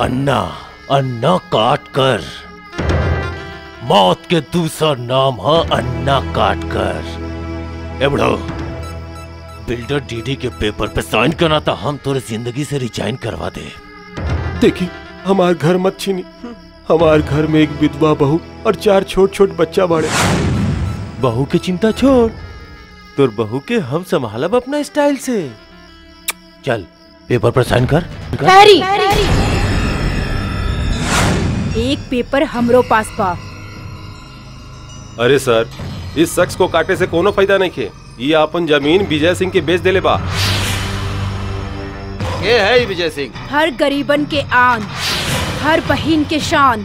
अन्ना, अन्ना काटकर। मौत के दूसरा नाम है अन्ना काटकर। ए बड़ो, बिल्डर डीडी के पेपर पे साइन करना था, हम तोरे जिंदगी से रिजाइन करवा दे। देखी, हमार घर मत छीनी। हमार घर में एक विधवा बहू और 4 छोट छोट बच्चा बाड़े। बहू के चिंता छोड़, तोर बहू के हम संभालब अपना स्टाइल से। चल पेपर पर साइन कर। एक पेपर हमरो पास बा। अरे सर, इस शख्स को काटे से कोनो फायदा नहीं है। ये अपन जमीन विजय सिंह के बेच देले बा। ये है विजय सिंह, हर गरीबन के आन, हर बहन के शान,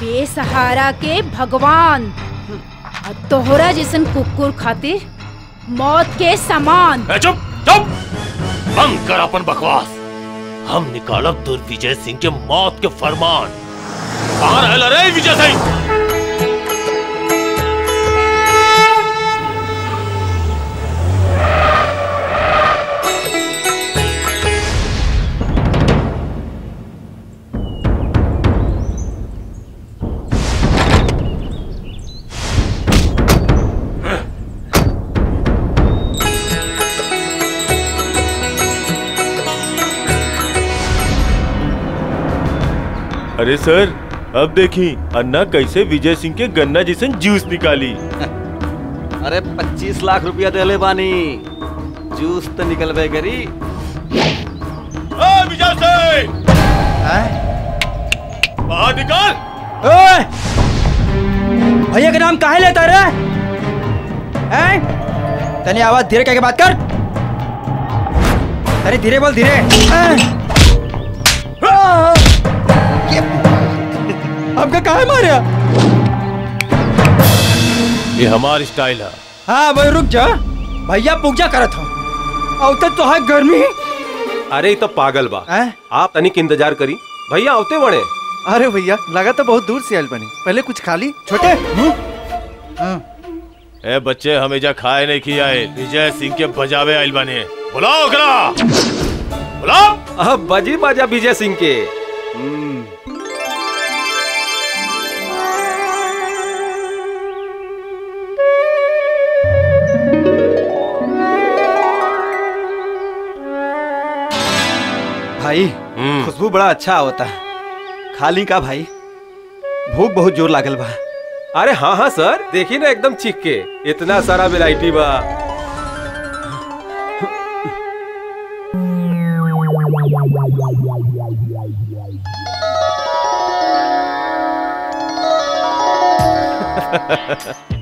बेसहारा के भगवान, तोहरा जैसन कुकुर खातिर मौत के समान। चुप चुप, बंद कर अपन बकवास। हम निकालब दूर विजय सिंह के मौत के फरमान। कहाँ रह लरे विजय सिंह? अरे सर, अब देखी अन्ना कैसे विजय सिंह के गन्ना जैसन जूस निकाली। अरे 25 लाख रुपया देले बानी, जूस तो निकलवे करी। विजय सिंह बाहर निकल। भैया के नाम काहे लेता रे? तने आवाज धीरे करके बात कर। अरे धीरे बोल, धीरे। आपका कहा मारे? ये हमार स्टाइल है। हाँ भाई रुक जा, भैया पूजा करत हूँ। आवते तो है गर्मी। अरे तो पागल बा। आप तनिक इंतजार करी, भैया आवते बने। अरे भैया लगा तो बहुत दूर से आयल बनी, पहले कुछ खा ली छोटे। ए बच्चे, हमेशा खाए नहीं की आए, विजय सिंह के बजावे आयल बने। बुलाओ करा, बुलाओ। बजी बाजा विजय सिंह के। भाई खुशबू बड़ा अच्छा होता है, खाली का भाई? भूख बहुत जोर लागल बा। अरे हाँ हाँ सर, देखी ना एकदम चिक के, इतना सारा वैरायटी बा।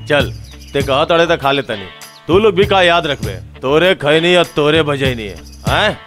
चल ते कहा तड़े तक खा लेता नहीं, तू लोग भी का याद रखबे, तोरे खैनी और तोरे भजई नहीं है।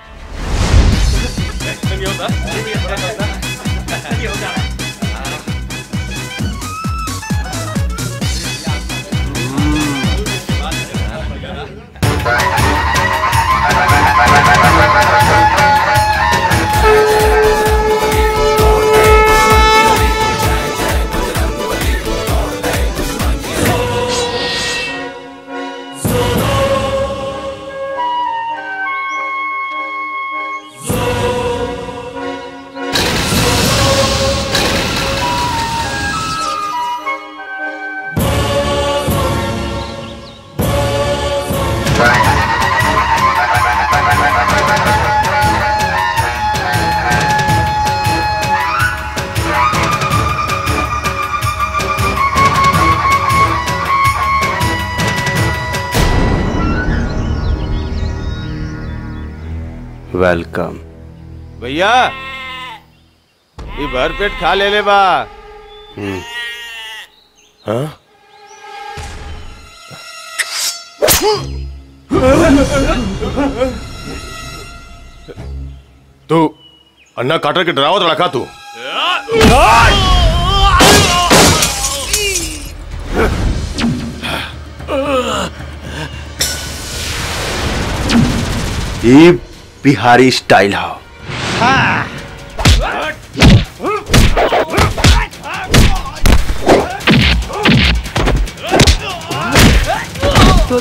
वेलकम भैया, ये भरपेट खा ले ले बा। हाँ? तू अन्ना काटर के डरावत लड़का तू। ये बिहारी स्टाइल हाउ। हाँ। तो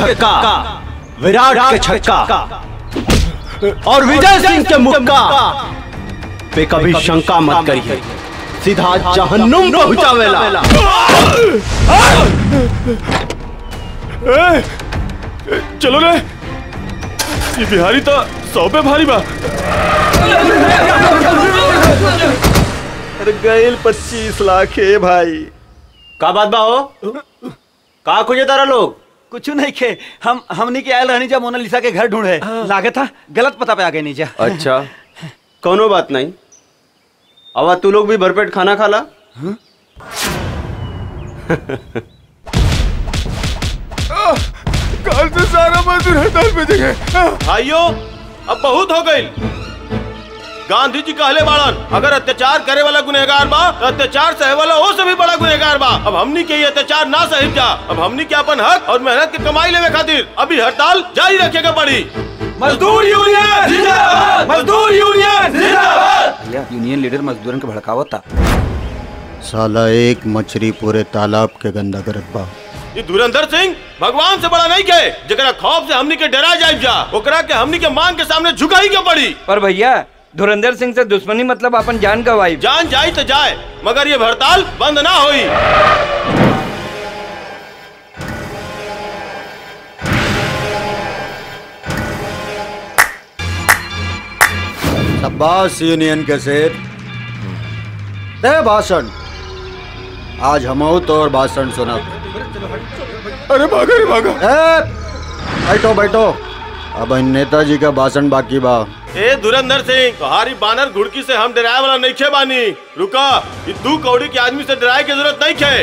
धक्का, विराट के छक्का और विजय सिंह के मुक्का पे कभी शंका मत करिए, सीधा जहन्नुम पहुंचावेला। चलो रे, ये बिहारी तो सौ पे भारी बा। अरे गैल 25 लाख है भाई। का बात बा हो? का खुजे तारा लोग? कुछ नहीं खे, हमनी के आयल रहनी जब मोनालिसा के घर ढूंढे, लागे था गलत पता पे आ गए नीचे। अच्छा, कोनो बात नहीं। अब तू लोग भी भरपेट खाना खा ला। कल से सारा मजदूर हड़ताल पे गए। भाइयों, अब बहुत हो गई। गांधी जी कहले बाड़न, अगर अत्याचार करे वाला गुनहगार बा, अत्याचार सहे वाला हो से भी बड़ा गुनहगार बा। अब हमनी के ये अत्याचार ना सहिब जा। अब हमनी के अपन हक और मेहनत की कमाई लेवे खातिर अभी हड़ताल जारी रखेगा पड़ी। मजदूर यूनियन जिंदाबाद, मजदूर यूनियन जिंदाबाद। यूनियन लीडर मजदूरन के भड़कावता। साला एक मछली पूरे तालाब के गंदा करत बा। ये धुरंधर सिंह भगवान से बड़ा नहीं गए, जरा खौफ से हमनी के डरा जाइब जा, ओकरा के हमनी के मांग के सामने झुकाई के पड़ी। पर भैया धुरंधर सिंह से दुश्मनी मतलब अपन जान गवाई। जान जाए तो जाए, मगर ये हड़ताल बंद ना होई। शाबाश यूनियन के सेठ, दे भाषण। आज हमहु तोर भाषण सुनाब। अरे भागा रे भागा। बैठो बैठो, अब नेताजी का भाषण बाकी बा। ए धुरंधर सिंह, तुम्हारी बानर घुड़की से हम डराए वाला नहीं खे बानी। रुका, ये दू कौड़ी के आदमी से डराए की जरूरत नहीं खे।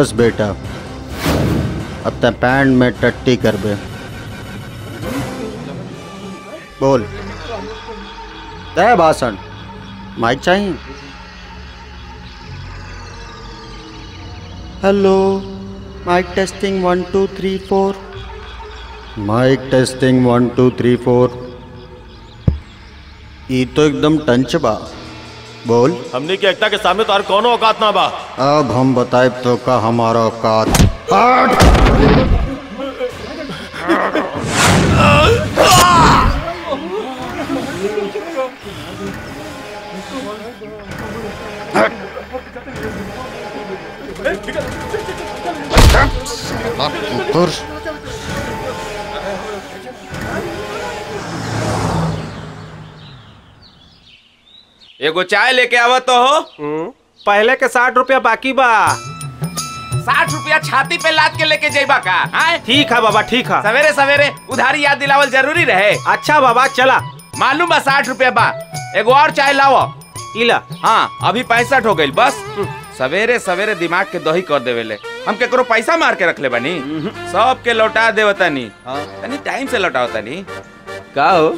अस बेटा, अब ते पैंट में टट्टी करबे। बोल ते भाषण। माइक चाहिए। Hello, mike testing 1 2 3 4। Mike testing 1 2 3 4। ये तो एकदम टंच बा। बोल। हमने की एकता के सामने तो और कौनो औकात ना बा। अब हम बताए तो का हमारा औकात। एगो चाय लेके आवा तो हो। पहले के 60 रुपया बाकी बा। 60 रुपया छाती पे लाद के लेके जाइबा का? ठीक है बाबा, ठीक है। सवेरे सवेरे उधारी याद दिलावल जरूरी रहे। अच्छा बाबा, चला। मालूम बा 60 रुपया बा। एगो और चाय लावा। इला। हाँ, अभी 65 हो गई। बस सवेरे सवेरे दिमाग के दही कर देवेले। हम केकरो पैसा मार के रखले बनी, सब के लौटा देवतानी। तनी टाइम से लौटाओ तनी। का हो?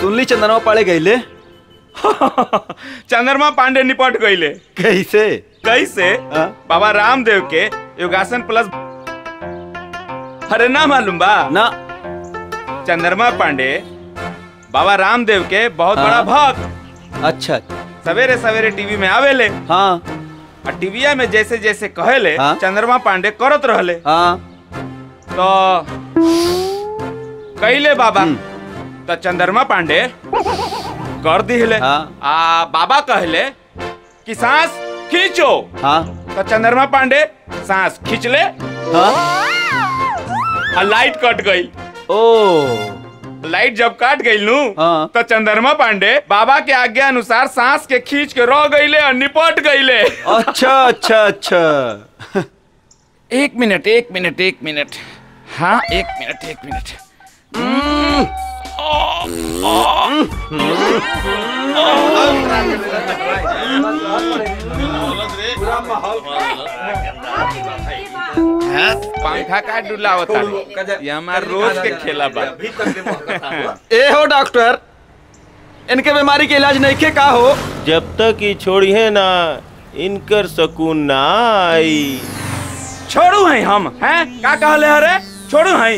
सुनली चंदनवा पाड़े गईले। चंद्रमा पांडे निपट गईले। कैसे? कैसे? बाबा रामदेव के योगासन प्लस। अरे ना मालूम बा? ना। चंद्रमा पांडे बाबा रामदेव के बहुत बड़ा भक्त। अच्छा। सवेरे सवेरे टीवी में आवेले। हाँ। और टीविया में जैसे जैसे कहेले, हाँ? चंद्रमा पांडे करत रहले। हाँ। तो कहिले बाबा, तो चंद्रमा पांडे कर दिले। हाँ। आ बाबा कहले कि सांस खींचो। हाँ। तो चंद्रमा पांडे सांस खींचले। हाँ। लाइट कट गई। ओ, लाइट जब काट गई नू। हाँ। तो चंद्रमा पांडे बाबा के आज्ञा अनुसार सांस के खींच के रह गईले और निपट गईले। अच्छा अच्छा अच्छा। एक मिनट। हाँ, एक मिनट। पंखा का डुला होता है, ये हमारे रोज के खेला बात। ए हो डॉक्टर, इनके बीमारी के इलाज नहीं के का हो? जब तक ये छोड़िए ना, इनकर सकून ना आई। छोड़ू है हम, हैं का कहले हरे? छोड़ू है,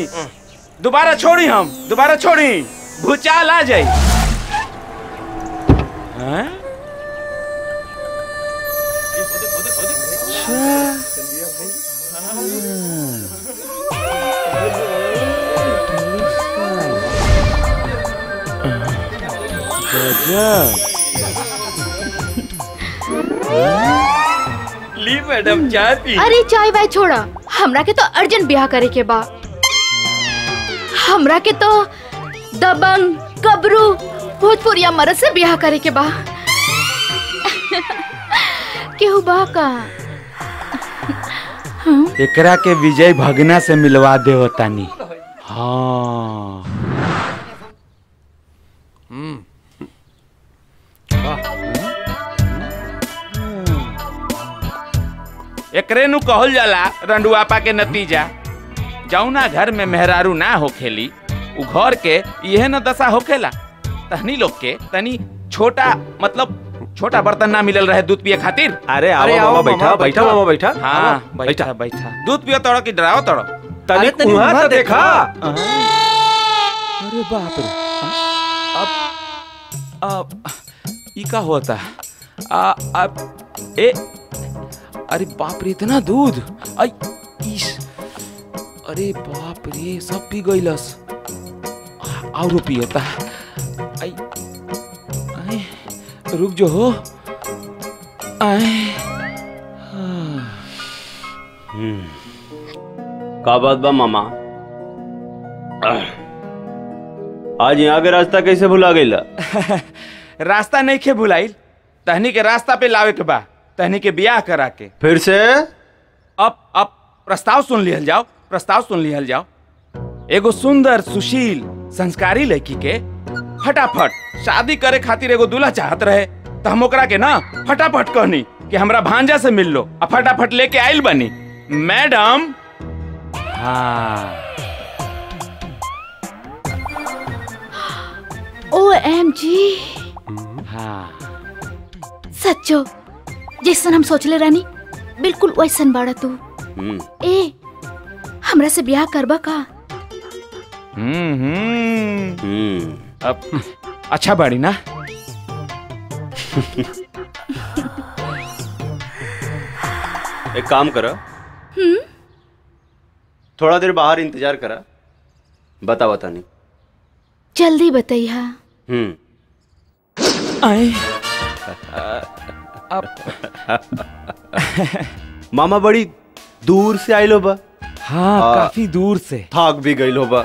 दोबारा छोड़ी हम, दोबारा छोड़ी, भूचाल आ जाए। ली मैडम चाय पी। अरे चाय वाय छोड़ा, हमरा के तो अर्जेंट ब्याह करे के बा। हमरा के तो दबंग कबरू भोजपुरिया मर्द से ब्याह करे के बा। केहू बा का? एकरा के विजय भगना से मिलवा दे होतानी। हाँ। एकरे नु कहल जाला रंडुआपा के नतीजा। जाऊना घर में मेहरारू ना हो खेली, उ घर के यह न दशा हो खेला। तहनी लोग के तनी छोटा मतलब छोटा बर्तन ना मिलल रहे दूध पिए खातिर। अरे आओ बैठा बैठा बाबा बैठा। हाँ बैठा बैठा। दूध पियो तोड़ की डराओ तोड़ तनी कुहार देखा। अरे बाप रे, अब ई का होता आ अब ए। अरे बाप रे, इतना दूध! आई अरे बाप रे, सब पी गईलस। आरो पी होता आई, आई रुक जो हो आई। का बात बा मामा, आज यहाँ के रास्ता कैसे भुला गईला? रास्ता नहीं के भुलाइल, तहनी के रास्ता पे लावे के बा, तहनी के ब्याह करा के। फिर से? अब प्रस्ताव सुन लिहल जाओ, प्रस्ताव सुन लिहल जाओ। एगो सुंदर सुशील संस्कारी लड़की के फटाफट शादी करे खातिर एगो दूल्हा चाहत रहे, तो हम ओकरा के ना फटाफट कहनी कि हमरा भांजा से मिल लो, अब फटाफट लेके आइल बनी मैडम। हाँ OMG, हाँ सच्चो जैसन हम सोचले रहनी बिल्कुल वैसन बाड़ा तू। ए हमरा से ब्याह करबा का? अब अच्छा बाड़ी ना। एक काम करा, थोड़ा देर बाहर इंतजार करा, बता बतानी जल्दी बताइया। मामा बड़ी दूर से आइलो बा। हाँ काफी दूर से। थक भी गई बा,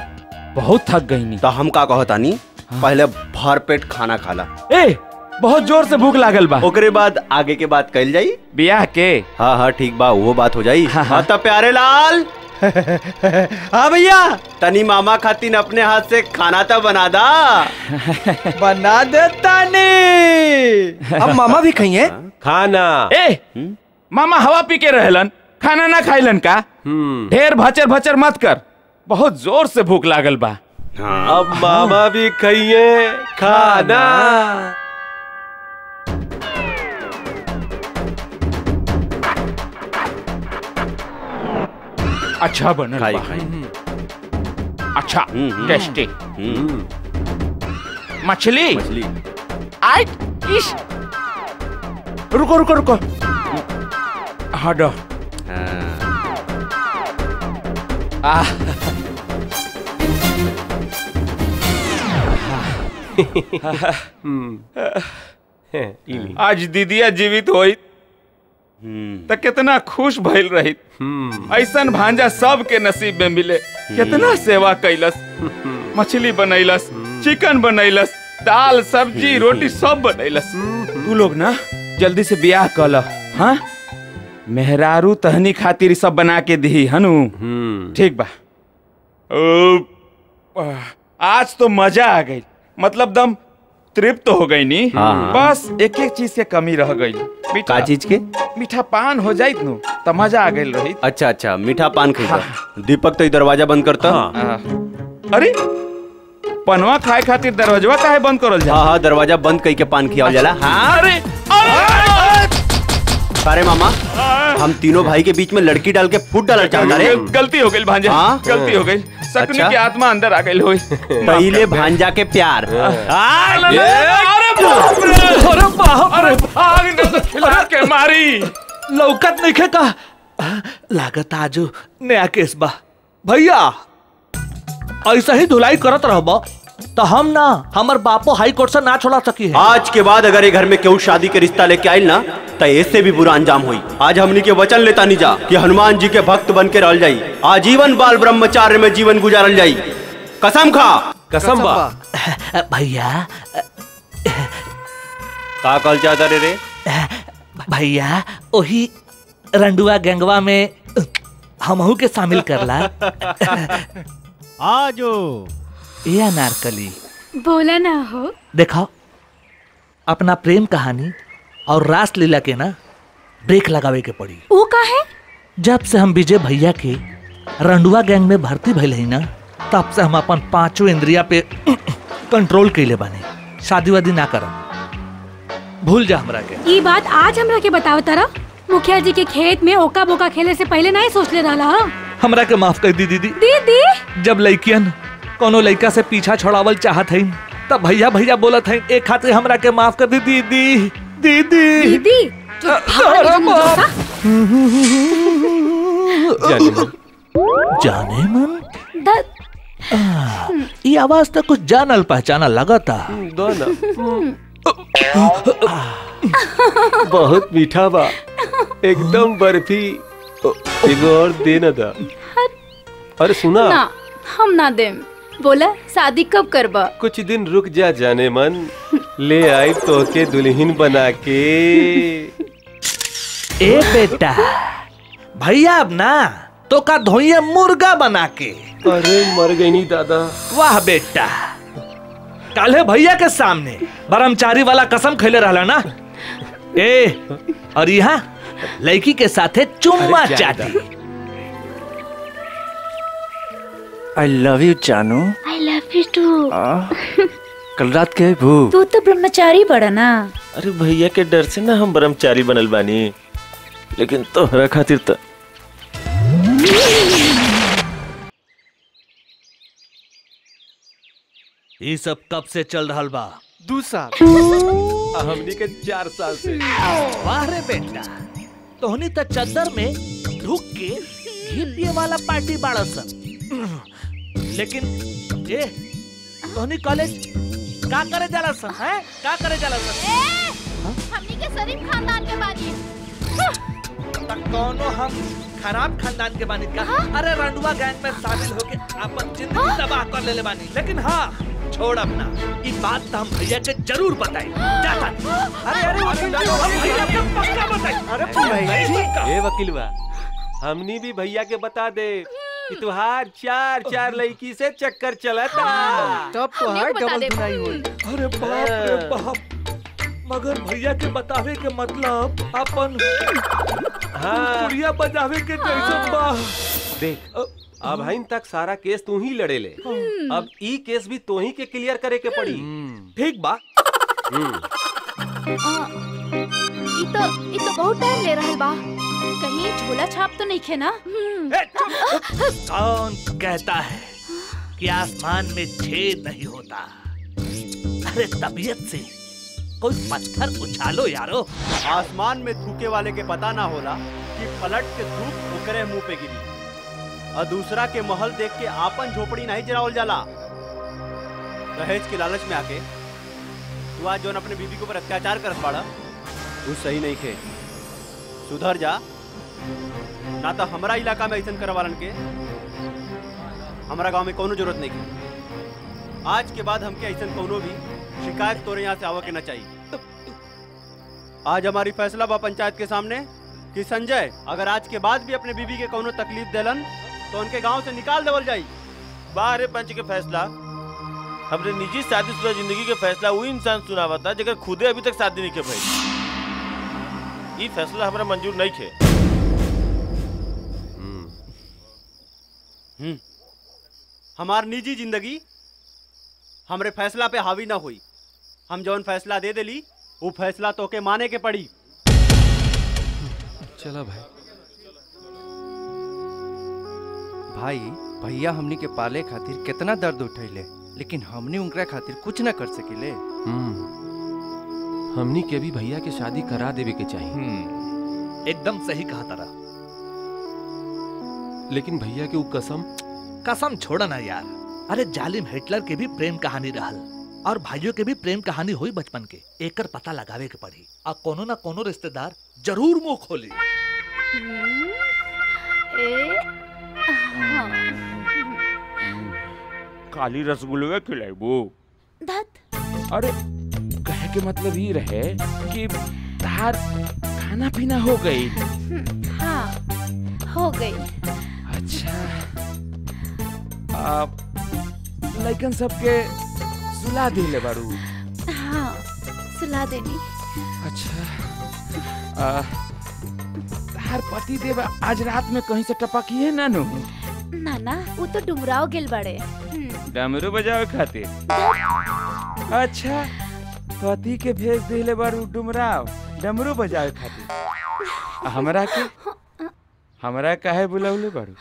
बहुत थक गई। तो हम का कहतानी? हाँ। पहले भर पेट खाना खाला। ए बहुत जोर से भूख लागल बा, ओकरे बाद आगे के बात कल जाई ब्याह के। हाँ हाँ ठीक बा, वो बात हो जाई। हाँ, हाँ। प्यारे लाल। हाँ भैया, तनी मामा खातिन अपने हाथ से खाना तो बना दा। बना दे तानी। अब मामा भी खाइए खाना। ए मामा हवा पी के रहलन, खाना ना खाइलन का? ढेर भचर भचर मत कर, बहुत जोर से भूख लागल बा। हाँ। अब मामा भी खाइए खाना। अच्छा बनल बा, अच्छा टेस्टी मछली। आज इस रुको रुको रुको। हाँ डॉ। आज दीदिया जीवित होई तो कितना खुश भइल रही। ऐसा भांजा सब के नसीब में मिले। कितना सेवा कैलस, मछली बनैलस, चिकन बनैलस, दाल सब्जी रोटी सब बनैलस। तू लोग ना जल्दी से ब्याह कर लो। हाँ मेहरारू तहनी खातिर सब बना के दी हनु। ठीक बा। आज तो मजा आ गई, मतलब दम तृप्त हो गई नी। बस एक एक चीज के कमी रह गई। मीठा चीज के मीठा पान हो जाये नु तो मजा आ गई रही। अच्छा अच्छा मीठा पान खा। दीपक तो दरवाजा बंद करता। अरे पनवा खाए खातिर दरवाजा काहे बंद करल जा? हाँ दरवाजा बंद कई के पान खियावल जाला। अरे सारे मामा हम तीनों भाई के बीच में लड़की डाल के फूट डालना चाहता है। गलती हो गई भांजा, गलती हो गई। सकनी की आत्मा अंदर आ गई हो। पहले भांजा के प्यार। अरे बाप रे आग ने खिला के मारी। लौकत नहीं खेता लागत आज नया केस बा। भैया ऐसा ही धुलाई करत रहबा तो हम ना हमार बापो हाई कोर्ट से ना छोड़ा सकी है। आज के बाद अगर ये घर में केहू शादी के रिश्ता लेके आये ना तो इससे भी बुरा अंजाम हुई। आज हमनी के वचन लेता नहीं जा कि हनुमान जी के भक्त बन के रह जाई। आजीवन बाल ब्रह्मचार्य में जीवन गुजारल जाई। कसम खा। कसम बा भैया का कल जाता रे भैया वही रंडुआ गंगवा में हमहू के शामिल करला। आजो ये अनारकली बोला ना हो। देखो अपना प्रेम कहानी और रासलीला के ना ब्रेक लगावे के पड़ी। वो का है? जब से हम विजय भैया के रंडुआ गैंग में भर्ती भइल है ना तब से हम अपन पांचों इंद्रिया पे कंट्रोल कैले बानी। शादी वादी ना करब भूल जा हमरा के। ये बात आज हमरा के बताओ तारा मुखिया जी के खेत में ओका बोका खेले से पहले नहीं सोच ले रहा। हमरा के माफ कर दी दीदी। दीदी जब लड़कियन कोनो लड़का से पीछा छोड़ावल चाहत है तब भैया भैया बोलत है एक खातिर हमरा के माफ कर दी दीदी। दीदी दीदी जाने मन ये आवाज तो कुछ जानल पहचाना लगता। बहुत मीठा बा एकदम बर्फी। एक और देना था। अरे सुना ना, हम ना दें। बोला शादी कब करबा? कुछ दिन रुक जा जाने मन ले आई तो के दुल्हन बना के। ए बेटा भैया अब ना तो का धोइए मुर्गा बना के। अरे मर गई नहीं दादा। वाह बेटा काले भैया के सामने ब्रह्मचारी वाला कसम खेले रहला ना। ए और यहाँ लड़की के साथे चुम्मा चाहती। I love you Chanu. I love you too। कल रात के भू तू तो ब्रह्मचारी बड़ा ना। अरे भैया के डर से ना हम ब्रह्मचारी बनल बानी लेकिन तोहरा खातिर तो ये सब कब से चल रहा बा? 2 साल। हमनी के 4 साल से। वाह रे बेटा तोहनी तो चद्दर में ढुक के घी पिए वाला पार्टी बाड़ा सन। लेकिन ये तोहनी कॉलेज का करे जाला सन है? का करे जाला सन? हमनी के शरीफ खानदान के बानी। तो कौनो हम खराब खानदान के बानी का? अरे रंडुआ गैंग में शामिल होके अपन जिंदगी तबाह कर लेले बानी। लेकिन हाँ छोड़ अपना ये बात तो हम भैया के जरूर बताएं। जाता अरे अरे भैया के पक्का बताएं। अरे भैया जी ए वकीलवा हमनी भी भैया के बता दे कि तुहार 4 लड़की से चक्कर चलाता। तब तुहार डबल धुनाई हुई। अरे बाप रे बाप मगर भैया के बतावे के मतलब अपन कुड़िया बजावे के जैसे बा। देख अब हाइन तक सारा केस तू ही लड़े ले। अब ई केस भी तो ही के क्लियर करे के पड़ी। ठीक बा? ई तो बहुत टाइम ले रहा बा। कहीं झोला छाप तो नहीं खे ना? कौन कहता है कि आसमान में छेद नहीं होता? अरे तबीयत से कोई पत्थर उछालो यारो। आसमान में थूके वाले के पता ना होला कि पलट के थूक उकरे मुँह पे गिरी और दूसरा के महल देख के आपन झोपड़ी नहीं जरावल जाला। दहेज के लालच में आके तू आज जोन अपने बीबी के ऊपर अत्याचार करत बाड़ा तू सही नहीं खे। सुधर जा ना तो हमारा इलाका में ऐसा करवालन के हमारा गांव में कोनो जरूरत नहीं है। आज के बाद हमके ऐसा कोनो भी शिकायत तोरे यहाँ से आवा के ना चाहिए। आज हमारी फैसला बा पंचायत के सामने कि संजय अगर आज के बाद भी अपने बीबी के कोनो तकलीफ देलन तो उनके गांव से निकाल देवल जाई। बाहर पंच के फैसला हमरे निजी शादीशुदा जिंदगी के फैसला वही इंसान सुनावता जेकर खुदे अभी तक शादी नहीं के भई। ये फैसला हमरा मंजूर नहीं है। हमार निजी जिंदगी हमरे फैसला पे हावी ना हुई। हम जौन फैसला दे देली वो फैसला तो के माने के पड़ी। चला भाई भाई भैया हमनी के पाले खातिर कितना दर्द उठैले, लेकिन हमनी उनकरा खातिर कुछ ना कर सकीले। हमनी के भी भैया के शादी करा देवे के चाहिए। एकदम सही कहा तारा, लेकिन भैया के वो कसम कसम छोड़ा ना यार। अरे जालिम हिटलर के भी प्रेम कहानी रहल और भाइयों के भी प्रेम कहानी हुई बचपन के। एकर पता लगावे के पड़ी और कोनो ना कोनो रिश्तेदार जरूर मुंह खोली। काली रसगुल्ले खिलाइबो। अरे कहे के मतलब ये रहे कि तार खाना पीना हो गई। हाँ हो गई। अच्छा आप लड़कन सबके सुला देले बारू। हाँ सुला देनी। अच्छा तार पति देव आज रात में कहीं से टपकी है ना? नो ना ना वो तो डुमराव गिल बड़े डमरू बजाओ खाते। अच्छा पति के भेज देले बारू डुमराव डमरू बजाओ खाते। हमरा काहे बुलावले बारू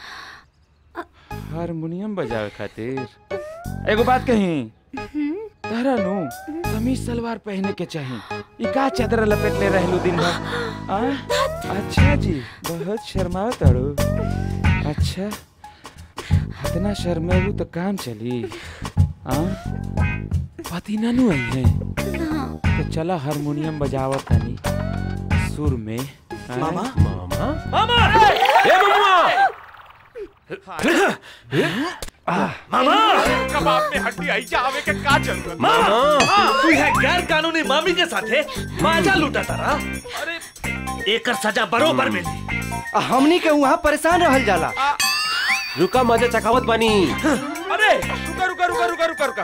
हारमोनियम बजावे खातिर? एगो बात कहीं तारा नु कमीज सलवार पहने के चाहिए। इका चादर लपेट ले रहलू दिन भर। अच्छा जी बहुत शर्माओ तारू। अच्छा इतना शर्मेलू तो काम चली। पति नानू आई है तो चला हारमोनियम बजावत तानी सुर में। मामा मामा मामा ए मामा मामा कबाब में हड्डी आई जावे के का जरूरत? मामा तू है गैर कानूनी मामी के साथे माजा लूटा तारा। अरे एकर सजा बरोबर मिली। हमनी के वहां परेशान रहल जाला। रुका मजा चखावत बानी। अरे रुका रुका रुका रुका रुका रुका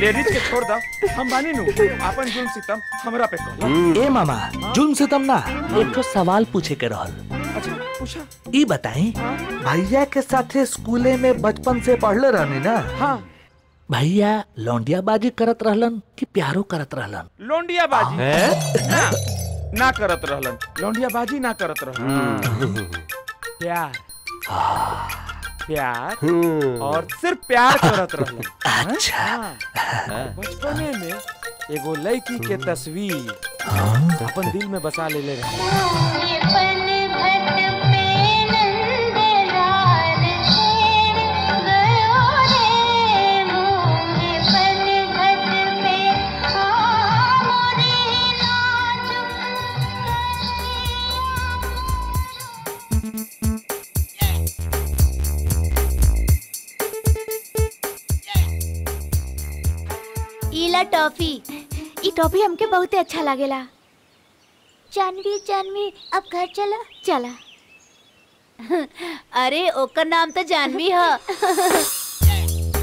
लेडीज के छोड़ दा। हम बानी नु अपन जुल्म सितम हमरा पे कर। ए मामा जुल्म सितम ना एक सवाल पूछे के रहल। अच्छा ये बताएं भैया के साथे स्कूले में बचपन से पढ़ले रहनी ना? हाँ। भैया लौंडिया बाजी करत रहलन कि प्यारो करत रहलन? लौंडिया बाजी ना, ना करत रहलन। लौंडिया बाजी ना करत रहलन। प्यार प्यार और सिर्फ प्यार करत रहलन। अच्छा बचपन में एगो लड़की के तस्वीर अपन दिल में बसा ले रहे। टॉफी हमके बहुत अच्छा लगेला। जाह्नवी जाह्नवी अब घर चला चला। अरे ओकर नाम तो जाह्नवी है।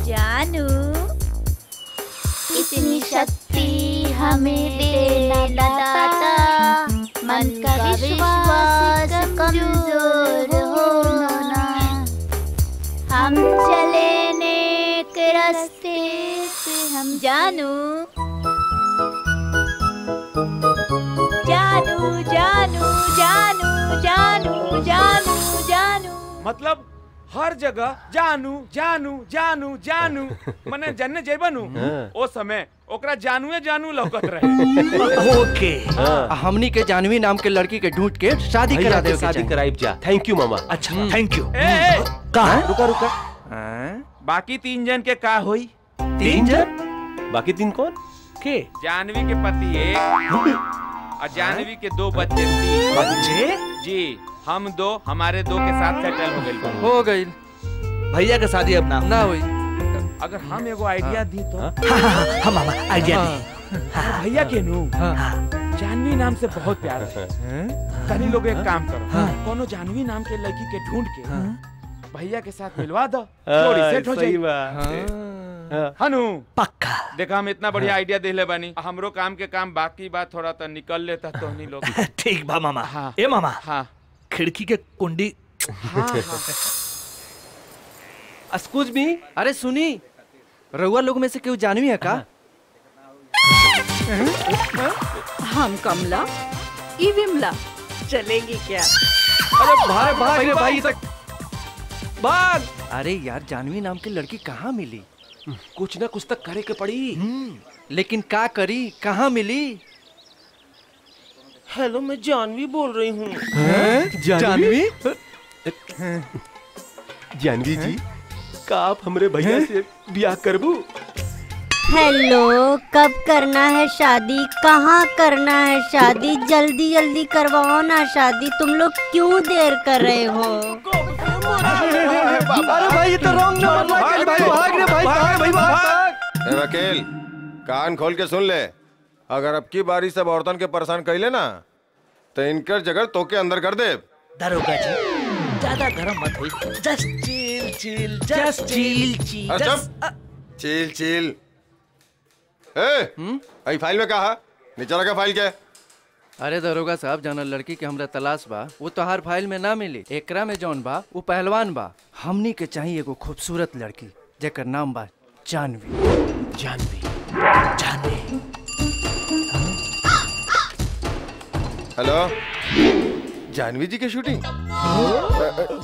जानू इतनी शक्ति हमें देना दाता, मन का विश्वास कमजोर होना, हम चलेने के रास्ते से हम। जानू जानू जानू जानू जानू जानू जानू मतलब हर जगह जानू जानू जानू जानू मने जन्ने जैबनू ओ समय ओकरा जानूए जानू लौकत रहे। ओके हमनी के जाह्नवी नाम के लड़की के ढूंढ के शादी करा दे। शादी कराइब जा। थैंक यू मामा। अच्छा थैंक यू। कहां रुका रुका बाकी तीन जन के का होई? तीन जन बाकी तीन कौन के? जाह्नवी के पति एक, जाह्नवी के दो बच्चे। बच्चे जी हम दो हमारे दो के साथ सेटल हो गई। भैया के शादी अब ना हुई। अगर हम एगो आइडिया दी तो हम आइडिया भैया के नू जाह्नवी नाम से बहुत प्यार है। तनी लोग एक काम करो कोनो जाह्नवी नाम के लड़की के ढूंढ के भैया के साथ मिलवा दो। सेट हो जाएगी। हनु पक्का देखा हम इतना बढ़िया आइडिया दे ले बानी हमरो काम के काम बाकी बात थोड़ा तो निकल लेता तो नहीं लोग ठीक बा मामा हाँ। ए मामा हाँ। खिड़की के कुंडी हाँ, हाँ। कुछ भी अरे सुनी रउआ लोग में से क्यों जाह्नवी है का हम कमला ई विमला चलेगी क्या अरे भाग भाग रे भाई भाग अरे यार जाह्नवी नाम की लड़की कहाँ मिली कुछ ना कुछ तक करे के पड़ी लेकिन का करी कहाँ मिली हेलो मैं जाह्नवी बोल रही हूँ जाह्नवी जाह्नवी जी का आप हमरे भैया से ब्याह करबू हेलो कब करना है शादी कहाँ करना है शादी जल्दी जल्दी करवाओ ना शादी तुम लोग क्यों देर कर रहे हो अरे भाई ये तो रॉन्ग भाई भाई भाई वकील कान खोल के सुन ले अगर अब की बारी सब औरतन के परेशान कर लेना तो इनकर जगह तो के अंदर कर दे दारोगा जी ज्यादा गरम मत होइए just chill chill just chill chill chill ए, फाइल में कहा निचला का फाइल क्या है? अरे दरोगा साहब जाना लड़की के हमरा तलाश बा वो तोहार फाइल में ना मिली एकरा में जौन बा वो पहलवान बा हमनी के चाहिए एगो खूबसूरत लड़की जेकर नाम बा जाह्नवी जाह्नवी जाह्नवी हेलो जाह्नवी जी के शूटिंग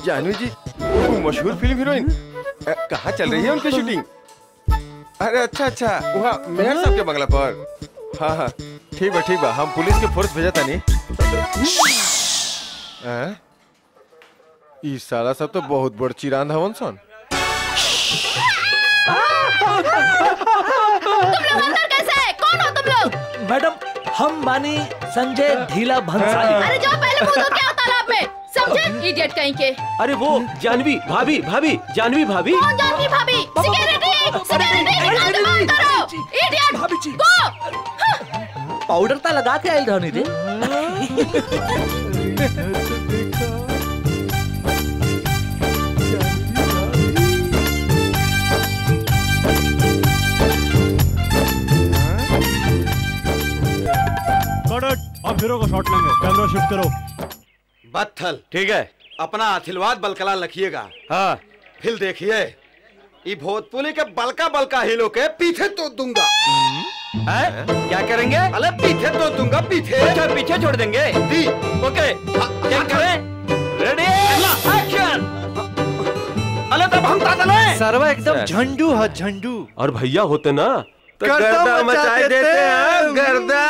जाह्नवी जी मशहूर फिल्म हीरोइन कहाँ चल रही है उनकी शूटिंग अरे अच्छा अच्छा वहाँ मेहर साहब के बंगला पर हाँ हाँ ठीक बा हम पुलिस के फोर्स भेजा था नहीं साला सब तो बहुत बड़ चिरांद हवन सोन कौन हो तुम लोग मैडम हम मानी संजय ढीला भंसाली अरे जाओ पहले मुंह धो के आओ तालाब में समझे इडियट कहीं के अरे वो जाह्नवी भाभी भाभी जाह्नवी भाभी कौन जाह्नवी भाभी पाउडर ता लगा के आयल धनी रे अब हीरो को शॉट लेंगे कैमरा शिफ्ट करो बत्थल ठीक है अपना आशीर्वाद बलकला लखिएगा हाँ फिर देखिए भोजपुरी के बलका बलका हिलो के पीछे तो दूंगा है? क्या करेंगे अरे पीछे तो दूंगा पीछे अच्छा पीछे छोड़ देंगे जी ओके रेडी एक्शन अरे तब हम सरवा एकदम झंडू है झंडू और भैया होते ना तो गर्दा मचा देते हैं गर्दा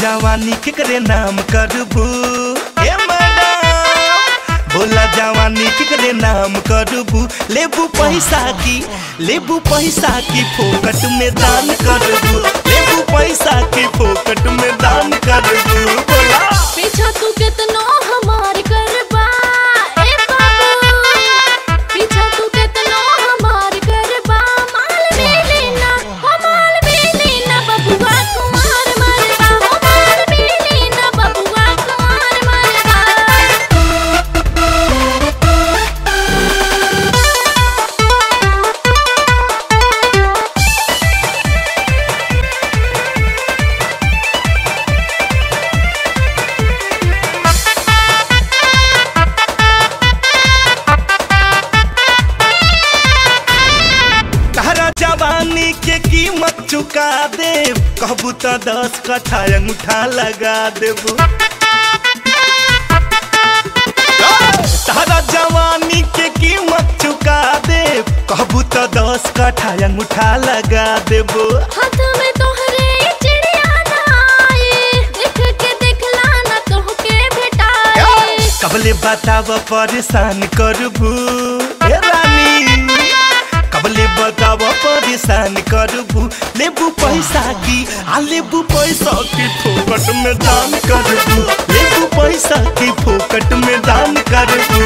जवानी केकरे नाम करबू ए मैडम बोला जवानी केकरे नाम करबू लेबू पैसा की फोकट में दान करबू लेबू पैसा की फोकट में दान करबू बोला पीछा तू कितना हमार करबा ए बाबू पीछा तू कितना हमार करबा माल भी लेना बबुआ कुमार चुका दे कहबू तो 10 कथा अंगूठा लगा देबू तहरा जवानी के कीमत चुका दे कहबू तो 10 कथा अंगूठा लगा देबू हाथ में तोहरे चिड़िया नाए देख के देखला ना कह के भेटाए कबले बताव परेशान करबू ए रानी कबले बताव परेशान करबू, लेबू पैसा की आ लेबू पैसा की फोकट में दान करबू, लेबू पैसा की फोकट में दान करबू।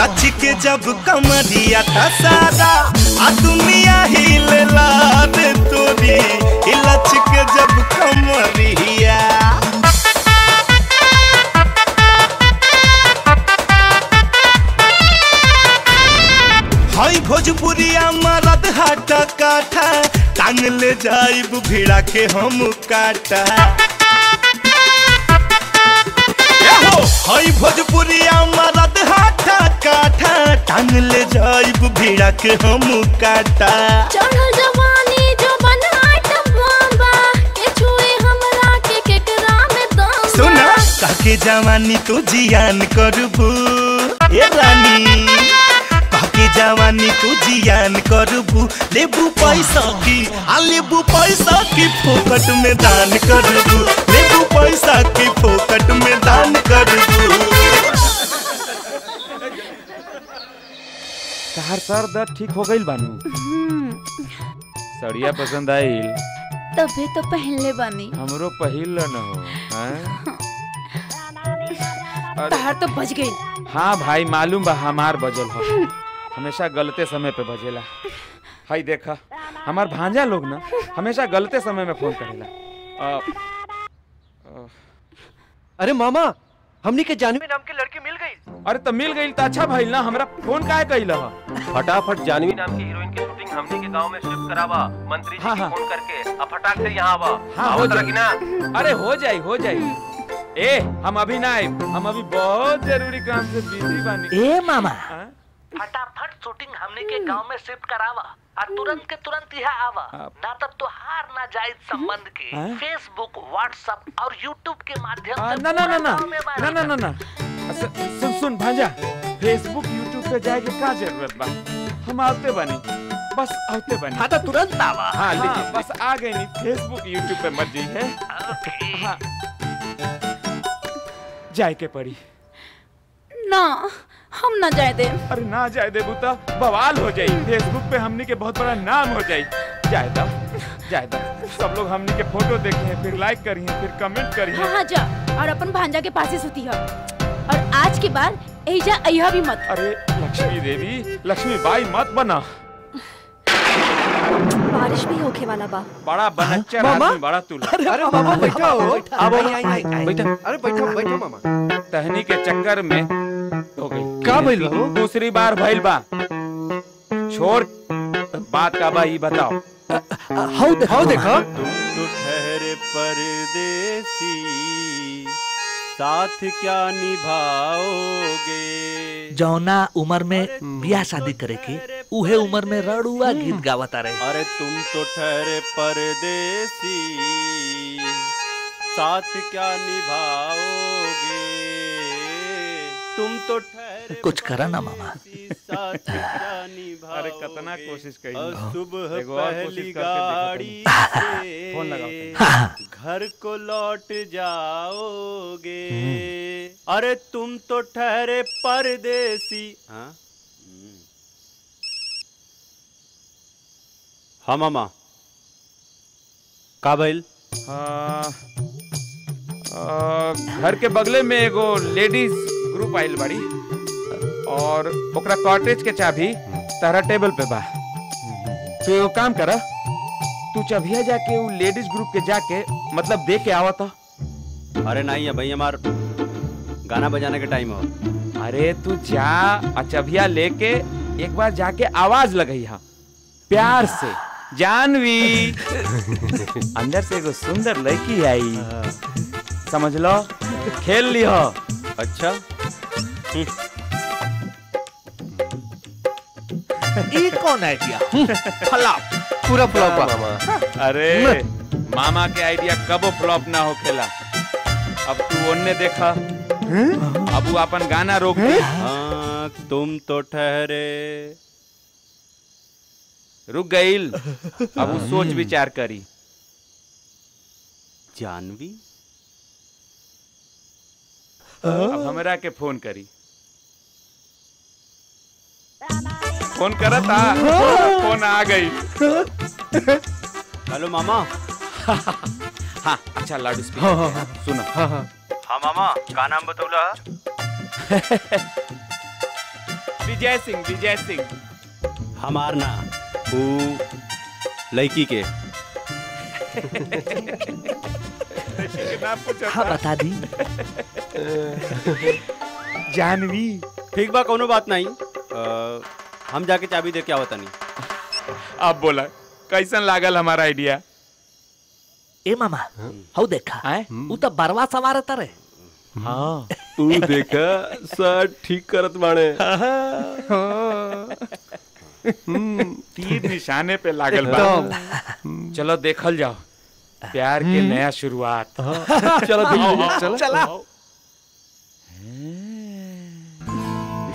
लचके जब कमरिया था सादा आ दुनिया हिले लाद तोरी, लचके जब कमरिया हई भोजपुरिया मरद हाट काटा, टांग ले जाइब भिड़ा के हम काटा। हई भोजपुरिया मरद हाट काटा, टांग ले जाइब भिड़ा के हम काटा। चढ़ल जवानी जो बनाट बाबा के छुए हमरा के केकरा में दम, सुना काके जवानी तू जियान करबू, ए रानी काके जवानी तू जियान करबू, लेबू पैसा की आ लेबू पैसा की फोकट में दान करबू, लेबू पैसा की फोकट में दान करबू। तार सर दर्द ठीक हो गईल बानू। सड़िया पसंद आईल तबे तो पहनले बानी, हमरो पहिल न हो। हां तार तो बज गईल। हां भाई मालूम बा हमार बजल हो, हमेशा गलते समय पे बजेला। हाय देखा हमार भांजा लोग ना हमेशा गलते समय में फोन करेला। अरे मामा हमनी के जाह्नवी नाम के लड़की मिल गई। अरे तो मिल गई तो अच्छा भाई ना, हमरा फोन काहे कइला। फटाफट जाह्नवी नाम की हीरोइन के शूटिंग हमनी के गांव में शिफ्ट करावा, मंत्री जी को फोन करके अब फटाक से यहां आवा। हां हो जाई ना। अरे हो जाई हो जाई। ए हम अभी ना आए, हम अभी बहुत जरूरी काम से बिजी बानी। ए मामा फटाफट शूटिंग हमनी के गांव में शिफ्ट करावा और तुरंत के तुरंत यहाँ आवा, ना तब तो हार ना जाए संबंध के फेसबुक व्हाट्सएप और यूट्यूब के माध्यम से। ना ना ना ना ना ना ना ना सुन सुन भांजा, फेसबुक यूट्यूब पे जाए के क्या जरूरत बा, हम आते बने बस आते बने। हाँ तो तुरंत आवा। हाँ लेकिन बस आ गए नहीं, फेसबुक यूट्यूब पे मत जाइए, जाए के पड़ी ना हम ना जाए दे। अरे ना जाए दे बुता, बवाल हो जाये, फेसबुक पे हमनी के बहुत बड़ा नाम हो जाये। जाए दा सब लोग हमनी के फोटो देखे फिर लाइक करी है, फिर कमेंट करी है। हाँ जा और अपन भांजा के पास ही सुती है और आज के बाद ऐजा अय्या भी मत। अरे लक्ष्मी देवी लक्ष्मी बाई मत बना। बारिश भी होके वाला बा, बड़ा बनच्चर आदमी बड़ा तू। अरे मामा बैठो बैठो, अरे बैठो बैठो मामा। तहनी के चक्कर में हो गई का भइल बा, दूसरी बार भइल बा। छोड़ बात का भाई बताओ। हाउ देखो तुम ठहरे परदेसी, साथ क्या निभाओगे। जौना उम्र में ब्याह शादी करे की उहे उम्र में रड़ुआ गीत गावता रहे। अरे तुम तो ठहरे परदेसी, साथ क्या निभाओगे। तुम तो कुछ करा ना मामा। अरे कतना कोशिश करी, सुबह पहली गाड़ी फोन लगाओ, घर को लौट जाओगे। अरे तुम तो ठहरे परदेसी। हाँ मामा का भइल। घर के बगले में एगो लेडीज ग्रुप आइल बाड़ी और ओकरा कॉटेज के चाबी तारा टेबल पे बा। तो एगो काम करा, तू चाबिया जाके वो लेडीज ग्रुप के जाके मतलब दे के आवा। तो अरे नहीं है भाई हमार गाना बजाने के टाइम हो। अरे तू जा और चाबिया लेके एक बार जाके आवाज लगाई हा प्यार से, जाह्नवी अंदर से एगो सुंदर लड़की आई, समझ लो खेल ली हो। अच्छा ये कौन आइडिया फ्लॉप, पूरा फ्लॉप मामा। अरे मामा के आइडिया कबो फ्लॉप ना हो खेला। अब तू उनने देखा, अब वो अपन गाना रोक दे। तुम तो ठहरे रुक गईल, अब सोच विचार करी। जाह्नवी? अब हमरा के फोन करी। फोन करा था, फोन आ गई। हेलो मामा। हाँ अच्छा लाडू स्पीकर सुना। हाँ मामा का नाम बतौला? विजय सिंह। विजय सिंह हमार ना वो लड़की के हाँ बता दी जाह्नवी। ठीक बा कोनो बात नहीं, हम जाके चाबी दे के आवत नहीं। आप बोला कैसन लागल हमारा आइडिया? ए मामा हाउ देखा उ तो बरवा सवार तरे। हाँ तू देखा सब ठीक करत बाणे। तीर निशाने पे लागल बा। चलो देखल जाओ प्यार के नया शुरुआत। चलो चलो चला।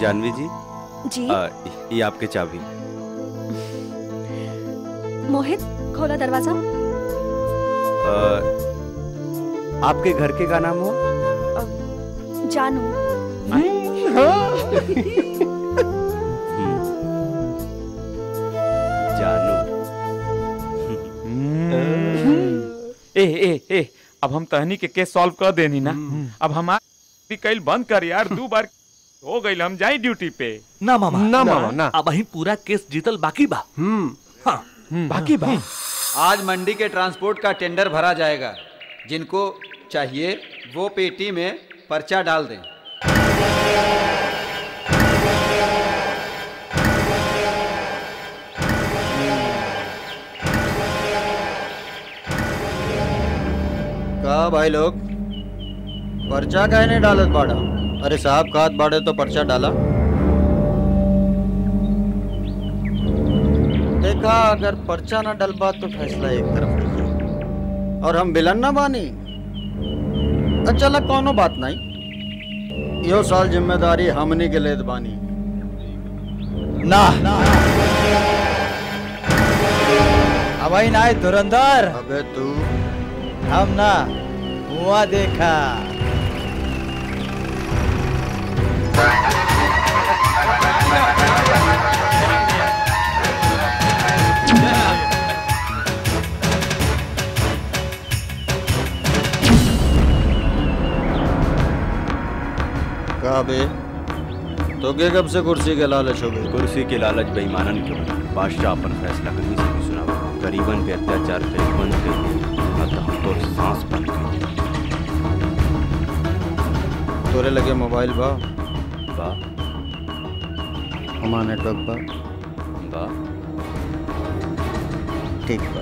जाह्नवी जी जी ये आपके चाबी। मोहित खोला दरवाजा। आपके घर के का नाम हो? जानू। जानू। ए ए ए अब हम तहनी के केस सॉल्व कर देनी ना। अब हमारी कल बंद कर यार, दो बार हो गई हम जाए ड्यूटी पे। ना मामा ना मामा ना, अब ही पूरा केस जीतल बाकी बा। हाँ, बाकी बा। आज मंडी के ट्रांसपोर्ट का टेंडर भरा जाएगा, जिनको चाहिए वो पेटी में पर्चा डाल दें। का भाई लोग पर्चा काहे नहीं डालत बाड़ा? अरे साहब कात बाड़े तो पर्चा डाला। देखा अगर पर्चा ना डलबा तो फैसला एक तरफ और हम बिलन ना बानी। अच्छा कोनो बात नहीं, यो साल जिम्मेदारी हमनी के लेत बानी ना। अब ना धुरंधर अबे तू हम ना हुआ देखा। का बे तो के कब से कुर्सी के लालच हो गई? कुर्सी के लालच बेईमानन के बादशाह अपन फैसला कहीं से नहीं सुना। गरीबन पे अत्याचार गरीबन पे सांस बंद कर तोरे लगे मोबाइल बा बा हमारा नेटवर्क बा ठीक बा।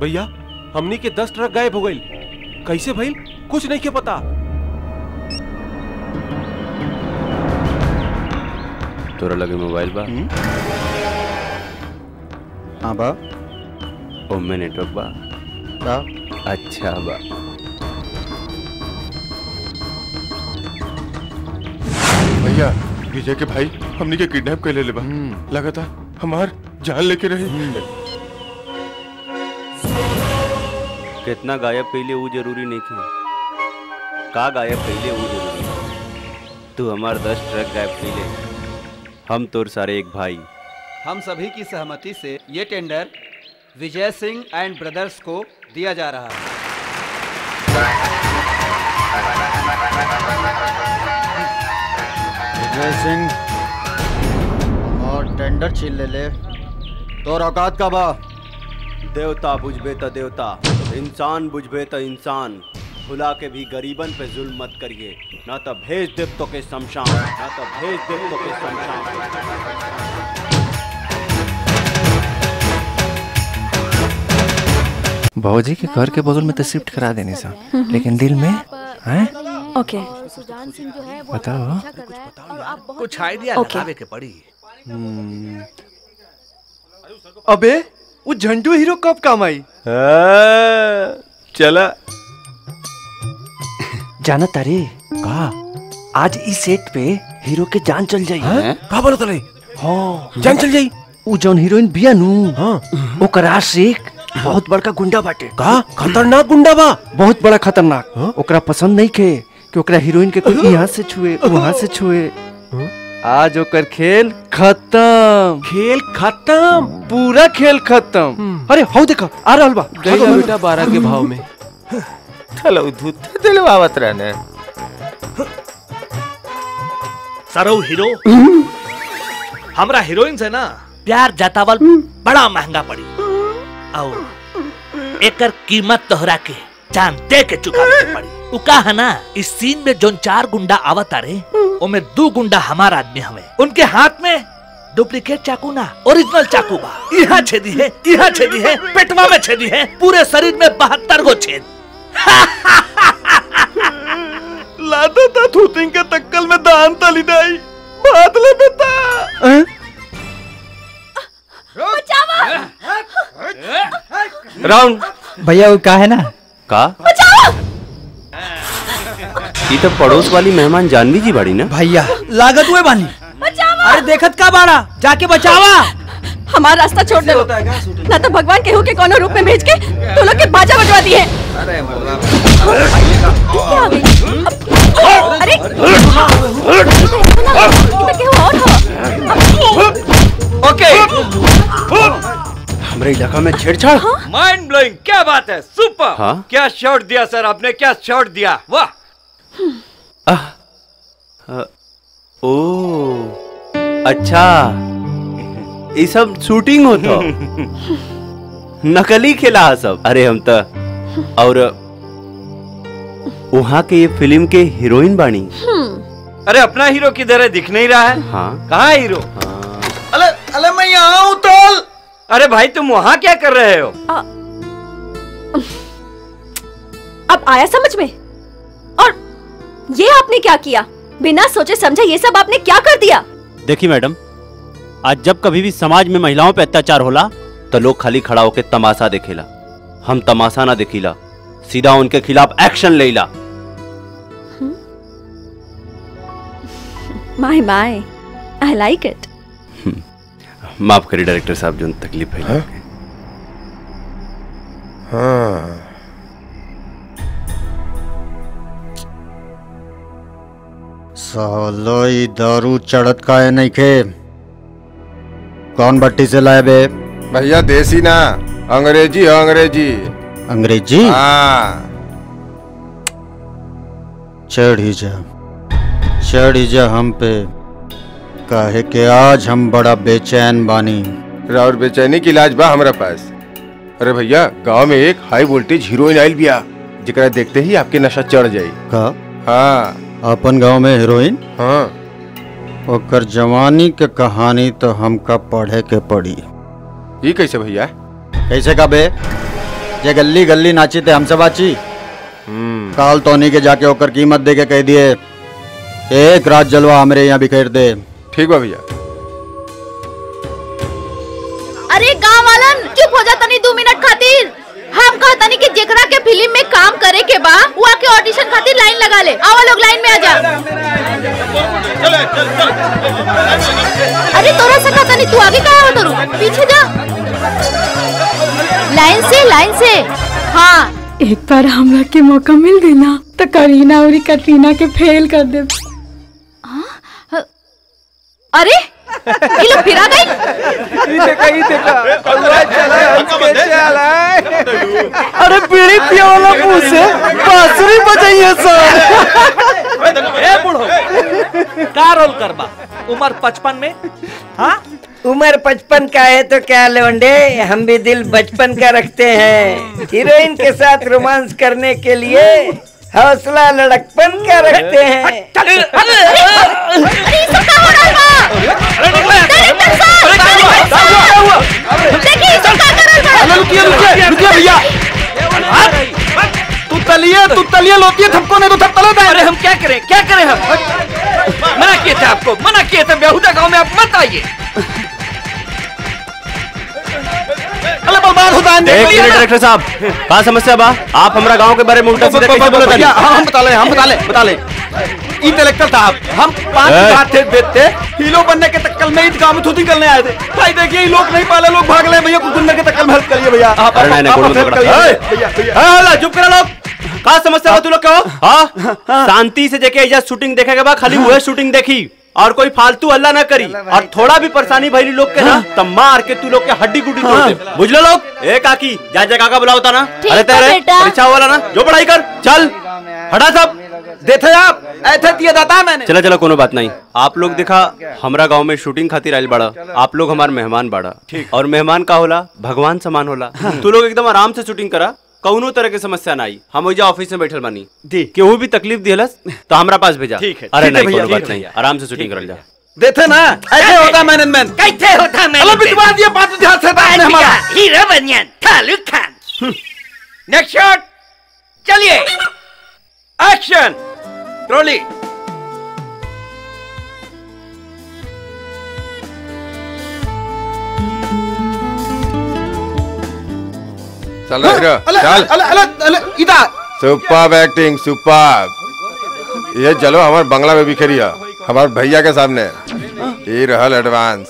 भैया हमनी के 10 ट्रक गायब हो गई। कैसे भइल कुछ नहीं के पता। तोरा लगे मोबाइल बा? हाँ बा। ओमे नेटवर्क बा? बा। अच्छा बा। भैया विजय के भाई हमनी के किडनैप कर ले बा। लगा था हमार जान लेके रहे। कितना गायब पहले वो जरूरी नहीं थी। का गायब पहले वो जरूरी नहीं। तू हमार 10 ट्रक गायब पहले हम तोर सारे एक भाई। हम सभी की सहमति से ये tender Vijay Singh and brothers को दिया जा रहा है। विजय सिंह और टेंडर छीन ले तो औकात का बा। देवता बुझबे तो देवता, इंसान बुझबे तो इंसान। भुला के भी गरीबन पे जुल्म मत करिए, ना तो भेज दे तो के शमशान, ना तो भेज दे तो के शमशान। बाबूजी के घर के बगल में तो शिफ्ट करा देने सा, लेकिन दिल में हैं? ओके। बताओ। कुछ आइडिया लगावे के पड़ी। अबे वो झंडू हीरो कब काम आई? चला जाना तारे का आज इस सेट पे हीरो के जान चल जाई। का बोलो तारे? हाँ जान चल जाई। उ जौन हीरोइन बिया नू ओकरा शेख बहुत बड़का गुंडा बाटे। का खतरनाक गुंडा बा, बहुत बड़ा खतरनाक। ओकरा पसंद नहीं खे कि ओकरा हीरोइन के कोई यहाँ से छुए वहाँ से छुए। आज ओकर खेल खत्म, खेल खत्म, पूरा खेल खत्म। अरे हौ देखा आ रहल बा बेटा 12 के भाव में। चलो धूत दिलवावत रहने सारो हीरो। हमरा हीरोइन से ना प्यार जतावल बड़ा महंगा पड़ी और एकर कीमत तोहरा के जान दे के चुकावे के पड़ी। उ का है ना इस सीन में जोन 4 गुंडा आवत आरे ओमे 2 गुंडा हमारा आदमी हवे। उनके हाथ में डुप्लीकेट चाकू ना ओरिजिनल चाकू बा। यहाँ छेदी है, यहाँ छेदी है, पेटवा में छेदी है, पूरे शरीर में 72 गो छेद। लादा ता थूतिंग के तक्कल में दान तली दाई बादले बेटा। बचावा राउंड भैया वो का है ना का ये तो पड़ोस वाली मेहमान जाह्नवी जी बाड़ी ना भैया लागत हुए बानी। अरे देखत का बाड़ा जाके बचावा। हमारा रास्ता छोड़ दे ना तो भगवान केहू के कोनो रूप में भेज के तो लोग के बाजा बजवा दिए। ओके हमारे इलाका में छेड़छाड़ माइंड ब्लोइंग। क्या बात है, सुपर। क्या शॉट दिया सर आपने, क्या शॉट दिया, वाह। ओ अच्छा ये सब शूटिंग होता नकली खेला सब। अरे हम तो और वहाँ के ये फिल्म के हीरोइन बानी। अरे अपना हीरो किधर है, दिख नहीं रहा है। कहाँ हीरो? अरे अरे मैं यहाँ हूँ तोल। अरे भाई तुम वहाँ क्या कर रहे हो? अब आया समझ में? और ये आपने क्या किया, बिना सोचे समझे ये सब आपने क्या कर दिया? देखिए मैडम, आज जब कभी भी समाज में महिलाओं पे अत्याचार होला तो लोग खाली खड़ा होके तमाशा देखेला। हम तमाशा ना देखिला, सीधा उनके खिलाफ एक्शन लेला। My my, I like it. माफ करिए डायरेक्टर साहब जो तकलीफ है। हाँ। सालो ये दारू चढ़त का है नहीं खे। कौन भट्टी से लाए बे? भैया देसी ना, अंग्रेजी अंग्रेजी अंग्रेजी। चढ़ ही जा हम पे, काहे के आज हम बड़ा बेचैन बानी। और बेचैनी की इलाज बा हमारे पास। अरे भैया गांव में एक हाई वोल्टेज हीरोइन आयल बिया जिकरा देखते ही आपके नशा चढ़ जाये। का? हाँ अपन गांव में हीरोइन। हाँ ओकर जवानी के कहानी तो हमका पढ़े के पड़ी। ये कैसे भैया? कैसे का बे? जे गली गली नाची थे हमसे बाची। काल तोनी के जाके ओकर कीमत दे के कह दिए एक रात जलवा हमरे यहाँ बिखेर दे। ठीक बा भैया। अरे गाँव वालन चुप हो जाता नहीं 2 मिनट खातिर। हम कहता नहीं कि जेकरा के फिल्म में काम करे के बा वो आके ऑडिशन खातिर लाइन लगा ले। आओ लोग लाइन में आ जा। अरे तोरा से कहता नहीं तू आगे का हो, तोरू पीछे जा। लाइन से, लाइन से। हाँ एक बार हमरा के मौका मिल गई ना तो करीना और कटरीना के फेल कर दे। अरे ये फिरा गई। अरे पीड़ी पिया वाला पूछे बांसुरी बजाइए सर। ए बूढ़ो का रोल करबा? उम्र 55 में। हाँ उम्र 55 का है तो क्या लवंडे, हम भी दिल बचपन का रखते हैं। हीरोइन के साथ रोमांस करने के लिए हौसला लड़कपन क्या रखते हैं। तू तलिए लोती है थपको नहीं तो थप तले। अरे हम क्या करें, क्या करें? हम मना किए थे आपको, मना किए थे बेहुदा गांव में आप मत आइए। एक मिनट डायरेक्टर साहब, क्या समस्या बा? आप हमारा गांव के बारे में उल्टा सीधा कैसे बोलत हैं? हम बता ले ई कलेक्टर साहब, हम 5 लाख थे बेचते हीरो बनने के तक्कल में इस गांव में थूथी करने आए थे। भाई देखिए ये लोग नहीं पाले, लोग भाग ले भैया, कुछ के तक्कल में हेल्प करिए भैया। चुप करा लोग, क्या समस्या है तू लोग कहो? शांति से देखे शूटिंग देखे के बाद खाली वह शूटिंग देखी और कोई फालतू हल्ला ना करी, और थोड़ा भी परेशानी भरी लोग के ना तब मार के तू लोग के हड्डी गुड्डी तोड़ दे, बुझ लो लोग। ए काकी जा जा काका बुलाओ ता ना, अरे तेरे परीक्षा वाला ना जो पढ़ाई कर, चल हटा सब देखे आप ऐसे दिया दाता मैंने। चला चला कोनो बात नहीं। आप लोग देखा हमारा गाँव में शूटिंग खातिर आयल बाड़ा, आप लोग हमारे मेहमान बाड़ा, और मेहमान का होला भगवान समान होला। तू लोग एकदम आराम से शूटिंग करा, कौनो तरह की समस्या ना आई। हम ऑफिस में बैठल बानी, केहू भी तकलीफ दिहलस तो हमारा पास भेजा, ठीक है? अरे नहीं कोई बात नहीं, आराम से शूटिंग कर जा। देते ना ऐसे होता मैनेजमेंट, कैसे होता मैनेजमेंट, अरे बिटवा दिया पांच हजार से बाहर हमारा हीरो बनियान खालू खान। नेक्स्ट शॉट, चलिए एक्शन। ट्रॉली चल सुपर एक्टिंग सुपर। ये चलो हमारे बंगला में बिखरिया हमारे भैया के सामने, ये रहल एडवांस।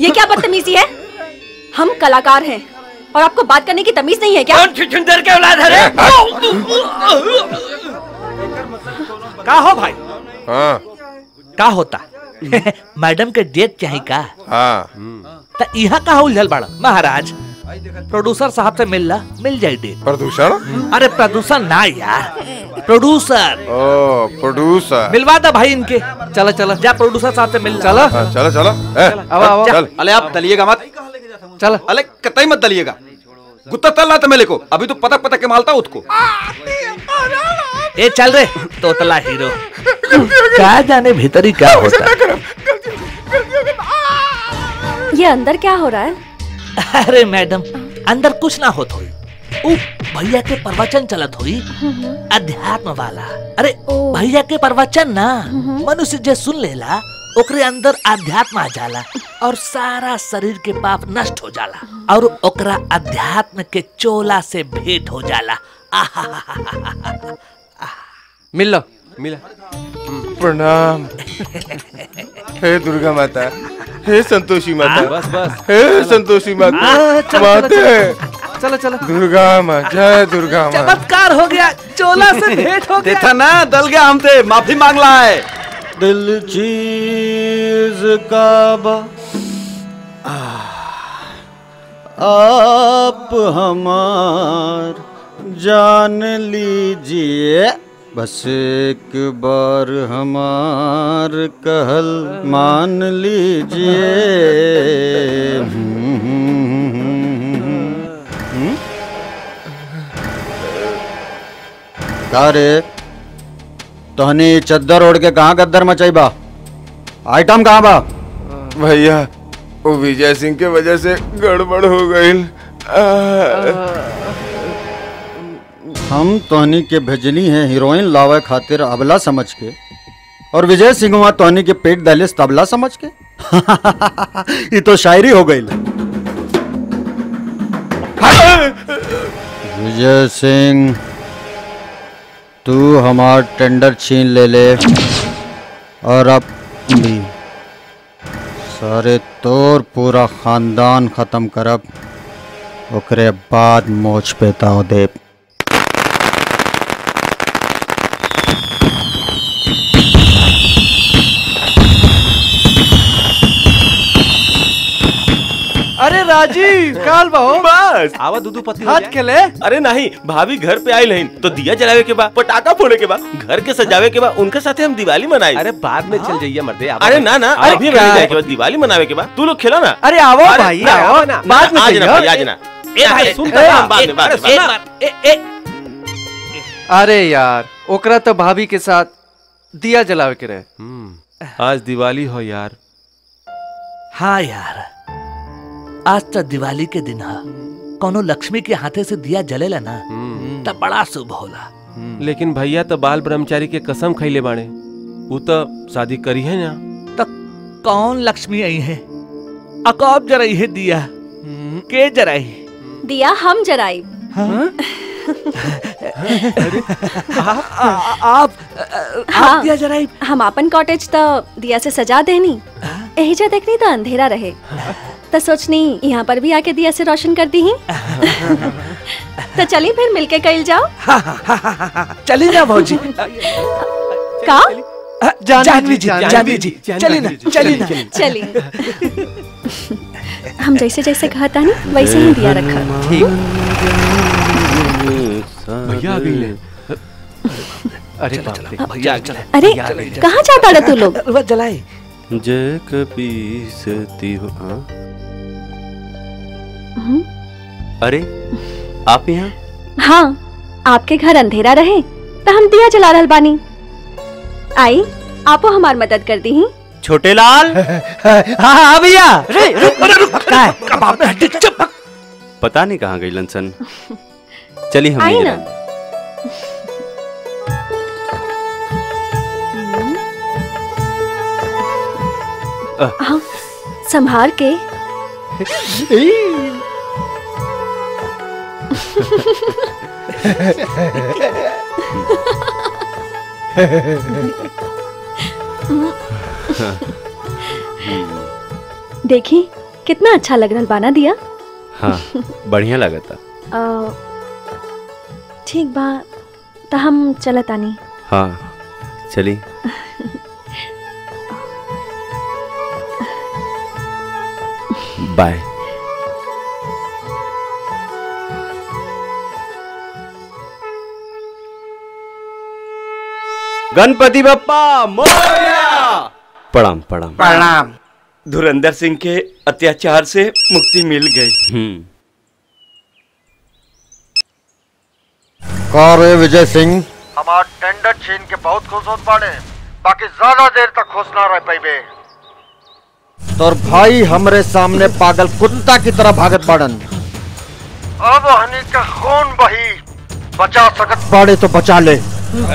ये क्या बदतमीजी है? हम कलाकार हैं और आपको बात करने की तमीज नहीं है क्या? सुंदर के औलाद है रे। का हो भाई? हाँ। का होता? मैडम के डेट चाहिए का? हाँ। ता यहाँ का उलझल बड़ा महाराज, प्रोड्यूसर साहब से मिलला मिल जाए डेट। प्रदूषण? अरे प्रदूषण ना यार, प्रोड्यूसर। ओ प्रोड्यूसर मिलवा दे भाई इनके। चलो चलो जा प्रोड्यूसर साहब से मिल। चलो चलो चलो चल। अरे आप दलिएगा मत, चलो अरे कतई मत दलिएगा, गुत्ता तल रहा था मेरे को अभी तो पतक पतक के मालता उसको। ए चल रे तोतला हीरो, क्या जाने भीतरी क्या होता। ये अंदर क्या हो रहा है? अरे मैडम अंदर कुछ ना होत हुई, भैया के प्रवचन चलत हुई अध्यात्म वाला। अरे भैया के प्रवचन ना मनुष्य जो सुन लेला ओकरे अंदर अध्यात्म आ जाला और सारा शरीर के पाप नष्ट हो जाला और ओकरा अध्यात्म के चोला से भेंट हो जाला। मिलो मिला। प्रणाम। हे दुर्गा माता, हे संतोषी माता, बस बस, हे संतोषी माता माते। चलो चलो दुर्गा माता, जय दुर्गा माता। चमत्कार हो गया, चोला से भेंट हो गया। देखा ना दल गया, हमसे माफी मांग रहा है। दिल चीज काबा आप हमार जान लीजिए, बस एक बार हमार कहल मान लीजिए। का रे तहनी चद्दर ओढ़ के कहाँ गद्दर मचाई बा? आइटम कहाँ बा? भैया वो विजय सिंह के वजह से गड़बड़ हो गई। हम तोहनी के भेजनी है हीरोइन लावे खातिर अबला समझ के, और विजय सिंह वहाँ तोहनी के पेट दहलिस तबला समझ के। ये तो शायरी हो गई। विजय सिंह तू हमार टेंडर छीन ले ले, और अब भी सारे तोर पूरा खानदान खत्म करब, ओकरे बाद मोछ पे ताव देब। अरे राजीव काल बस आवा दूधू पति हाथ खेले। अरे नहीं भाभी घर पे आई लेकिन तो दिया जलावे के बाद, पटाखा फोड़े के बाद, घर के सजावे के बाद उनके साथ हम दिवाली मनाए। अरे बाद में चल जाइए मर्दे। अरे ना ना अभी जाए के बाद दिवाली मनावे के बाद तू लोग खेलो ना। अरे आओ भाई आओ ना, बाद में आज ना। अरे यार ओकरा तो भाभी के साथ दिया जलावे के रहे, आज दिवाली हो यार। हाँ यार आज तो दिवाली के दिन है, कोनो लक्ष्मी के हाथे से दिया जलेला ना तो बड़ा शुभ होला। लेकिन भैया तो बाल ब्रह्मचारी के कसम खैले बाड़े, वो तो शादी करी है ना। तो कौन लक्ष्मी आई है? अकाब जराई है दिया के जराई दिया हम जराई। हाँ? आप दिया जराई हम आपन कॉटेज तो दिया से सजा देनी यही जा देखनी तो अंधेरा रहे तो सोचनी यहाँ पर भी आके दिया से रोशन कर दी ही। तो चली फिर मिलके कल जाओ। चली ना भौजी का जाह्नवी जी चली ना चली। हम जैसे जैसे कहा था नहीं वैसे ही दिया रखा। भैया अरे अरे कहाँ जाता रहा तू लोग जलाए जय कभी सती हो। अरे आप यहाँ? हाँ आपके घर अंधेरा रहे तो हम दिया जला रहल बानी। आई आपो हमार मदद कर दी ही छोटे लाल। हाँ भैया पता नहीं कहाँ गई लंसन। चलिए हम आई ना हाँ संभार के। देखी कितना अच्छा लग रहा बाना दिया। हाँ बढ़िया लगता। ठीक बा तो हम चलत आनी। हाँ चली। बाय। गणपति बप्पा मोरया। प्रणाम प्रणाम प्रणाम। धुरंधर सिंह के अत्याचार से मुक्ति मिल गई। कौन है विजय सिंह? हमार टेंडर छीन के बहुत खुश होत बाड़े बाकी ज्यादा देर तक खुश ना रह पाइबे। तोर भाई हमरे सामने पागल कुत्ता की तरह भागत बाड़न। अब हनी का खून बही बचा सकत बाड़े तो बचा ले। उतर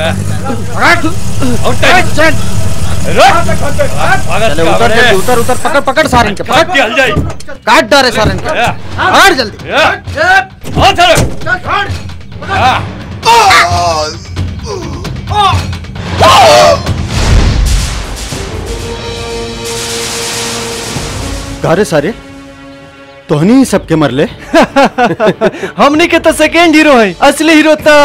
पकड़ सारन के काट डाले सारन के हट जल्दी। गारे सारे तोहनी ही सबके मरले। हमने के तो सेकेंड हीरो है असली हीरो तो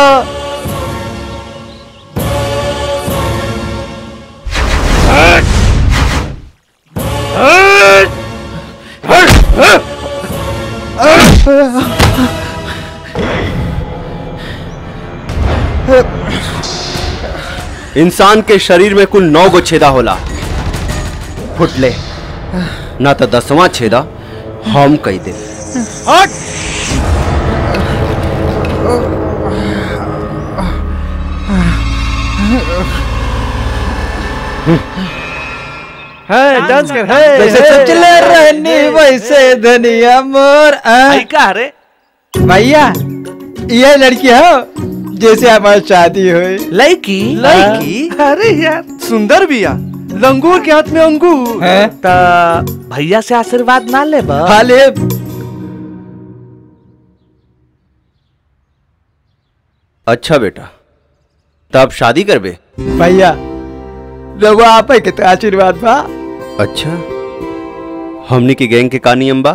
इंसान के शरीर में कुल 9 गो छेदा होला। फुटले ना तो 10वां छेदा हम कही दे। डांस कर रहनी वैसे धनिया मोर रे भैया ये लड़की है जैसे हमारी शादी हुई लड़की लड़की। अरे यार सुंदर भी है लंगूर के हाथ में अंगूर। भैया से आशीर्वाद ना ले भाले। अच्छा बेटा तब शादी करबे भैया लोग आप आशीर्वाद बा। अच्छा हमने की गैंग के कहानी अम्बा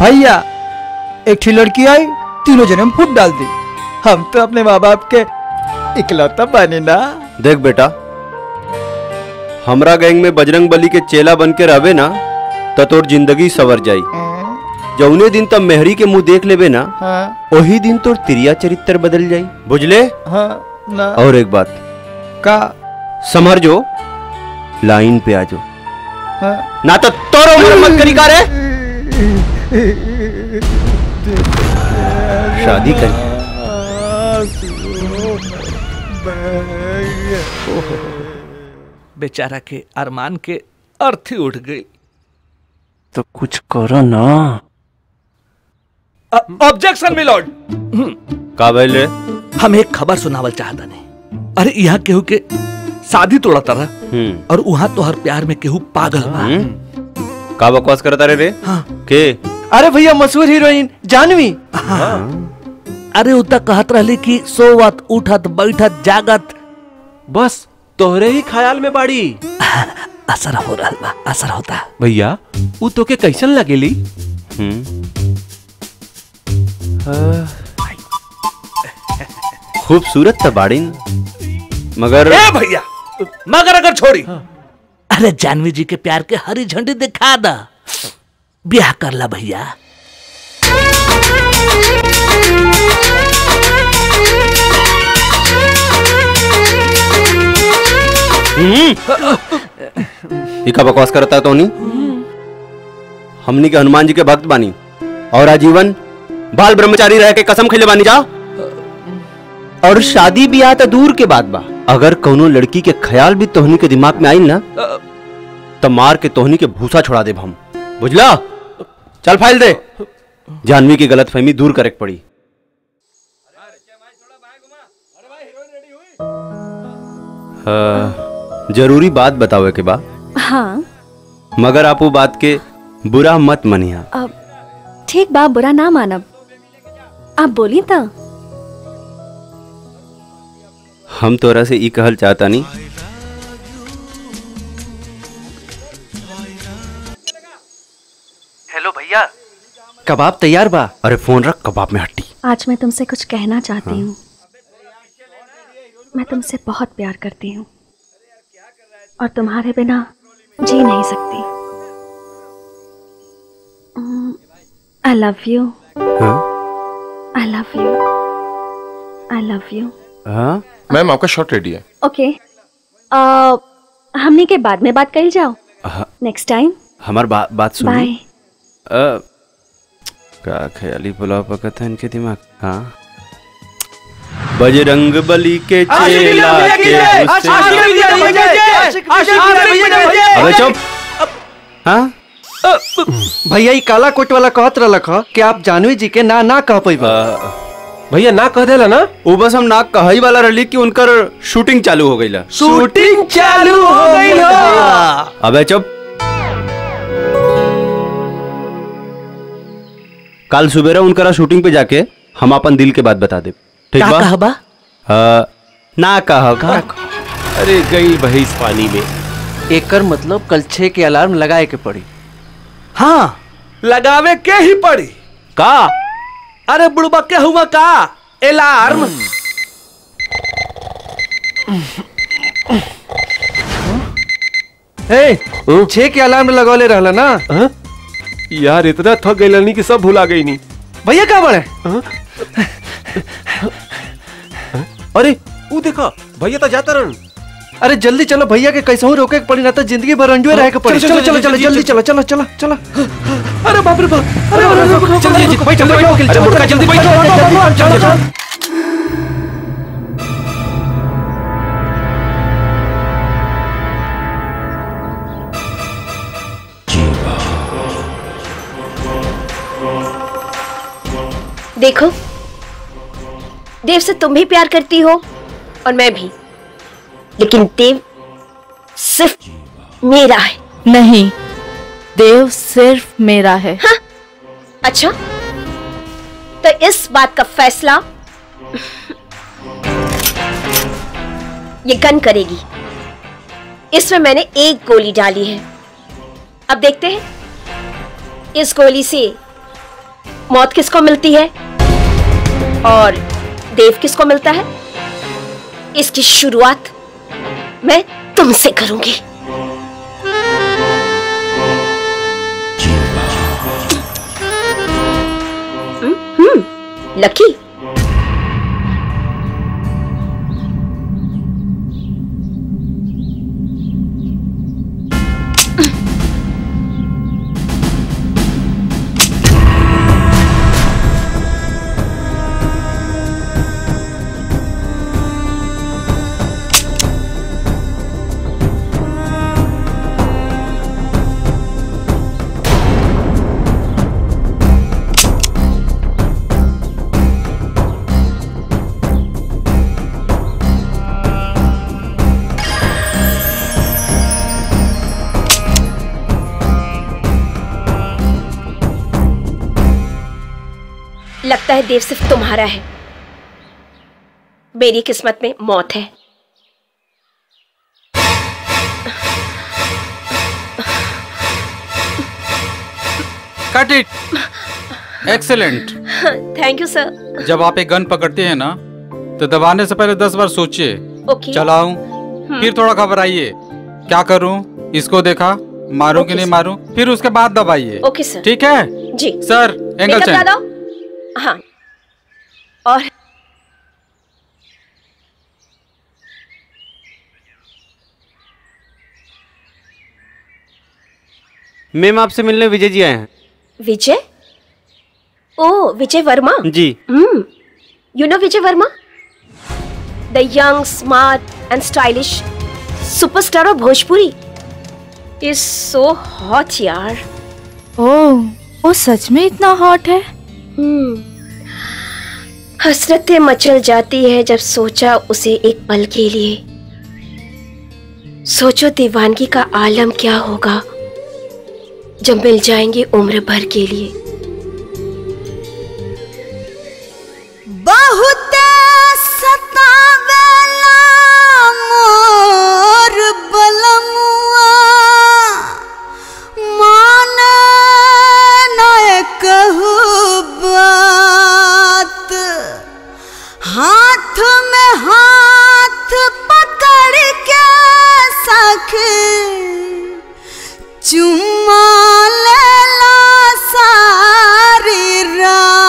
भैया एक ठे लड़की आई तीनों जने फूट डाल दी। हम तो अपने माँ बाप के इकलौता बने ना। देख बेटा हमरा गैंग में बजरंग बली के चेला बन के रहबे ना तो तोर जिंदगी सवर जाई। जौने दिन तब मेहरी के मुंह देख लेबे ना वही दिन तोर तिरिया चरित्र बदल जाई बुझले। ना और एक बात का समर जो लाइन पे आ जो ना तो तोर उम्र मत करी का रे। शादी कर बेचारा के अरमान के अर्थी उठ गई तो कुछ करो ना। Objection milord. का भइले? हम एक खबर सुनावल चाहता नहीं। अरे यहाँ केहू के शादी तोड़ता रहा और वहाँ तो हर प्यार में केहू पागल बा। का बकवास करता रे? हाँ। के अरे भैया मशहूर हीरोइन जाह्नवी। हाँ। अरे उता कहत रहली कि सोवत उठत बैठत जागत बस तोहरे ही ख्याल में बाड़ी। असर हो रहा बा, असर होता भैया। वो तो के कैसन लगेली? खूबसूरत तो बाड़ी मगर भैया मगर अगर छोड़ी। हाँ। अरे जाह्नवी जी के प्यार के हरी झंडी दिखा दा, ब्याह कर ला भैया। इका बकवास करता तो नहीं। हमनी के हनुमान जी के भक्त बानी और आजीवन बाल ब्रह्मचारी रह के कसम खिले बानी जा। और शादी ब्याह तो दूर के बात बा, अगर कोनो लड़की के ख्याल भी तोहनी के दिमाग में आई ना तो मार के तोहनी के भूसा छोड़ा दे हम, बुझला? चल फाइल दे। जाह्नवी की गलतफहमी दूर करे के पड़ी। जरूरी बात बतावे के बा। हाँ। मगर आप वो बात के बुरा मत मनिया। ठीक बा, बुरा ना मानब। आप बोली था हम तोरा से ई कहल चाहता नहीं हेलो भैया कबाब तैयार बा। अरे फोन रख, कबाब में हट्टी। आज मैं तुमसे कुछ कहना चाहती हूँ। मैं तुमसे बहुत प्यार करती हूँ और तुम्हारे बिना जी नहीं सकती। I love you, I love you, I love you. हाँ मैम आपका शॉट रेडी है। ओके हमने के बाद में बात कर जाओ। नेक्स्ट टाइम हमार बात सुनी। क्या ख्याली बुलाव पकता है इनके दिमाग। हाँ बजरंग बली के चेला के अबे चुप। हाँ भैया ये काला कोट वाला कहत रहलक कि आप जाह्नवी जी के ना ना कह पैबा। भैया ना कह देला ना, वो बस हम ना कही वाला रही कि उनकर शूटिंग चालू हो गई ला। शूटिंग चालू हो गई। अबे चुप। कल सुबेरा उनकरा शूटिंग पे जाके हम अपन दिल के बात बता दे, ठीक बा? कहा बा? ना कहा बा। अरे गई भैंस पानी में। एकर मतलब कल 6 के अलार्म लगाए के पड़ी। हाँ लगावे के ही पड़ी का? अरे बुढ़बा क्या हुआ का अलार्म? छह के अलार्म लगौले रहला ना। हा? यार इतना थक गई नहीं कि सब भुला गई नहीं। भैया का बड़े? अरे वो देखा भैया तो जाता रह। अरे जल्दी चलो भैया के कैसे रोके पड़ी ना तो जिंदगी भर अंजुए रह के पड़ी। चलो चलो चलो जल्दी चलो चलो चलो चलो। अरे बाप रे बाप। अरे जल्दी भाई चलो जल्दी भाई चलो चलो। देखो देव से तुम भी प्यार करती हो और मैं भी, लेकिन देव सिर्फ मेरा है। नहीं देव सिर्फ मेरा है। हाँ? अच्छा तो इस बात का फैसला ये गन करेगी। इसमें मैंने एक गोली डाली है, अब देखते हैं इस गोली से मौत किसको मिलती है और देव किसको मिलता है। इसकी शुरुआत मैं तुमसे करूंगी। लकी लगता है देव सिर्फ तुम्हारा है, मेरी किस्मत में मौत है। Cut it. Excellent. Thank you sir. जब आप एक गन पकड़ते हैं ना तो दबाने से पहले 10 बार सोचिए। Okay. चलाऊं फिर थोड़ा घबराइए, क्या करूं, इसको देखा मारूं कि नहीं मारूं, फिर उसके बाद दबाइए। Okay sir. ठीक है जी सर। Angle change. हाँ और मैम आपसे मिलने विजय जी आए हैं। विजय? ओ Vijay Verma ji. You know Vijay Verma, the young smart and stylish superstar of Bhojpuri is so hot यार। ओह वो सच में इतना हॉट है। हसरतें मचल जाती है जब सोचा उसे एक पल के लिए, सोचो दीवानगी का आलम क्या होगा जब मिल जाएंगे उम्र भर के लिए। बहुत सतावेला मोर बलमुआ माना न कहू बात, हाथ में हाथ पकड़ के सखी चुम्मा लेला सारी रात।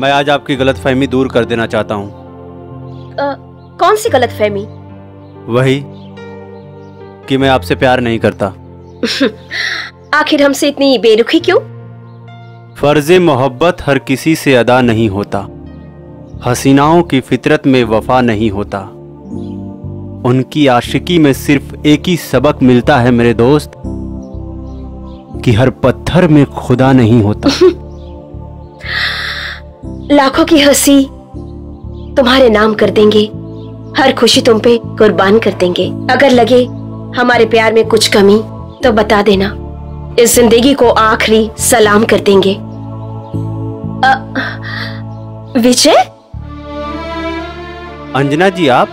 मैं आज आपकी गलतफहमी दूर कर देना चाहता हूँ। कौन सी गलतफहमी? वही कि मैं आपसे प्यार नहीं करता। आखिर हमसे इतनी बेरुखी क्यों? फर्ज मोहब्बत हर किसी से अदा नहीं होता। हसीनाओं की फितरत में वफा नहीं होता। उनकी आशिकी में सिर्फ एक ही सबक मिलता है मेरे दोस्त, कि हर पत्थर में खुदा नहीं होता। लाखों की हंसी तुम्हारे नाम कर देंगे, हर खुशी तुम पे कुर्बान कर देंगे। अगर लगे हमारे प्यार में कुछ कमी तो बता देना, इस जिंदगी को आखिरी सलाम कर देंगे। विजय? अंजना जी आप?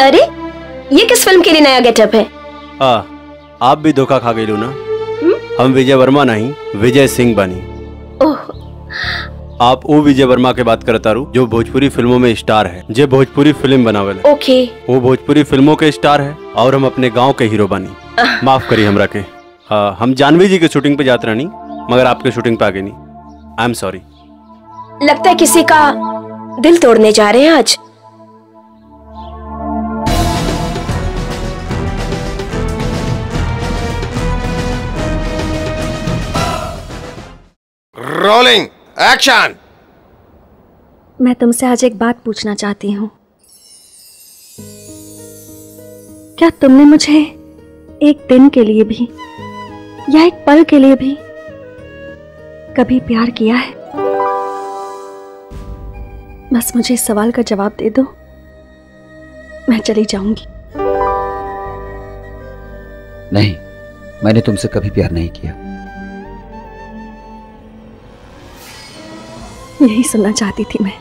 अरे ये किस फिल्म के लिए नया गेटअप है? आप भी धोखा खा गई लू ना। हम विजय वर्मा नहीं, विजय सिंह बनी। ओह, आप वो विजय वर्मा के बात करता रू जो भोजपुरी फिल्मों में स्टार है, जो भोजपुरी फिल्म बनावेल। ओके, वो भोजपुरी फिल्मों के स्टार है और हम अपने गांव के हीरो बनी। माफ करी हमरा के। हम जाह्नवी जी के शूटिंग पे जात रहनी मगर आपके शूटिंग पे आगे नहीं। I am sorry. लगता है किसी का दिल तोड़ने जा रहे हैं आज। Rolling action. मैं तुमसे आज एक बात पूछना चाहती हूँ। क्या तुमने मुझे एक दिन के लिए भी या एक पल के लिए भी कभी प्यार किया है? बस मुझे इस सवाल का जवाब दे दो, मैं चली जाऊंगी। नहीं, मैंने तुमसे कभी प्यार नहीं किया। यही सुनना चाहती थी मैं।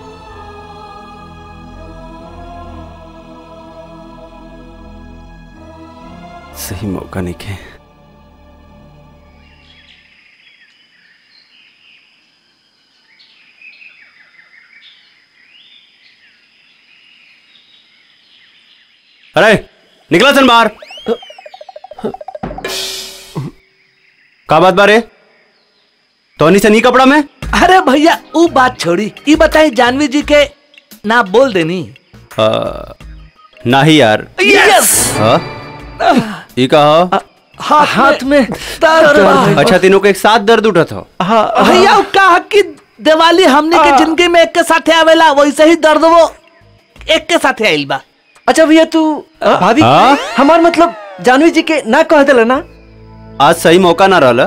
सही मौका निकले। अरे निकला चल बाहर। का बात बारे तोनी से नहीं कपड़ा में? अरे भैया वो बात छोड़ी, ये बताई जाह्नवी जी के ना बोल देनी? नहीं यार। यस। ये कहा हाथ में दर्द। अच्छा तीनों को एक साथ दर्द उठा था। भैया कहा कि दिवाली हमने के जिंदगी में एक के साथ आवेला, वैसे ही दर्द वो एक के साथ आइल बा। अच्छा भैया तू भाभी हमार मतलब जाह्नवी जी के ना कह दिला ना। आज सही मौका ना रहला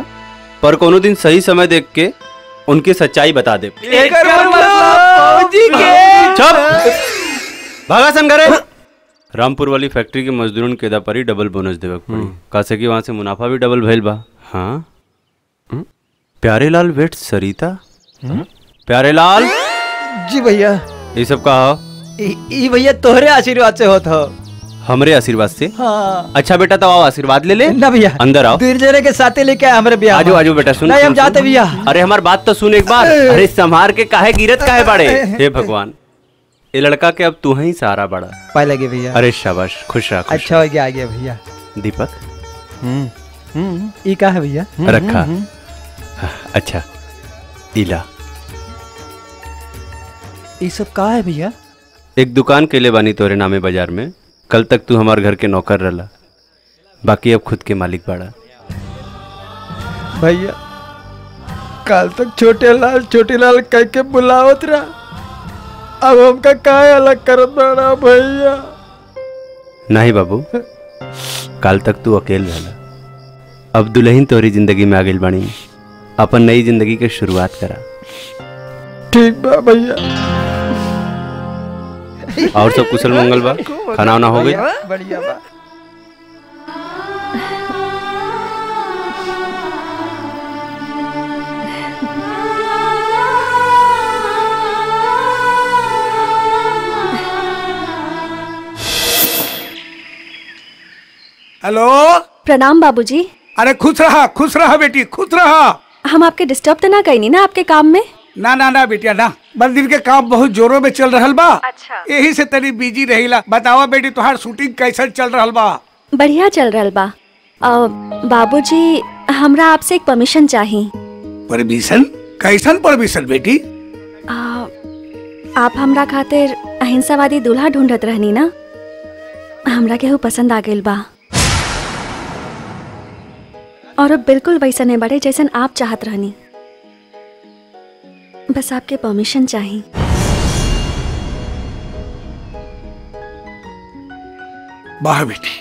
पर कोनो दिन सही समय देख के उनकी सच्चाई बता दे। भागा सन करे। रामपुर वाली फैक्ट्री के मजदूरन के दापरी डबल बोनस देवक पड़ी, कासे की वहाँ से मुनाफा भी डबल भइल बा। हाँ प्यारेलाल वेट सरिता। प्यारेलाल जी भैया ये सब कहा भैया तोहरे आशीर्वाद से होता हो। हमरे आशीर्वाद से? हाँ। अच्छा बेटा तो आओ आशीर्वाद ले ले। ना भैया अंदर आओ। गुर्जर के साथे लेके आए हमारे भैया। आजो आजो बेटा सुन। नहीं हम जाते भैया। अरे हमारी बात तो सुन एक बार। अरे संभार के काहे गिरत काहे बाड़े। हे भगवान, ये लड़का के अब तू ही सहारा बाड़ा। पाए लगे भैया। अरे शाबाश, खुश रहा। अच्छा हो गया आ गया भैया। दीपक ये का है भैया? रखा। अच्छा इला ये सब का है भैया? एक दुकान के लिए बानी तोरे नामे बाजार में। कल तक तू हमारे घर के नौकर रहला, बाकी अब खुद के मालिक बाड़ा। भैया कल तक छोटे लाल कह के बुलावत रहा, अब हमका काहे अलग करत बाड़ा भैया? नहीं बाबू, कल तक तू अकेल रहला, अब दुल्हन तोरी जिंदगी में आ गइल बानी। अपन नई जिंदगी के शुरुआत करा। ठीक बा भैया। और सब कुशल मंगल बा? खाना वाना हो गया? बढ़िया बा। हेलो। प्रणाम बाबूजी। अरे खुश रहा बेटी, खुश रहा। हम आपके डिस्टर्ब तो ना कहीं ना आपके काम में? ना ना ना बेटिया ना, मंदिर के काम बहुत जोरों में चल रहल बा। अच्छा। यही से तनी बिजी रहिला। बताओ बेटी तुम्हार शूटिंग कैसन चल रहल बा? बढ़िया चल रहल बा। बाबूजी हमरा आपसे एक परमिशन चाहिए। परमिशन? कैसन परमिशन बेटी? आप हमरा खातिर अहिंसावादी दूल्हा ढूंढत रहनी ना, हमरा केहू पसंद आ गइल बा और अब बिल्कुल वैसा नहीं बड़े जैसन आप चाहत रहनी। बस आपके परमिशन चाहिए। वाह बेटी,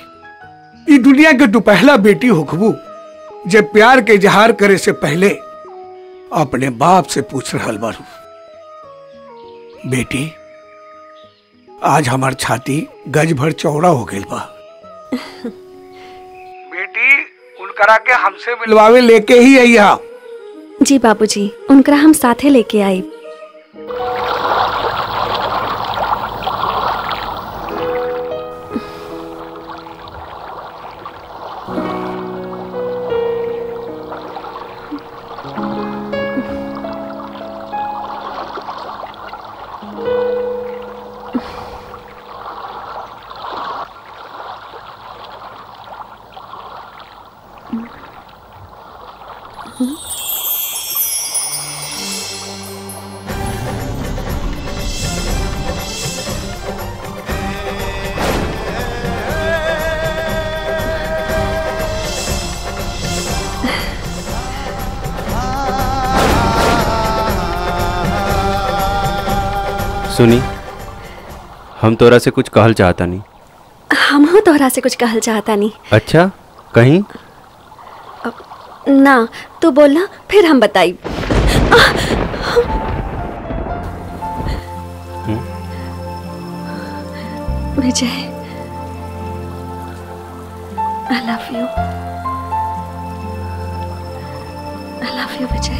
इ दुनिया के तू पहला बेटी होखबू जे प्यार के इजहार करे से पहले अपने बाप से पूछ रहल बारू। बेटी, आज हमार छाती गज भर चौड़ा हो गई बा। बेटी, उनकरा के हमसे मिलवावे लेके ही आई हा। जी बाबूजी, उनकरा हम साथे लेके आई। सुनी, हम तोरा से कुछ कहल चाहता नहीं। हम तोरा से कुछ कहल चाहता नहीं। अच्छा, कहीं ना तो बोलना, फिर हम बताई। Vijay, I love you. I love you Vijay.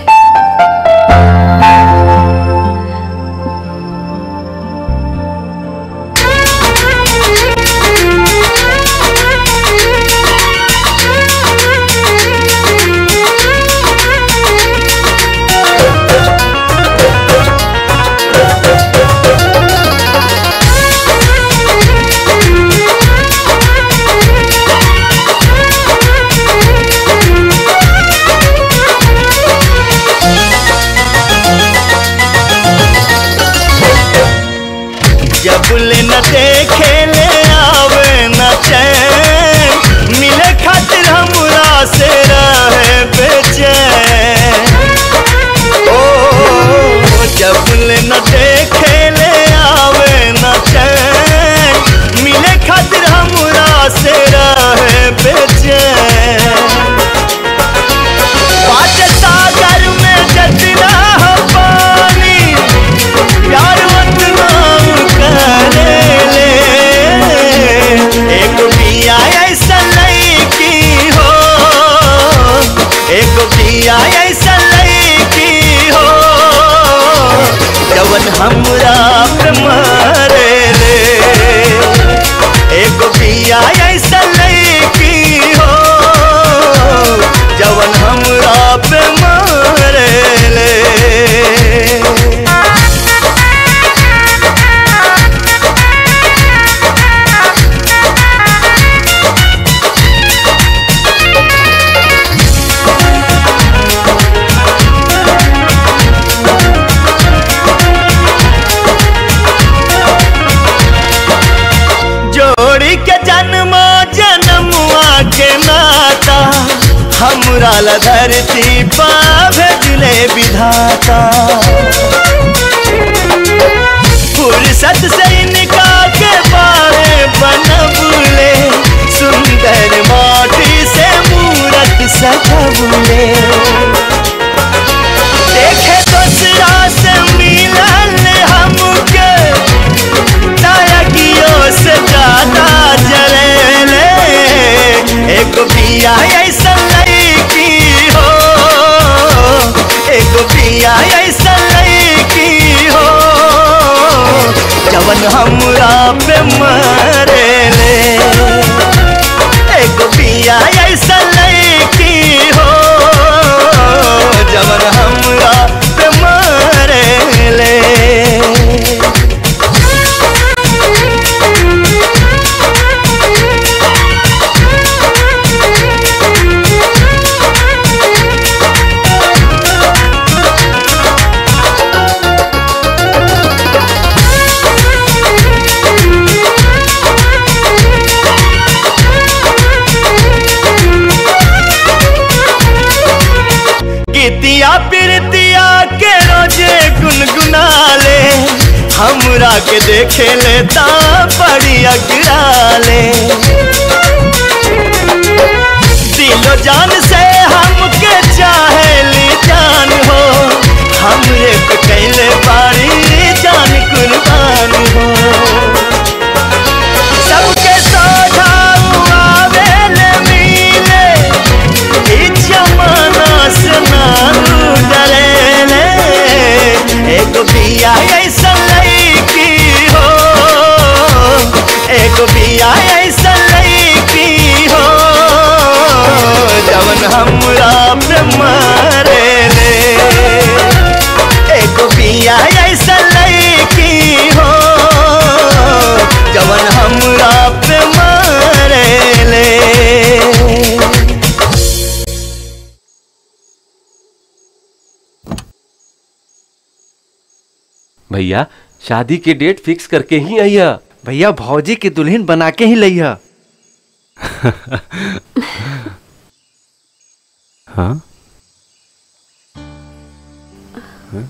धरती भेजले विधाता, फुर्सत से इनका के बारे बनबुले, सुंदर माटी से मूरत सजबुले। देखे दोसरा से मिलन हमके, नायकियों से ज्यादा जलेले। एक पिया ऐसा पिया ऐसा लड़की हो, जवन हमरा पे मरे ले। एक पिया ऐसा लड़की हो, जवन हमरा पे मरे ले। आके देखे लेता बढ़िया गिरा ले। दिलो जान से हमके चाहेली जान हो, हमरे पे कैले बारी जान कुर्बान हो। सबके सोझाऊ आवेले मिले, इस जमाना से ना डरेले। एक बिया ऐसा लड़की हो, एक बिया ऐसा लड़की हो, जवन हमरा पे मारे ले। एक बिया ऐसा लड़की हो, जवन हमरा पे मारे ले। भैया शादी के डेट फिक्स करके ही आइया। भैया भौजी की दुल्हन बना के ही लइया। हाँ? हाँ?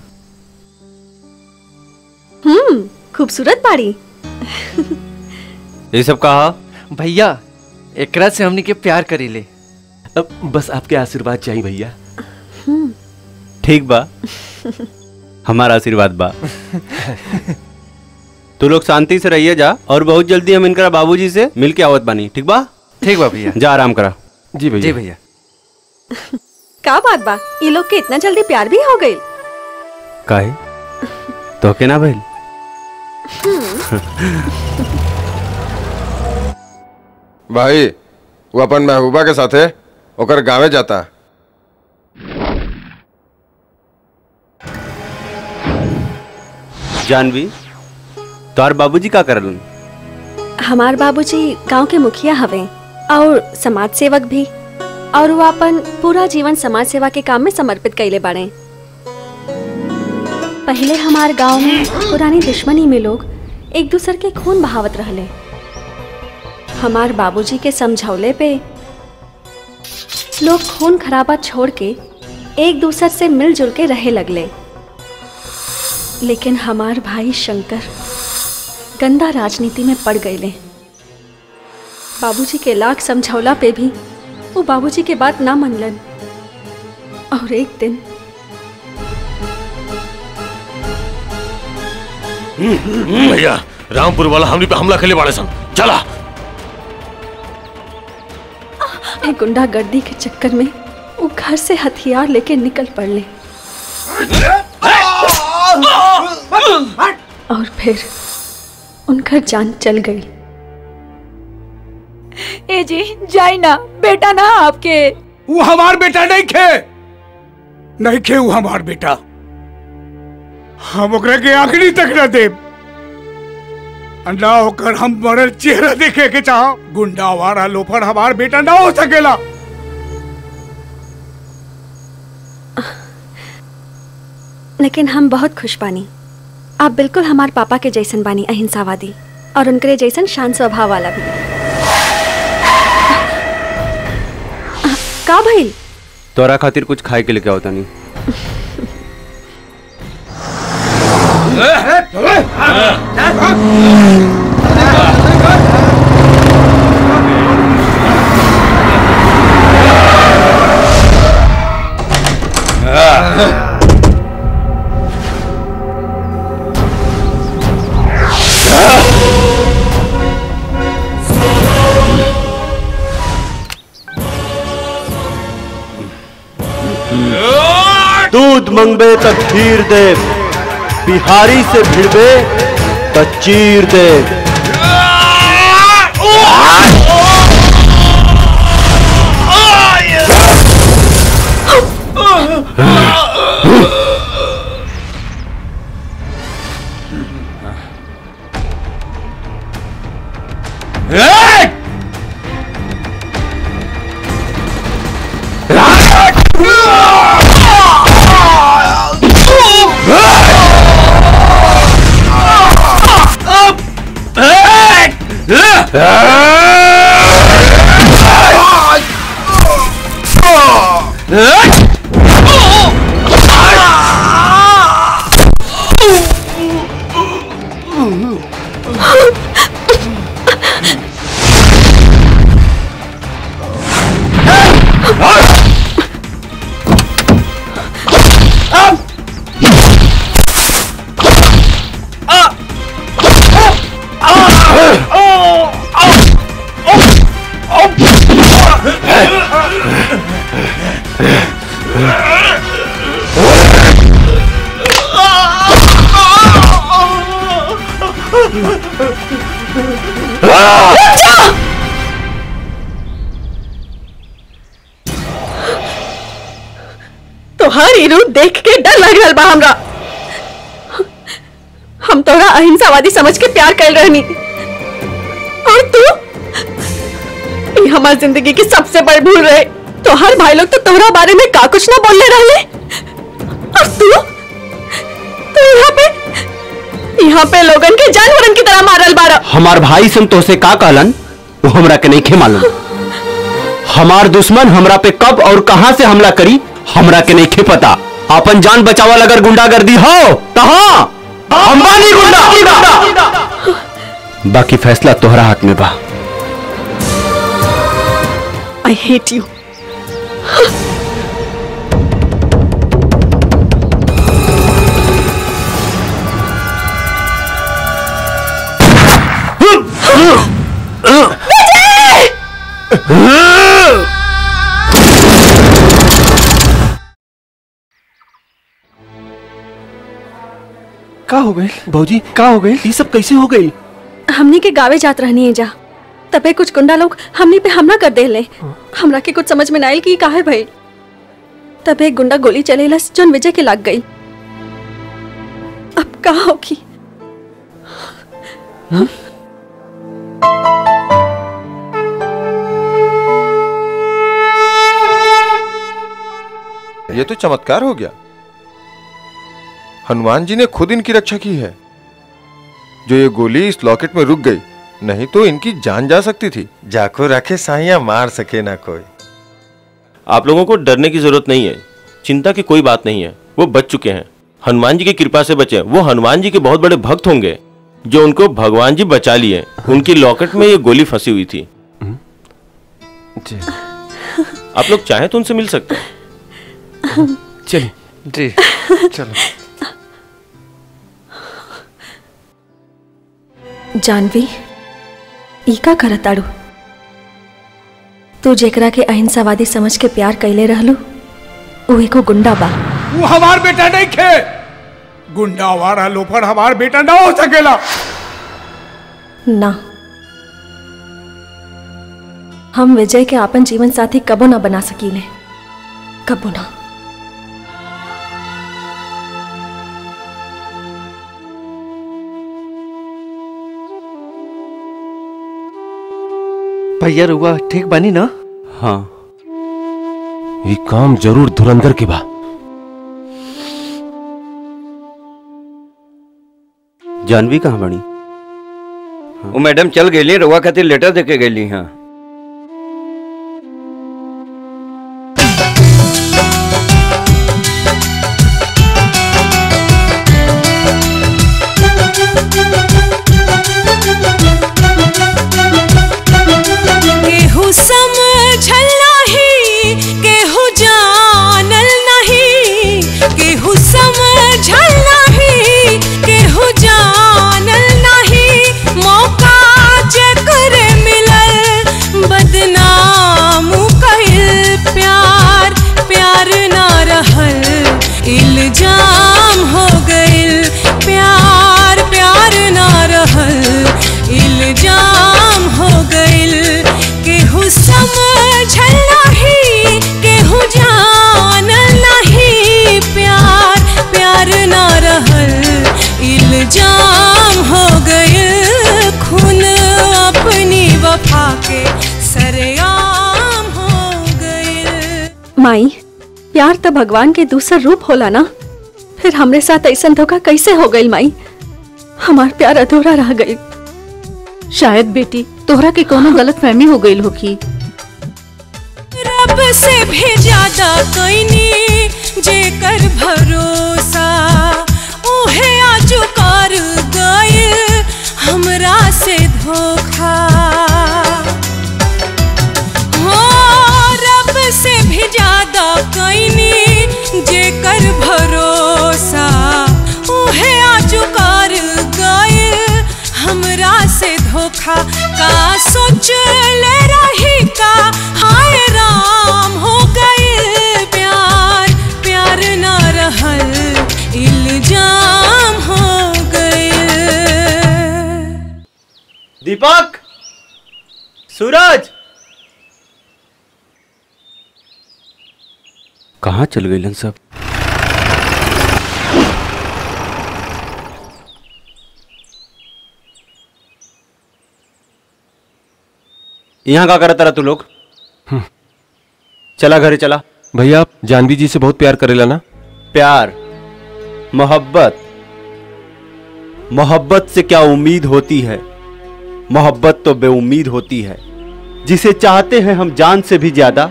खूबसूरत बाड़ी। ये सब कहा भैया, एकरा से हमनी के प्यार करीले। अब बस आपके आशीर्वाद चाहिए भैया। ठीक बा। हमारा आशीर्वाद बा। तू लोग शांति से रहिए जा, और बहुत जल्दी हम इनका बाबूजी से मिल के आवत बानी। ठीक बा? ठीक बा भैया। जा आराम करा। जी भैया। जी भैया। का बात बा, ये लोग के इतना जल्दी प्यार भी हो गई? काहे? तो के ना भइल। भाई वो अपन महबूबा के साथे ओकर गाँवे जाता। जाह्नवी, तोर बाबूजी का करलन? हमार बाबूजी गांव के मुखिया हवे और समाज सेवक भी, और वो अपन पूरा जीवन समाज सेवा के काम में समर्पित कैले बाड़े। पहले हमार गांव में पुरानी दुश्मनी में लोग एक दूसर के खून बहावत रहले। हमार बाबूजी के समझौले पे लोग खून खराबा छोड़ के एक दूसर से मिलजुल के रहे लगले। लेकिन हमार भाई शंकर गंदा राजनीति में पड़ गए। बाबूजी के लाख समझौला पे भी वो बाबूजी के बात ना मनलन, और एक दिन भैया रामपुर वाला हमनी पे हमला खेले वाले सन। चला। गुंडागर्दी के चक्कर में वो घर से हथियार लेके निकल पड़ले, और फिर उनका जान चल गई। ए जी जाई ना, बेटा ना आपके। वो हमार बेटा नहीं खे, नहीं खे वो हमार बेटा। हम ओकरा के आखिरी तक ना दे, ना होकर हम मरल चेहरा देखे के चाहो। गुंडा वारा लोफर हमार बेटा ना हो सकेला। लेकिन हम बहुत खुश बानी, आप बिल्कुल हमारे पापा के जैसन बानी, अहिंसावादी और उनके जैसन शांत स्वभाव वाला भी। का भाई तोरा खातिर कुछ खाए के लेके होता नहीं। दूध मंगबे तो खीर दे, बिहारी से भिड़बे तो चीर दे। तोहारी रूप देख के डर लग रहा बा हमरा। हम तोरा अहिंसावादी समझ के प्यार कर रहनी और तू ये हमारी जिंदगी की सबसे बड़ी भूल रहे। तोहर भाई लोग तो तोहरा बारे में का कुछ ना बोलने रहे और तू यहाँ पे लोगन के जानवरन की तरह मारल बारा। हमार भाई सन तोहसे का कहलन वो हमरा के नहीं खे मालूम। हमार दुश्मन हमरा पे कब और कहाँ से हमला करी हमरा के नहीं खे पता। अपन जान बचावा लगर गुंडागर्दी हो कहाँ अंबानी गुंडा। बाकी फैसला तोहरा हाथ में बा। I hate you. का हो गई भौजी? का हो गई? ये सब कैसे हो गई? हमनी के गावे जात रहनी है जा तबे कुछ गुंडा लोग हमनी पे हमला कर देले। हमरा के कुछ समझ में ना आयल कि काहे भइल। तबे एक गुंडा गोली चलेलस जोन विजय के लग गई। अब का होगी? ये तो चमत्कार हो गया। हनुमान जी ने खुद इनकी रक्षा की है जो ये गोली इस लॉकेट में रुक गई, नहीं तो इनकी जान जा सकती थी। जाको रखे साइया मार सके ना कोई। आप लोगों को डरने की जरूरत नहीं है, चिंता की कोई बात नहीं है। वो बच चुके हैं, हनुमान जी की कृपा से बचे। वो हनुमान जी के बहुत बड़े भक्त होंगे जो उनको भगवान जी बचा लिए। उनकी लॉकेट में ये गोली फंसी हुई थी। आप लोग चाहे तो उनसे मिल सकते हैं। चलिए चलो। जाह्नवी ईका करताड़ू तू जेकरा के अहिंसावादी समझ के प्यार कैले रहलू उहे को गुंडा बा। वो हमार बेटा नहीं खे। गुंडा वाला लोफर हमार बेटा ना हो सकेला। ना हम विजय के अपन जीवन साथी कबो ना बना सकीले, कबो ना। भैया रुआ ठीक बानी ना? हाँ ये काम जरूर धुरंधर के बा। जाह्नवी कहाँ बानी? हाँ। वो मैडम चल गई रुआ खातिर लेटर देके गई। हाँ माई, प्यार तो भगवान के दूसरा रूप होला ना। फिर हमरे साथ ऐसा धोखा कैसे हो गई माई? हमार प्यार अधूरा रह गई। शायद बेटी तोहरा के कोनो गलत फहमी हो गई होगी। रब से भी ज्यादा कोई नहीं जेकर भरोसा ओहे आजू कर गई हमरा से धोखा। जेकर भरोसा उहे आजू कर गए हमरा से धोखा। का सोच ले रही का हाय राम हो गए। प्यार प्यार ना रहल इल्जाम हो गए। दीपक, सूरज कहाँ चल गए लन सब? यहाँ क्या करता रहा तू लोग? चला घरे चला। भैया आप जाह्नवी जी से बहुत प्यार करेला ना? प्यार मोहब्बत, मोहब्बत से क्या उम्मीद होती है, मोहब्बत तो बेउम्मीद होती है। जिसे चाहते हैं हम जान से भी ज्यादा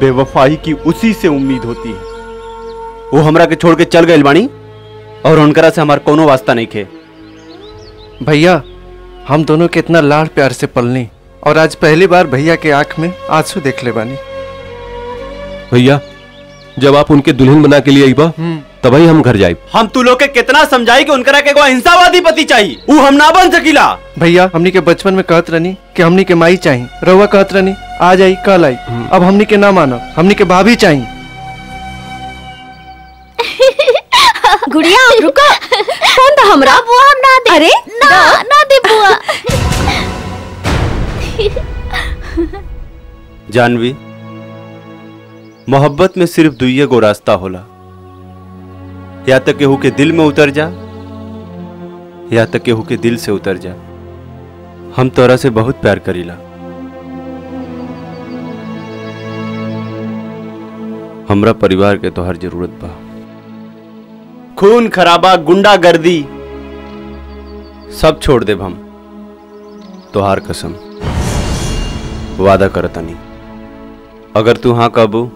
बेवफाई की उसी से उम्मीद होती है। वो हमरा के छोड़ के चल गए बानी और उनकरा से हमारा कोनो वास्ता नहीं खे। भैया हम दोनों के इतना लाड़ प्यार से पलनी और आज पहली बार भैया के आंख में आंसू देख ले बानी। भैया जब आप उनके दुल्हन बना के लिए आईबा तभी हम घर जाए। हम तू लोग के कितना समझाई कि उनकरा के अहिंसावादी पति चाहिए, वो हम ना बन सकीला। भैया हमनी के बचपन में कहत रहनी कि हमनी के माई चाहिए, रउआ कहत रहनी आज आई कल आई, अब हमनी के ना माना, हमनी के भाभी चाहिए। गुड़िया रुको, कौन था हमरा? बुआ हम ना दे। अरे ना ना दे बुआ। जाह्नवी मोहब्बत में सिर्फ दुइये गो रास्ता होला, या तो केहू के दिल में उतर जा या तो केहू के दिल से उतर जा। हम तोरा से बहुत प्यार करीला, हमरा परिवार के तो हर जरूरत बा। खून खराबा गुंडागर्दी सब छोड़ देब हम, तोहार कसम वादा करतानी। अगर तू हाँ कहबू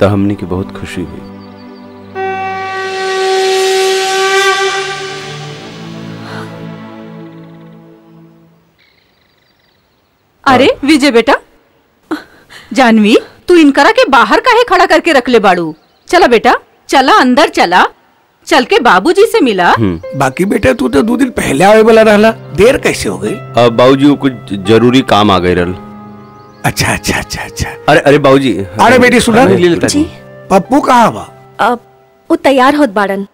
तो हमनी की बहुत खुशी हुई। अरे विजय बेटा, जाह्नवी तू इनकरा के बाहर काहे खड़ा करके रख ले बाड़ू? चला बेटा चला, अंदर चला, चल के बाबूजी से मिला। बाकी बेटा तू तो 2 दिन पहले आवे वाला रहला, देर कैसे हो गई? अब बाबूजी कुछ जरूरी काम आ गए रल। अच्छा अच्छा अच्छा अच्छा। अरे अरे बाबूजी। अरे बेटी सुना, पप्पू कहाँ बा? अब वो तैयार होत बाड़न।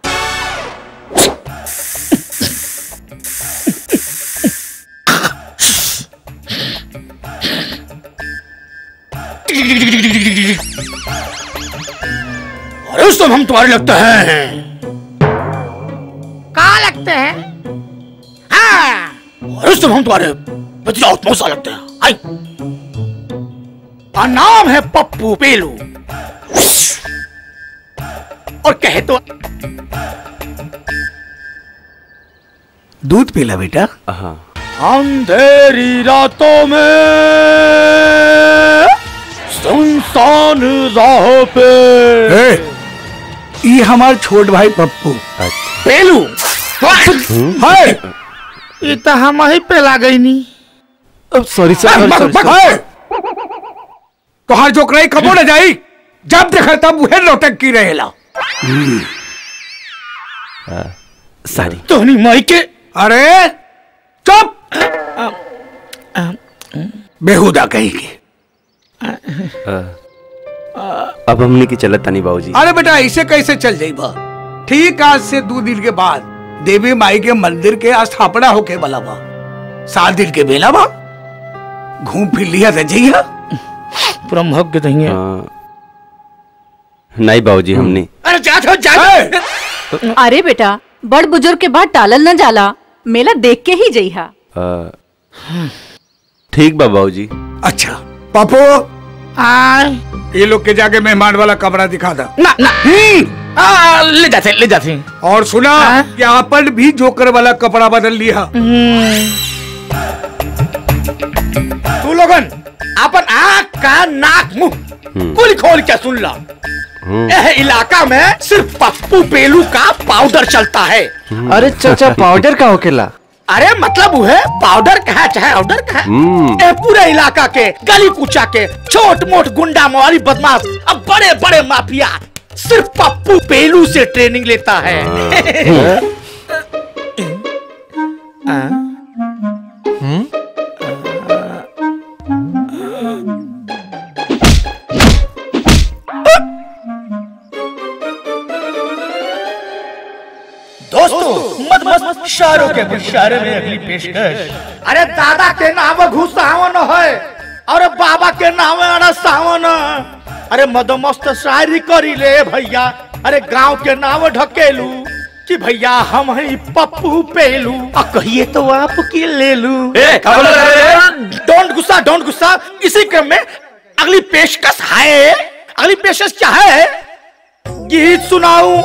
अरे उस हम तुम्हारे लगते हैं। कहाँ लगते हैं? हाँ। अरे उस हम तुम्हारे पिता मौसा लगते हैं। आई। और नाम है पप्पू पेलू और कहे तो दूध पीला बेटा। हाँ। अंधेरी रातों में सुनसान राहों पे ये हमार छोट भाई पप्पू पेलू है। इतना हम ही पेला गई नहीं। अब सॉरी सर तोहार जो कराई खबो न जाई, जब देखा तब वह नौटंकी की रहेला। सारी तो नहीं माई के। अरे चुप, बेहुदा कहेगी। अब हमने की चलत नहीं बाबूजी। अरे बेटा ऐसे कैसे चल जाइबा? ठीक आज से 2 दिन के बाद देवी माई के मंदिर के स्थापना होके वाला बा, 7 दिन के बेला बा, घूम फिर लिया रजिया पूरा महक के दहिया। नहीं बाबूजी हमने। अरे जाओ जाओ। अरे बेटा बड़ बुजुर्ग के बाद टालल न जाला, मेला देख के ही जइहा। ठीक बा बाबूजी। अच्छा पप्पू ये लोग के जाके मेहमान वाला कमरा दिखा दा। ना ना ले जाते ले जाते। और सुना कि आपन भी जोकर वाला कपड़ा बदल लिया। तू लोगन आपन आँख कान नाक मुंह कुल खोल के सुन ला। यह इलाका में सिर्फ पप्पू पेलू का पाउडर चलता है। अरे चाचा पाउडर का होकेला? अरे मतलब वो है पाउडर कहा चाहे ऑर्डर कहा। ए पूरे इलाका के गली कूचा के छोट मोट गुंडा मारी बदमाश अब बड़े बड़े माफिया सिर्फ पप्पू पेलू से ट्रेनिंग लेता है। दोस्तों मत शाहरुख के बुशारे में अगली पेशकश। अरे दादा के नाम घुस सावन है और बाबा के नाम अड़ा सावन। अरे मदमस्त शायरी करी ले भैया। अरे गांव के नाम ढकेलू कि भैया हम है पप्पू पेलू। कहिए तो आप की ले लू। डोंट गुस्सा। इसी क्रम में अगली पेशकश है। अगली पेशकश क्या है? गीत सुनाऊ।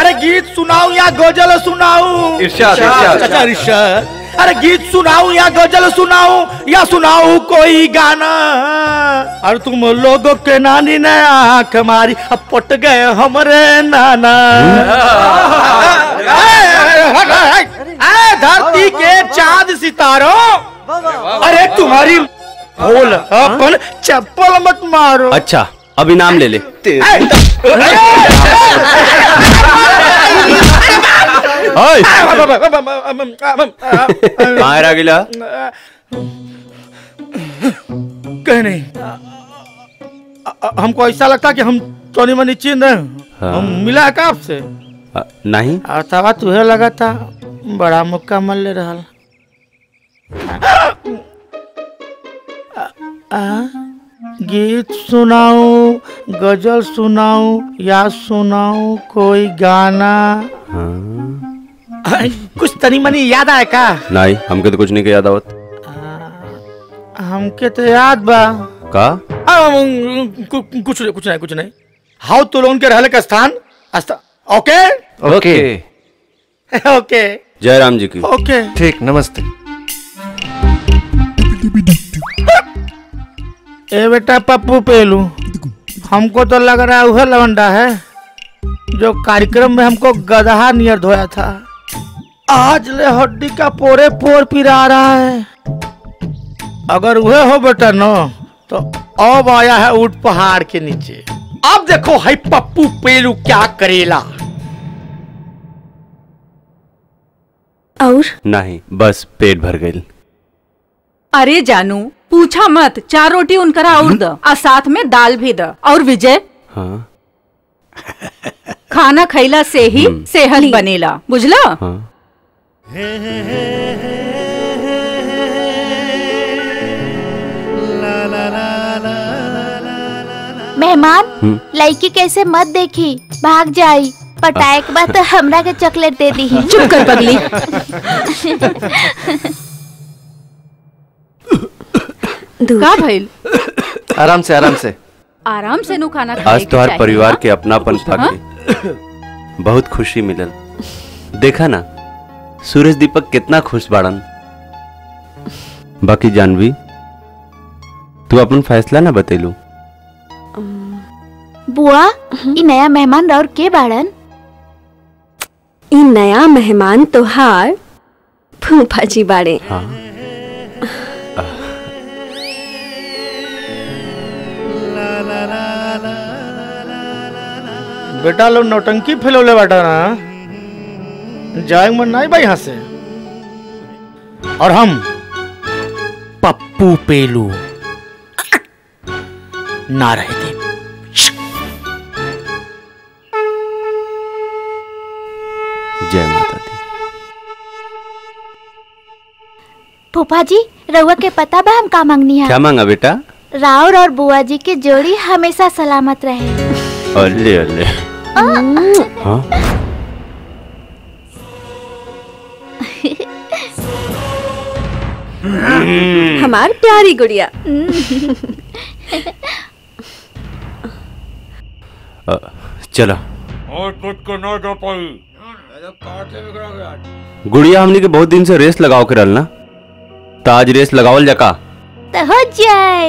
अरे गीत सुनाऊ या गजल सुनाऊ? इरशाद। अरे गीत सुनाऊ या गजल सुनाऊ या सुनाऊ कोई गाना? और तुम लोगों के नानी ने आँख मारी अब पट गए हमरे नाना। धरती के चांद सितारों अरे तुम्हारी बोल अपन चप्पल मत मारो। अच्छा अभी नाम ले ले। गिला कहीं नहीं। हमको ऐसा लगता कि हम टोनी मनी चिन्ह हम मिला का आपसे नहीं। अर्थावा तुहे लगा था बड़ा मुक्का मल ले रहा। गीत सुनाऊ गजल सुनाऊ या सुनाऊ कोई गाना? हाँ। कुछ तनी मनी याद आए का? नहीं हमके तो कुछ नहीं के याद आवत। हमके तो याद बा का? कुछ नहीं। हाउ तो लोन के रहले का स्थान। Okay okay okay. जय राम जी की। ओके ठीक नमस्ते। ए बेटा पप्पू पेलू हमको तो लग रहा है वह लवंडा है जो कार्यक्रम में हमको गधा नियर धोया था। आज ले हड्डी का पोरे पोर पिरा रहा है। अगर वह हो बेटा नो तो अब आया है ऊट पहाड़ के नीचे। अब देखो है पप्पू पेलू क्या करेला। और नहीं बस पेट भर गई। अरे जानू पूछा मत। 4 रोटी उनकरा और द और साथ में दाल भी द। और विजय हाँ। खाना खैला से ही सेहत बनेला बुझला। हाँ। मेहमान लड़की कैसे मत देखी भाग जाई। पटाए के बाद हमरा के चॉकलेट दे दी। चुप कर पगली। का भाईल? आराम से नु खाना। आज तो हर परिवार के अपनापन पाके बहुत खुशी मिलल। देखा ना सूरज दीपक कितना खुश बाड़न। बाकी जाह्नवी तू अपन फैसला ना बतेलू। बुआ ई नया मेहमान और के बाड़न? ई नया मेहमान तो हार फूफा जी बाड़े। हाँ। बेटा लोग नौटंकी फैलौले बाटा ना जाए मन नहीं भाई यहाँ से। और हम पप्पू पेलू ना रहे थे। जय माता दी। फूफा जी रउआ के पता बा हम का मांगनी है? क्या मांगा बेटा? राउर और बुआ जी की जोड़ी हमेशा सलामत रहे। अल्ले अल्ले। हाँ? हमार प्यारी गुड़िया। चला। और कुछ करना ना पाई। गुड़िया हमने के बहुत दिन से रेस लगाओ के रल ना ताज रेस लगावल जका तो हो जाए।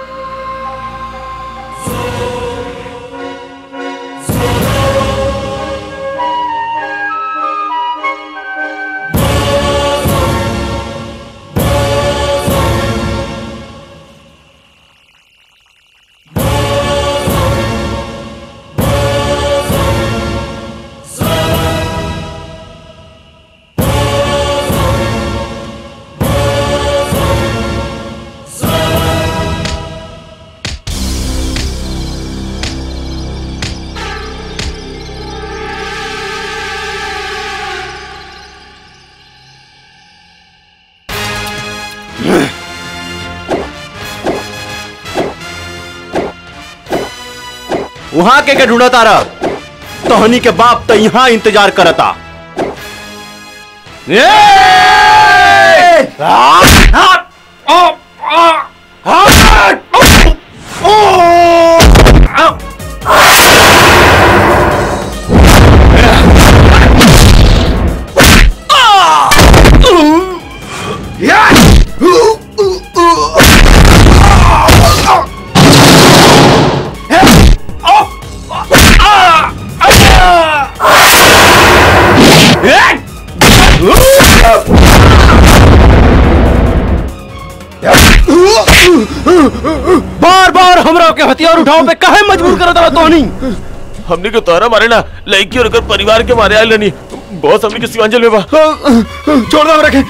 वहाँ के ढूंढता रह, तोहनी के बाप तो यहाँ इंतजार करता। बार बार हमरा के हथियार उठाओ पे काहे मजबूर करत रहा तोहनी? हमने के तोरा मारे ना लड़की और कर परिवार के मारे आइल नहीं, बहुत हमनी के सीमांचल में बा। छोड़ दो हमरा के।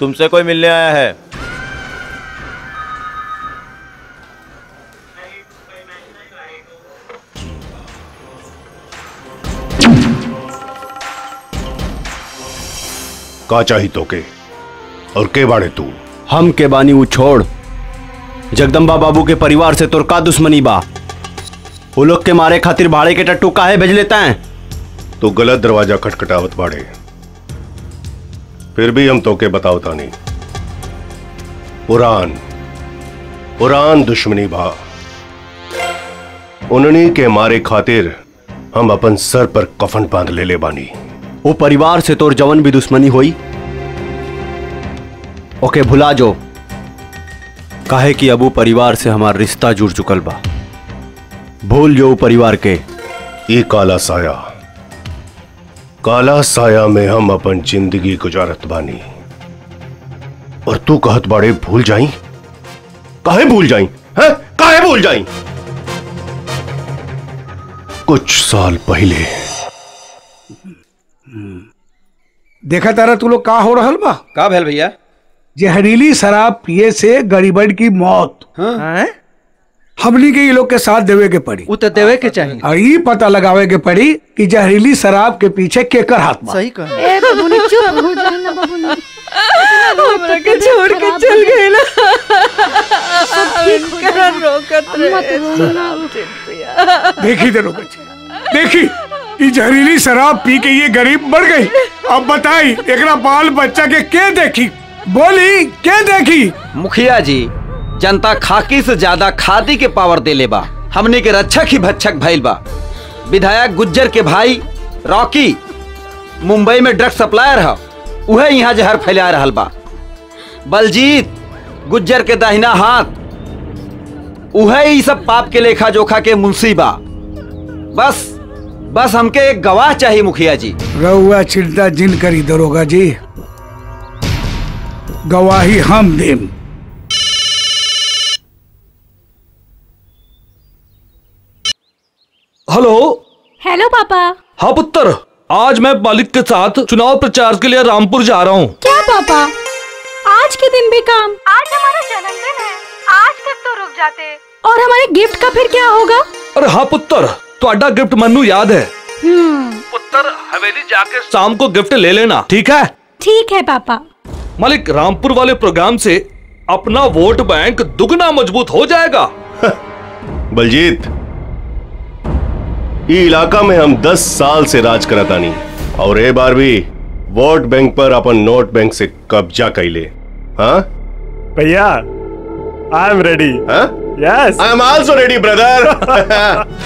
तुमसे कोई मिलने आया है? का चाहिए तोके और के बाड़े तू? हम के बानी वो छोड़, जगदम्बा बाबू के परिवार से तोर का दुश्मनी बा? वो लोग के मारे खातिर भाड़े के टट्टू काहे भेज लेता है? तो गलत दरवाजा खटखटावत बाड़े, फिर भी हम तोके बतावता नहीं। पुरान दुश्मनी बा, उन्हीं के मारे खातिर हम अपन सर पर कफन बांध ले बानी। वो परिवार से तोर जवन भी दुश्मनी होई ओके भुला जो, काहे कि अब वो परिवार से हमार रिश्ता जुड़ चुकल बा। भूल जो परिवार के। ये काला साया में हम अपन जिंदगी गुजारत बानी और तू कहत बाड़े भूल जाई? काहे भूल जाई? कुछ साल पहले देखा तारा तू लोग का हो रहल बा? का भेल भैया? जहरीली शराब पिए से गरीबन की मौत। हाँ? हमनी के ये लोग के साथ देवे के पड़ी। उत देवे के चाहिए। आई पता लगावे के पड़ी कि जहरीली शराब के पीछे केकर हाथ बा। सही कहा। ए बाबू ने चुप हो जाना, बाबू ने छोड़ के चल गए ना। देखी तेरे बच्चे, देखी जहरीली शराब पी के ये गरीब बढ़ गई। अब बताई एकरा बाल बच्चा के देखी? बोली के देखी? मुखिया जी, जनता खाकी से ज्यादा खादी के पावर दे ले बा। हमने के रक्षक ही भक्षक भइल बा। विधायक गुज्जर के भाई रॉकी मुंबई में ड्रग सप्लायर है, वह यहाँ जहर फैला रहल बा। बलजीत गुज्जर के दाहिना हाथ, वह ही सब पाप के लेखा जोखा के मुंशी बा। बस हमके एक गवाह चाहिए मुखिया जी। रहुआ चिंता जिन करी दरोगा जी, गवाही हम देम। हेलो पापा। हाँ पुत्र, आज मैं बालिक के साथ चुनाव प्रचार के लिए रामपुर जा रहा हूँ। क्या पापा, आज के दिन भी काम? आज हमारा जन्मदिन है, आज तक तो रुक जाते। और हमारे गिफ्ट का फिर क्या होगा? अरे हाँ पुत्र, तोड़ा गिफ्ट मन्नू याद है। पुत्र, हवेली जाके शाम को गिफ्ट ले लेना, ठीक है? ठीक है पापा। मालिक, रामपुर वाले प्रोग्राम से अपना वोट बैंक दुगना मजबूत हो जाएगा। बलजीत, ये इलाका में हम 10 साल से राज कराता नहीं और ये बार भी वोट बैंक पर अपन नोट बैंक से कब्जा कर ले। हाँ भैया, I am ready. Yes, I am also ready brother.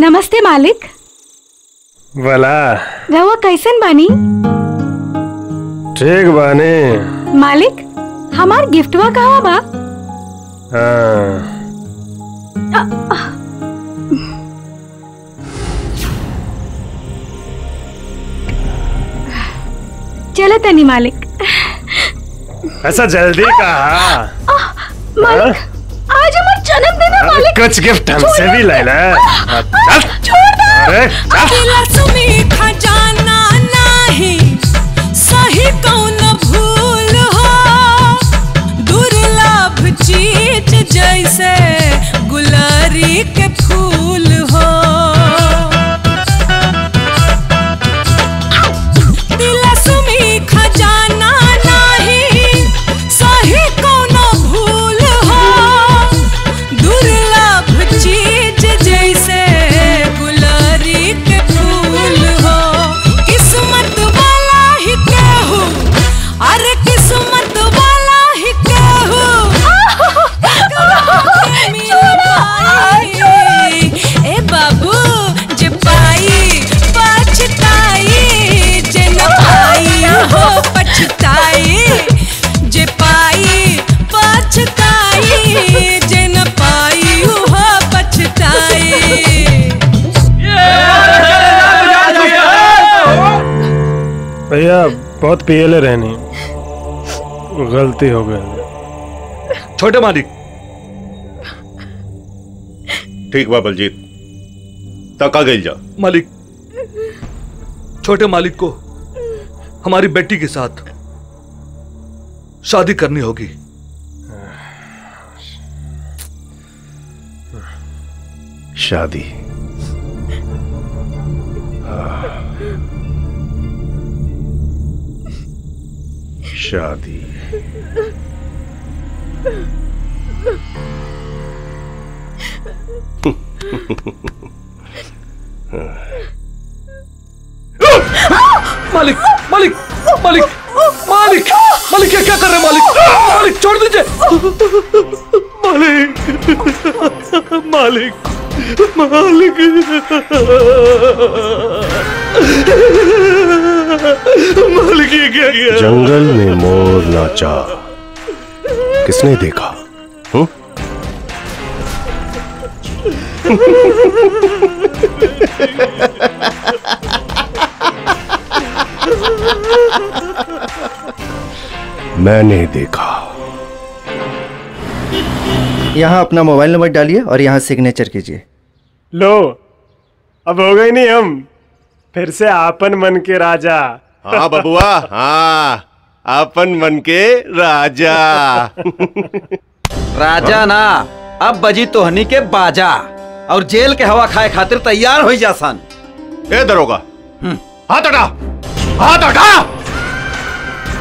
नमस्ते मालिक। भला रहुआ कैसन बानी? ठीक बानी। मालिक हमार गिफ्टवा कहाँ बा? चलो तनी मालिक। ऐसा जल्दी कहा मालिक? आज हमारा जन्मदिन है मालिक। कुछ गिफ्ट हमसे भी ले ले। अकेला तुम्हें खजाना नहीं, सही कौन भूल हो, दुर्लभ चीज जैसे गुलारी के फूल हो। भैया बहुत पियले रहनी, गलती हो गई। छोटे मालिक ठीक बा बलजीत, तका गई जा। मालिक छोटे मालिक को हमारी बेटी के साथ शादी करनी होगी। शादी? शादी मालिक मालिक मालिक मालिक मालिक, ये क्या कर रहे हैं मालिक? मालिक छोड़ दीजिए मालिक मालिक मालिक मालिक, ये क्या किया? जंगल में मोर नाचा किसने देखा? मैंने देखा। यहाँ अपना मोबाइल नंबर डालिए और यहाँ सिग्नेचर कीजिए। लो अब हो गए नहीं हम फिर से आपन मन के राजा। हाँ बबुआ, हाँ आपन मन के राजा। राजा ना अब बजी तोहनी के बाजा और जेल के हवा खाए खातिर तैयार हो जा सन। ए दरोगा हाथ हटा, हाथ हटा।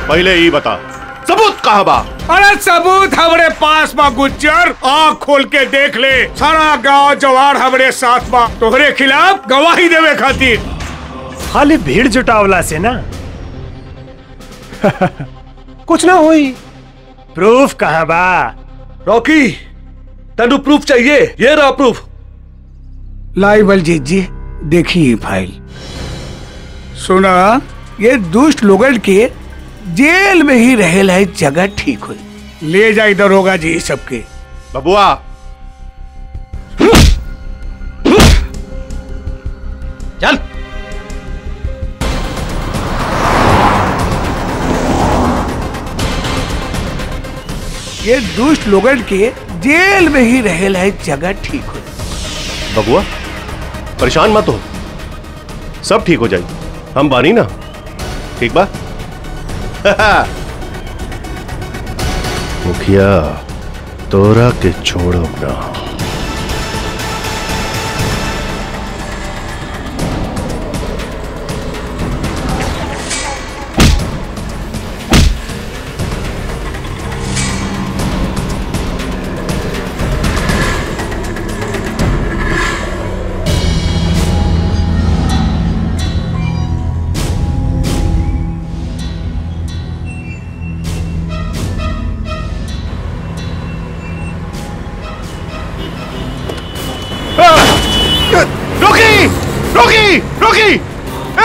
पहले ही बता सबूत कहाँ बा? अरे सबूत हमारे पास बा गुज्जर, आँख खोल के देख ले। सारा गांव जवार हमारे साथ बा तोहरे खिलाफ गवाही देवे खातिर। खाली भीड़ जुटावला से ना कुछ ना हुई। प्रूफ कहाँ बा? रॉकी तेनू प्रूफ चाहिए? ये रहा प्रूफ। लाई बलजीत जी देखिए फाइल। सुना ये दुष्ट लोगन के जेल में ही रहेला है, जगह ठीक हुई। ले जा इधर होगा जी सबके। बबुआ चल। ये दुष्ट लोगन के जेल में ही रहेला है, जगह ठीक हुई। बबुआ परेशान मत हो, सब ठीक हो जाएगी। हम बानी ना, ठीक बा? मुखिया तोरा के छोड़ो ना।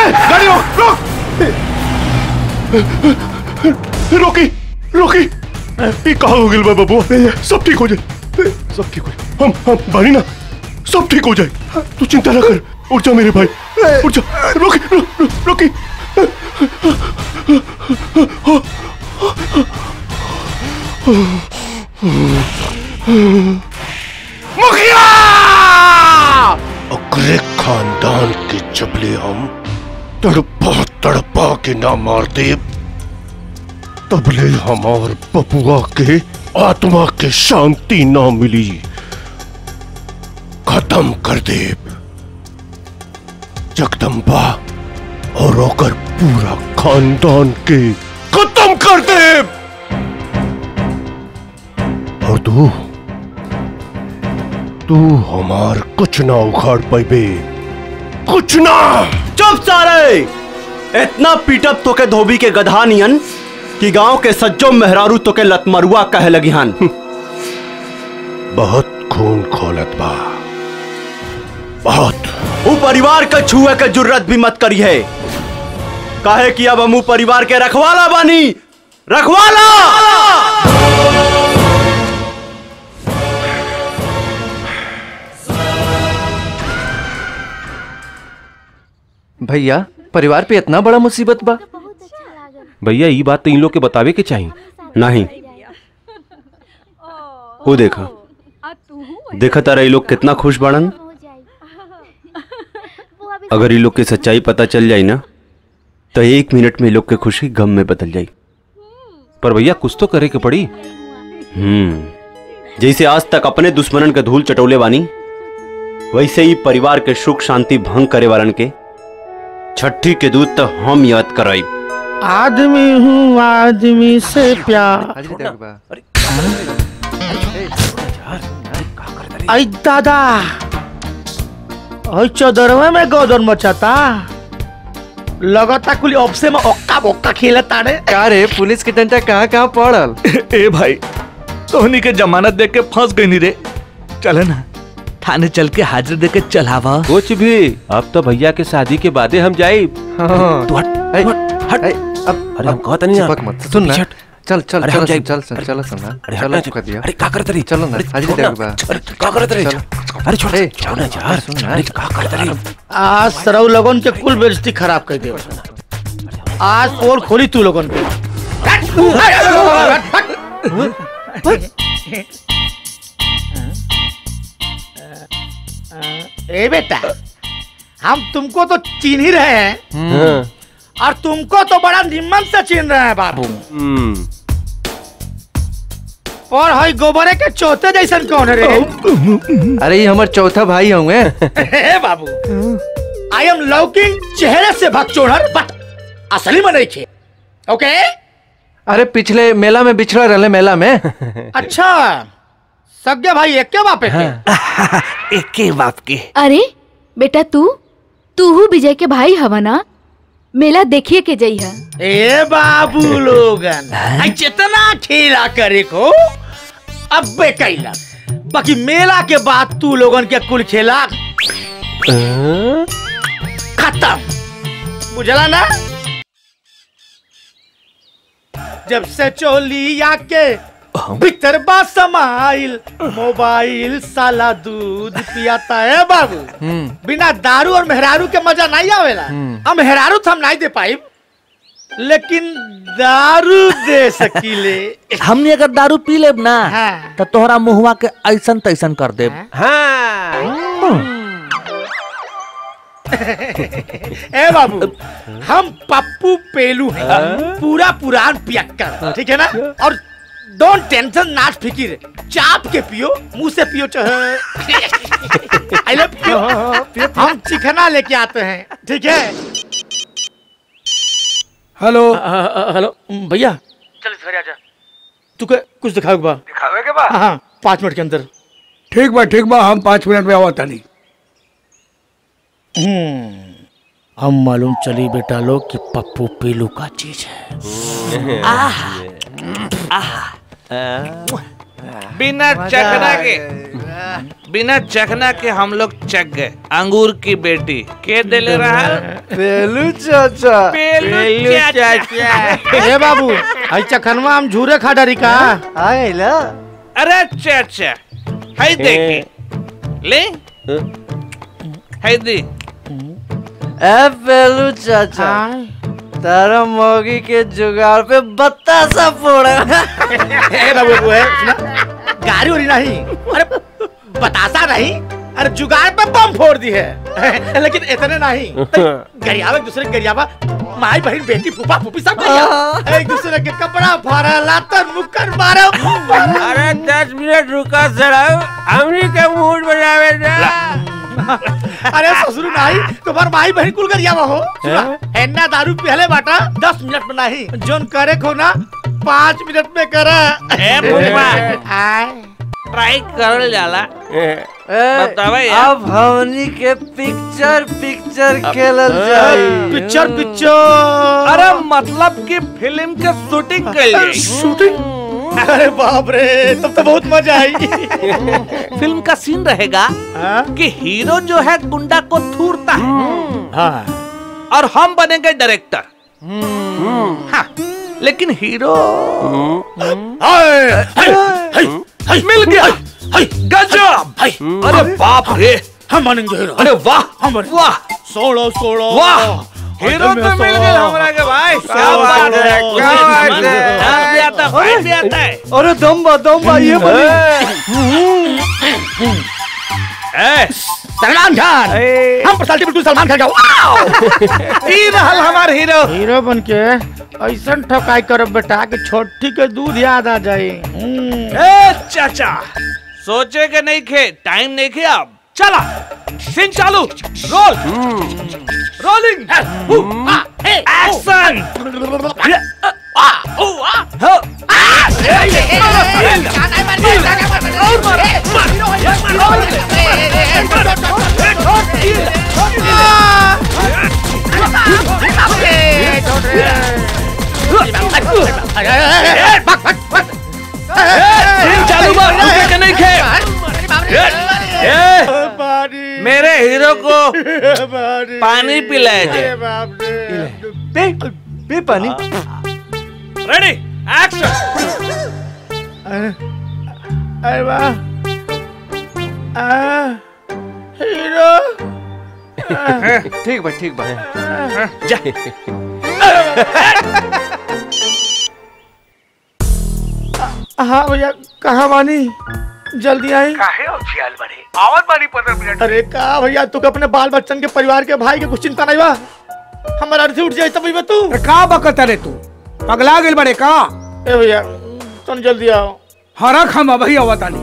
गाड़ियों रोक। रोकी रोकी कहाँ हो गए बाबू? सब ठीक हो जाए, सब ठीक हो जाए। हम भाई ना, सब ठीक हो जाए, तू चिंता ना कर। उठ जा मेरे भाई, उठ जा। रोकी रोकी मुखिया अगरे खानदान के चपले हम तड़पा तड़पा के ना मार दे, तबले हमार पपुआ के आत्मा के शांति ना मिली, खत्म कर दे जगदम्बा और होकर पूरा खानदान के खत्म कर दे। और तू तू हमार कुछ ना उखाड़ पाए, कुछ ना। चुप सारे, इतना पीटअप तो के धोबी के गधा नियन कि गांव के सज्जो मेहरारू तो के लतमरुआ कहे लगिहान। बहुत खून खोलत बा, बहुत। वो परिवार का छुए के जुर्रत भी मत करिए, काहे कि अब हम परिवार के रखवाला बानी, रखवाला। भैया परिवार पे इतना बड़ा मुसीबत बा, भैया ये बात तो इन लोग के बतावे के चाहिए नहीं। वो देखा देखा तारा ये लोग कितना खुश बड़न। अगर ये लोग की सच्चाई पता चल जाए ना तो एक मिनट में लोग के खुशी गम में बदल जाए, पर भैया कुछ तो करे के पड़ी। जैसे आज तक अपने दुश्मनन के धूल चटोले वानी, वैसे ही परिवार के सुख शांति भंग करे वालन के छठी के दूध तो हम याद कराई। आदमी हूँ आदमी से प्यार। अरे दादा चौदरवा में गोदर मचाता, लगाता कुली ऑप्शन में ओक्का बोक्का खेलता रे। अरे पुलिस के डंडा कहाँ कहाँ पड़ल। ए भाई तोहनी के जमानत देख के फंस गई नी रे, चले ना थाने चल के हाजिर देके चलावा। कुछ भी, अब तो भैया के शादी के बादे हम जाए। हट, अब अरे हम कहता नहीं चिपक मत, सुन ना चल चल चल चल चल चल सुनना। अरे चिपका दिया, अरे का करत रही, चलो ना आज दे बा, का करत रही। अरे छोड़ छोड़ ना यार, अरे का करत रही। आज सरौ लगन के कुल बेइज्जती खराब कर दे, आज पोल खोली तू लगन पे। ए बेटा हम तुमको तो चिन्ह ही रहे हैं और तुमको तो बड़ा निम्न से चिन्ह रहे हैं बाबू। और हई गोबरे के चौथे जैसा कौन रे? अरे ये हमारे चौथा भाई होंगे। बाबू आई एम लौकिंग चेहरे से भगचोड़र बट असली में नहीं खे, ओके? अरे पिछले मेला में बिछड़ा रहे मेला में। अच्छा सगे भाई एक के बाप के? एक के बाप के। अरे बेटा तू विजय के भाई हवा ना, मेला देखिए के जई है। ए बाबू लोगन जितना खेला करे को अब कैला, बाकी मेला के बाद तू लोगन के कुल खेला खत्म, बुझला ना? जब से चोली आके भीतर बात समाइल, मोबाइल साला दूध पियाता है बाबू। बिना दारू और मेहरारू के मजा नहीं आवेला। हम मेहरारू तो हम नहीं दे पाई, लेकिन दारू दे सकीले। हमने अगर दारू पी ले ना तो तोहरा मुहवा के ऐसन तैसन कर दे। ए बाबू हम पप्पू पेलू है, पूरा पुरान पियक्कर, ठीक है ना? और डोंट टेंशन नाच फिकिर, चाप के पियो, मुंह से पियो चाहे। आई लव पियो। हम चिकना लेके आते हैं, ठीक है? हेलो हेलो भैया चल इधर आजा, तू कुछ दिखाओगे बा? हाँ 5 मिनट के अंदर। ठीक बा हम 5 मिनट में आवा ताली। हम मालूम चली बेटा लोग कि पप्पू पीलू का चीज है। आहा आहा बिना चखना के हम लोग चख गए। अंगूर की बेटी के दिले रहा पेलू चाचा। बाबू आई चखनवा हम झूरे खा डरी का आएला। अरे चाचा है देखी ले है दी ए पेलू चाचा तारा मोगी के जुगाड़ पे बतासा फोड़ा। ए बाबू है गाड़ी उड़ी नहीं, अरे बतासा नहीं, अरे जुगाड़ पे बम फोड़ दी है। लेकिन इतने नहीं गरियावा दूसरे गरियावा माई बहन बेटी फूफा फूफी सब एक दूसरे के कपड़ा फाड़ा लातर मुक्कर मारा। अरे 10 मिनट रुका जरा, हमनी के मूड बनावे ना। अरे ससुर नहीं तुम्हार माई बहन कुल गरियावा हो एन्ना दारू पहले बाटा 10 मिनट में नहीं जोन करे खो ना 5 मिनट में करा। ट्राई करल जाला बतावा यार। अब हमनी के पिक्चर खेलल जाई। पिक्चर अरे मतलब कि फिल्म के शूटिंग कइल। शूटिंग अरे बाप रे तब तो बहुत मजा आई। फिल्म का सीन रहेगा कि हीरो जो है गुंडा को थूरता है और हम बनेंगे डायरेक्टर। हाँ लेकिन हीरो मिल गया गजब। अरे बाप रे हम मानेंगे हीरो। अरे वाह वाह सोलो वाह हीरो तो मिल गया हमरा के भाई। क्या बात है क्या बात है। अरे दम्बा ये बनी सलमान खान। हम पर्सनालिटी बिल्कुल सलमान खान का ई रहल हमार हीरो बन के ऐसा ठकाई करब बेटा कि छोटी के दूध याद आ जाए। ए चाचा सोचे के नहीं खे टाइम नहीं खे अब चला सीन चालू। Rolling action. मेरे हीरो को पानी पिलाया जाए। पे पानी रेडी एक्शन। अरे वाह हीरो ठीक भाई जा। हाँ भैया कहाँ बानी जल्दी आई काहे औछियाल बने आवन बानी 15 मिनट। अरे का भैया तू अपने बाल बच्चन के परिवार के भाई के कुछ चिंता नहीं बा। हमारा अर्जी उठ जाए तब तू का बकत रे तू पगला गेल बड़े का। ए भैया तुम जल्दी आओ हरा खमा भैया वतानी।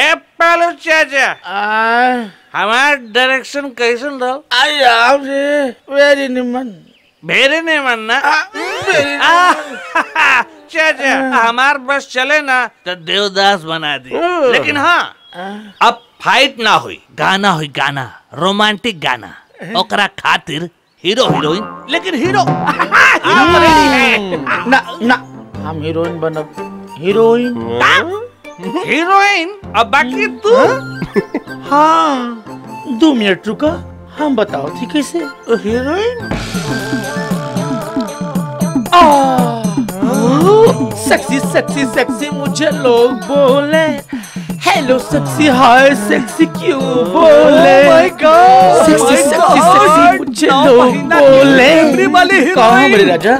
ए पेलू चाचा हमार डायरेक्शन कैसन रहो? आई आप जी वेरी निमन ना। चाचा हमार बस चले ना तो देवदास बना दी। लेकिन हाँ अब फाइट ना हुई, गाना रोमांटिक गाना ओकरा खातिर हीरोइन। लेकिन हीरो ना हम हीरोइन बनब। हीरोइन अब बाकी तू। हाँ 2 मिनट रुका हम बताओ थी कैसे हीरोइन। सेक्सी मुझे लोग बोले हेलो सेक्सी हाय सेक्सी क्यों बोले। oh my God, सेक्सी मुझे लोग बोले। कहाँ मेरे राजा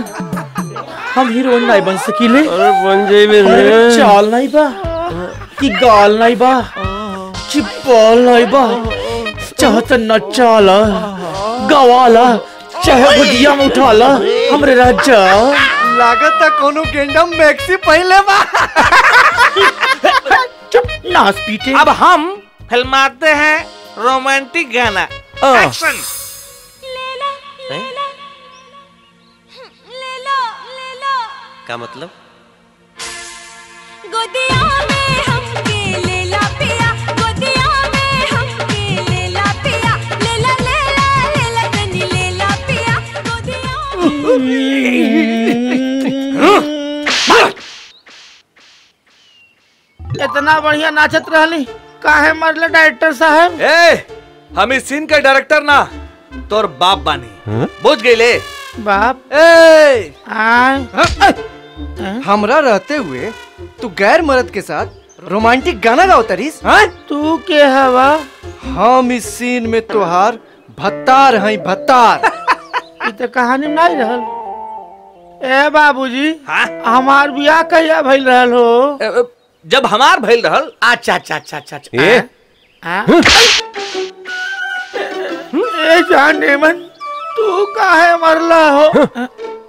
हम हीरोइन नहीं बन सकीले। चाल नहीं बा कि गाल नहीं बा बा चाहत न चाला गवाला चाहे बुढ़िया में उठाला हमरे राजा लागत कोनो गेंडम मैक्सी पहले बा। चुप नाच पीटे। अब हम फिल्माते हैं रोमांटिक गाना एक्शन। ले लो क्या मतलब गोदिया में हमके ले ला पिया। गोदिया में हमके ले ला पिया ले ला तनी ले ला पिया। इतना बढ़िया नाचत रहली, काहे मरले डायरेक्टर साहब? ए, हम इस सीन के डायरेक्टर ना तोर बाप बानी, बुझ गईले बाप? ए, हमरा रहते हुए तू गैर मर्द के साथ रोमांटिक गाना गाओ तरीस? तू के हवा? हम इस सीन में तोहार भत्तार है भत्तार। इतने कहानी में नहीं रहल। ए बाबूजी, हमार बियाह कहिया भइल रहल हो? जब हमार भइल रहल। अच्छा अच्छा अच्छा अच्छा। ए जान नेमन, तू काहे मरला हो?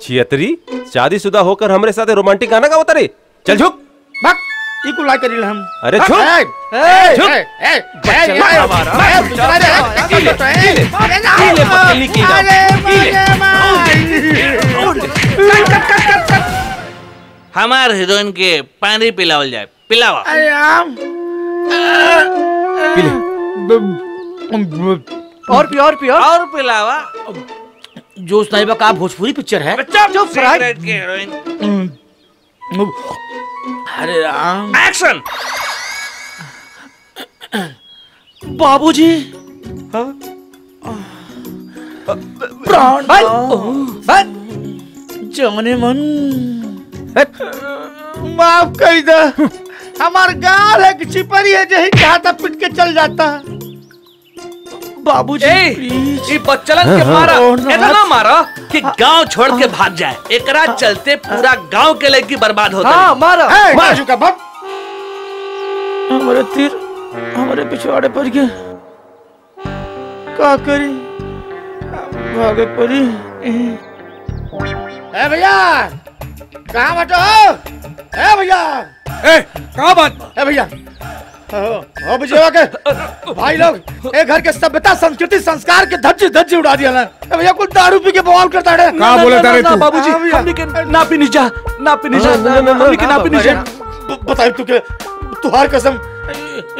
छियतरी, शादीशुदा होकर हमरे साथे रोमांटिक गाना गावत रे। चल झुक। बक, ई कुलाई करिल हम। अरे झुक। हमार हीरोइन के पानी पिलावल जाए, पिलावा। और पिलावा। जोश साहिबा का भोजपुरी पिक्चर है। अरे राम, एक्शन। बाबूजी, प्राण जाने मन माफ कर दो, हमार गाल है कि चिपरी है, जही खाता पिट के चल जाता। बाबूजी, बच्चलन के मारा इतना मारा कि गांव छोड़ के भाग जाए, एकरा चलते पूरा गांव के लड़की बर्बाद होता। हाँ, मारा बाजू का बाप, हमारे तीर हमारे पिछवाड़े पड़ गए, क्या करी भागे पड़ी। ए भैया, कहाँ बैठो हो? ए भैया, ए कहाँ बात? ए भैया, ओ बुझियो के भाई लोग ए घर के सभ्यता संस्कृति संस्कार के धज्जे धज्जे उड़ा दिया ना। ए भैया, कुछ दारू पी के बवाल करता है। कहाँ बोला तारे तू? बाबूजी, हमने के ना पीनी जा, ना पीनी जा, हमने के ना पीनी जा। बताइए तू के तुहार कसम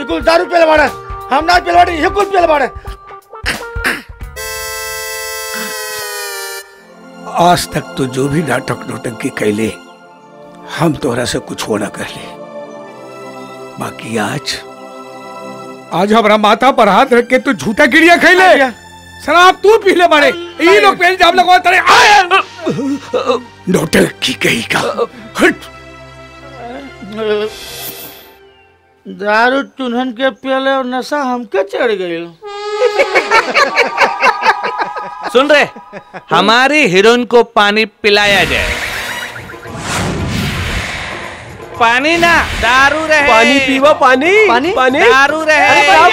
कुल दारू पिलवाड़ा, हम ना पिलवाड़ी, ये कुल पिलवाड़ा। आज तक तो जो भी नाटक नोटंकी कैले, हम तोहरा से कुछ होना कहले, बाकी आज आज हमारा माथा पर हाथ रख के तू झूठा गिड़िया खैले, शराब तू पीले मारे, ये लोग पेल जाम लगवा तेरे नोटंकी कही का। दारू चुनहन के प्याले और नशा हमके चढ़ गई। सुन रहे, हमारी हीरोइन को पानी पिलाया जाए, पानी ना दारू रहे, पानी पीवा, पानी पानी, पानी? दारू रहे।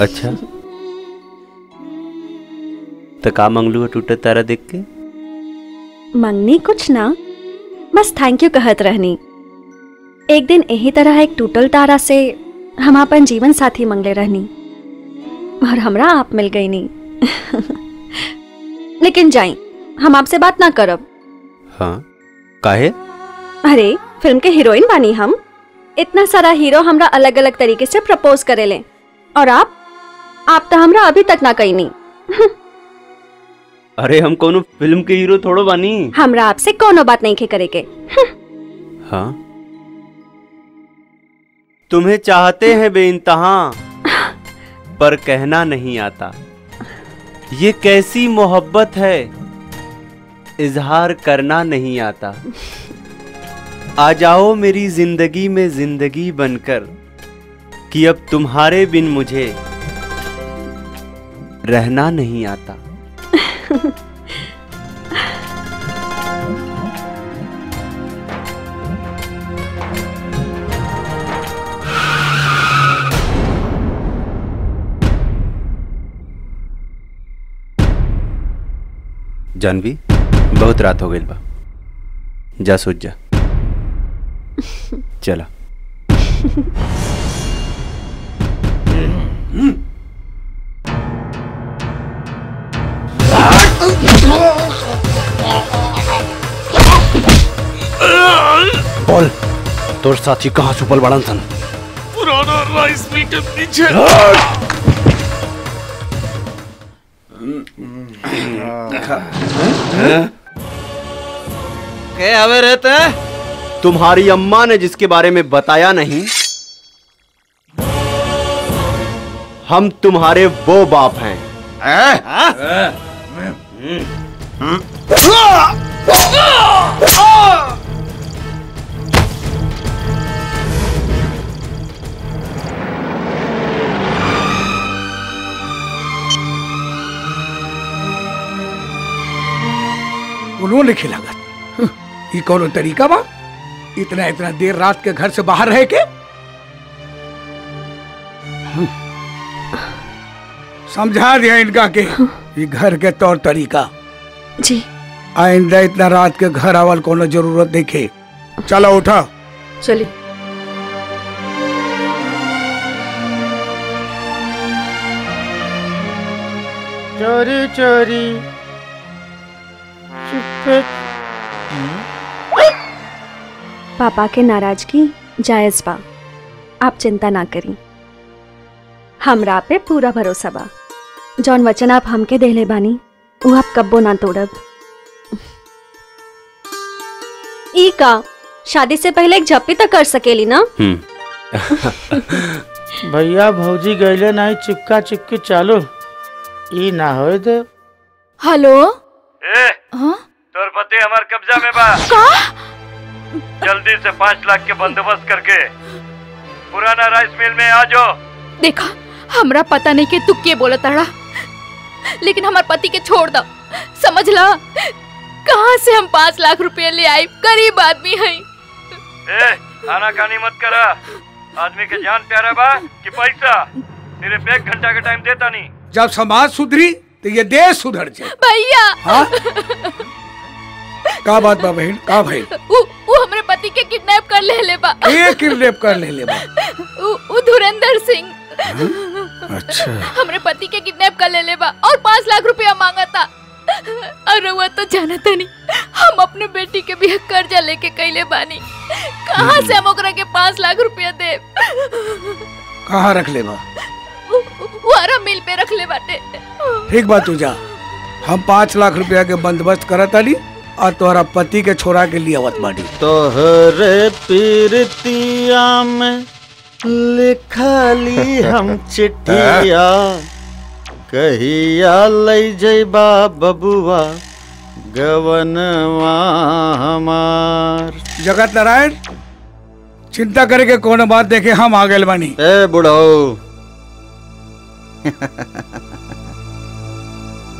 अच्छा तो का मंगलू टूटे तारा देख के? मंगनी कुछ ना, बस थैंक यू कहत रहनी। एक दिन यही तरह एक टूटल तारा से हम अपन जीवन साथी मंगले रहनी और हमरा आप मिल गई नी। लेकिन जाई, हम आपसे बात ना करब। हाँ, काहे? अरे फिल्म के हीरोइन बानी हम, इतना सारा हीरो हमरा अलग अलग तरीके से प्रपोज करेले और आप तो हमरा अभी तक ना कही नी। अरे हम कोनो फिल्म के हीरो थोड़ो बानी, हमरा आपसे कोनो बात नहीं करे के। हाँ, तुम्हें चाहते हैं बेइंतहा पर कहना नहीं आता, ये कैसी मोहब्बत है इजहार करना नहीं आता। आ जाओ मेरी जिंदगी में जिंदगी बनकर, कि अब तुम्हारे बिन मुझे रहना नहीं आता। जाह्नवी, बहुत रात हो गई बा, जा सोच जा। चला। बोल, तोर साथी कहाँ छुपल बड़न सन? पुराना राइस मीट के पीछे। देखा। क्या हवे रहते हैं? तुम्हारी अम्मा ने जिसके बारे में बताया नहीं, हम तुम्हारे वो बाप हैं। उन्होंने खिलागत ये कौन तरीका बा? इतना इतना देर रात के घर से बाहर रह के समझा दिया इनका के ये घर के तौर तरीका जी। आइंदा इतना रात के घर आवल कोनो जरूरत देखे। चलो उठा, चलिए। चोरी चोरी पापा के नाराजगी जायज बा, आप चिंता ना करी, हमरा पे पूरा भरोसा बा। जौन वचन आप हमके देले बानी वो आप कब्बो ना तोड़ब। ई का शादी से पहले एक झप्पी तक कर सकेली ना। भैया भौजी गईले नहीं, चिपका चिपकी चालू ई ना होए दे। हेलो ए, तोर पति हमार कब्जा में बा। का? जल्दी से 5 लाख के बंदोबस्त करके पुराना राइस मिल में आ जाओ। देखा, हमरा पता नहीं कि तू के बोला ताड़ा, लेकिन हमारे पति के छोड़ दो, समझ ला। कहाँ से हम 5 लाख रुपए ले आए, गरीब आदमी है। ए, आनाकानी मत करा, आदमी के जान प्यारा बा कि पैसा। सिर्फ 1 घंटा का टाइम देता नहीं। जब समाज सुधरी तो ये देश सुधर जाए। भैया हाँ? का बात बा बहन, का भाई? वो हमारे पति के किडनैप कर ले बा। किडनैप कर ले बा? वो धुरंधर सिंह। अच्छा। हमारे पति के किडनैप कर ले बा और 5 लाख रुपया मांगा था। अरे वो तो जानता नहीं हम अपने बेटी के भी कर्जा लेके कैले बानी। कहाँ से हम ओकरा के 5 लाख रुपया दे? कहाँ रख ले बा? मिल पे रख ले बाटे। ठीक बात, तू जा, हम 5 लाख रुपया के बंदोबस्त करत आली और तोहरा पति के छोरा के लिए आवत बाटी। तोहरे पीरतिया में लिखली हम चिट्ठिया, कहिया लई जइबा बबुआ गवनवा हमार। जगत नारायण, चिंता करे के कोनो बात देखे, हम आ गए बानी। ए बुढ़ाओ,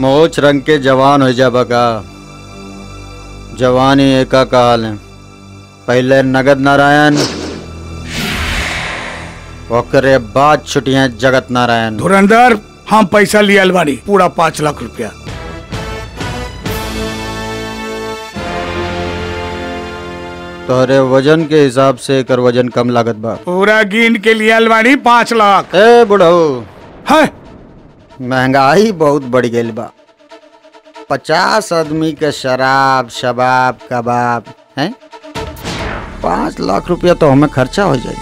मोच रंग के जवान हो जाबा का, जवानी एका काल है। पहले नगद नारायण, ओकरे बाद छुट्टियां जगत नारायण। धुरंधर, हम पैसा लिया अलवानी, पूरा 5 लाख रुपया। तोरे वजन के हिसाब से कर वजन कम लागत बा। पूरा गिन के लिया अलवानी 5 लाख। ए बुढ़ऊ, महंगाई बहुत बढ़ गई बा। 50 आदमी के शराब शबाब कबाब हैं, 5 लाख रुपया तो हमें खर्चा हो जाए।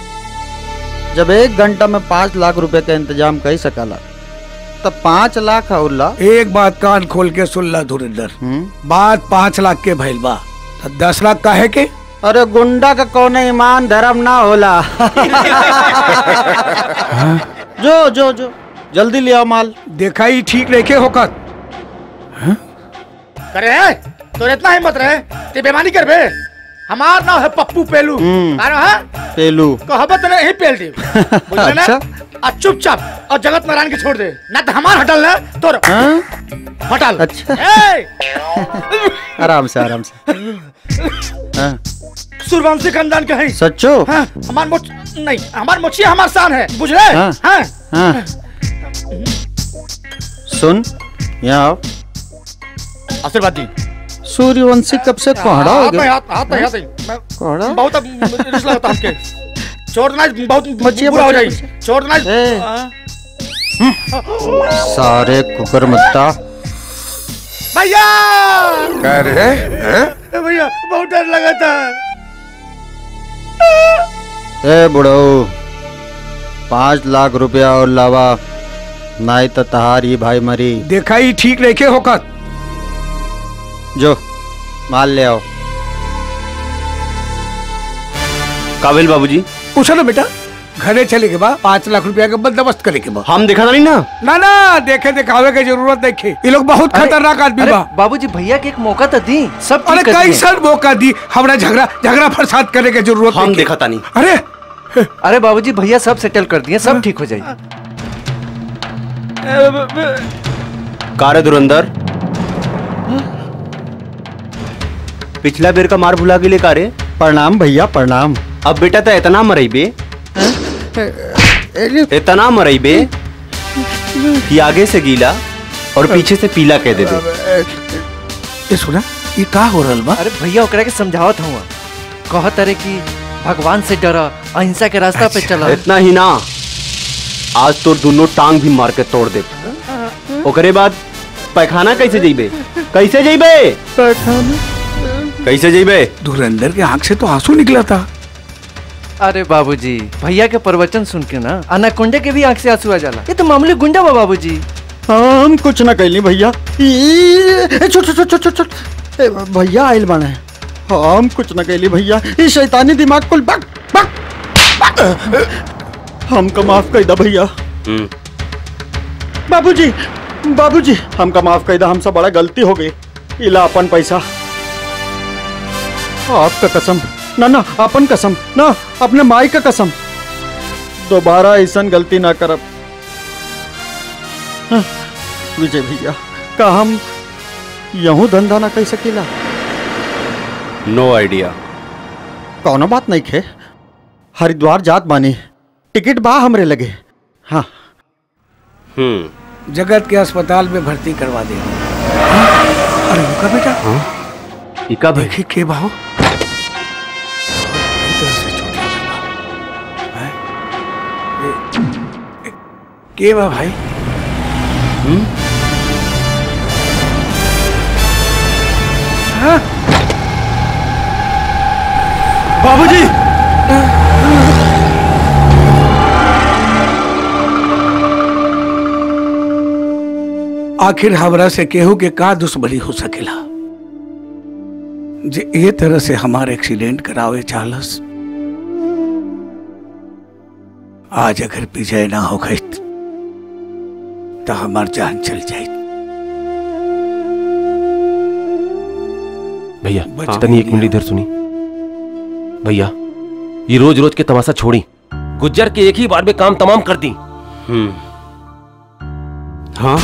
जब 1 घंटा में 5 लाख रुपए का इंतजाम कर सकला तब 5 लाख और ला। एक बात कान खोल के सुन ला धुरंधर, बात 5 लाख के भइल बा तो 10 लाख काहे के? अरे गुंडा का कोने ईमान धर्म ना होला। जो जो जो जल्दी लिया माल। देखा ही ठीक रखे होकर करे तो इतना हिम्मत रहे ते बेमानी करबे। हमार नाम है पप्पू पेलू। पेलू कहबत नहीं पेल दे। अच्छा, चुपचाप और जगत नारायण के छोड़ दे ना तो हमार हटल ना तोर हटल। अच्छा, आराम से आराम से। सूर्यवंशी खानदान के है सच्चो। हाँ, हमार मोच नहीं, हमार मोची हमार शान है, बुझले? हाँ, हाँ, हाँ। सुन यहाँ आशीर्वाद दी। सूर्यवंशी कब से कोहड़ा हो गया? कोहड़ा बहुत रिश्ता होता है। छोड़ना बहुत बुरा हो जाए, छोड़ना। सारे कुकर मत्ता भैया। अरे भैया बहुत डर लगा था। ए बुढ़ऊ, 5 लाख रुपया और लावा नहीं तो तहारी भाई मरी। देखा ही ठीक रखे होकर जो माल ले आओ। काबिल बाबूजी पूछा ना बेटा, घरे चले के बाद 5 लाख रुपया का बंदोबस्त करे के बाद हम देखा था नहीं ना ना ना देखे दिखावे की जरूरत देखे, ये लोग बहुत खतरनाक आदमी बा। बाबूजी भैया के एक मौका तो दी सब, अरे कई साल मौका दी, हमारा झगड़ा झगड़ा फसाद करे के जरूरत हम देखा था नहीं। अरे अरे बाबूजी भैया सब सेटल कर दिए, सब ठीक हो जाएगी। कारे धुरंधर पिछला बेर का मार भुला के ले कारे। प्रणाम भैया प्रणाम। अब बेटा तो इतना मरेबे इतना मरेबे कि आगे से गीला और पीछे से पीला कह दे दे। सुना ये का हो रहा बा? अरे भैया ओकरा के समझावत हूँ, कहत अरे कि भगवान से डरा, अहिंसा के रास्ता पे चला। इतना ही ना, आज तो दोनों टांग भी मार के तोड़ दे। ओकरे बाद पैखाना कैसे जइबे, कैसे जइबे पैखाना, कैसे जइबे? धुरंधर के आँख से तो आंसू निकला था। अरे बाबूजी भैया के प्रवचन सुन के ना अनाकुंडे के भी आँख से आंसू आ जाला, ये तो मामूली गुंडा बा बाबूजी। हम कुछ ना कहली भैया, भैया आयल बना है, हम कुछ ना कहली भैया, ये शैतानी दिमाग कुल बक बक बक। हमका माफ कर दा भैया। बाबूजी बाबूजी हमका माफ कर दा, हमसे बड़ा गलती हो गई। इला अपन पैसा आपका कसम ना ना, अपन कसम ना, अपने माई का कसम, दोबारा ऐसा गलती ना करब। विजय भैया का हम यहू धंधा ना कर सकीला। No idea. कौनो बात नहीं खे, हरिद्वार जात बानी, टिकट बा हमरे लगे। हाँ जगत के अस्पताल में भर्ती करवा दे। अरे उनका बेटा इका देखी के भाव के बा भाई। हाँ? बाबूजी आखिर हमरा से केहू के का दुश्मनी हो सकेला जे ये तरह से हमारे एक्सीडेंट करावे चालस। आज अगर विजय ना हो गई तो हमार जान चल जाए। भैया तनी एक मिनट इधर सुनी भैया, ये रोज रोज के तमाशा छोड़ी, गुज्जर के एक ही बार में काम तमाम कर दी। हाँ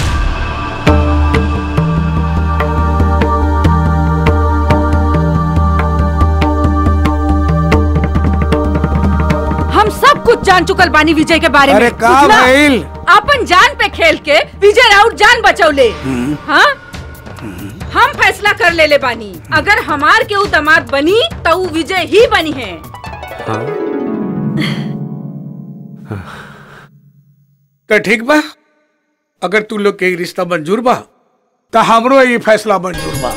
कुछ जान चुकल बानी विजय के बारे में। अरे का भइल, अपन जान पे खेल के विजय राउत जान बचौले। हाँ हम फैसला कर ले ले बानी, अगर हमार के ऊ दमाद बनी तो ऊ विजय ही बनी है। तो ठीक बा, अगर तू लोग के रिश्ता मंजूर बा तो हमरो ये फैसला मंजूर बा,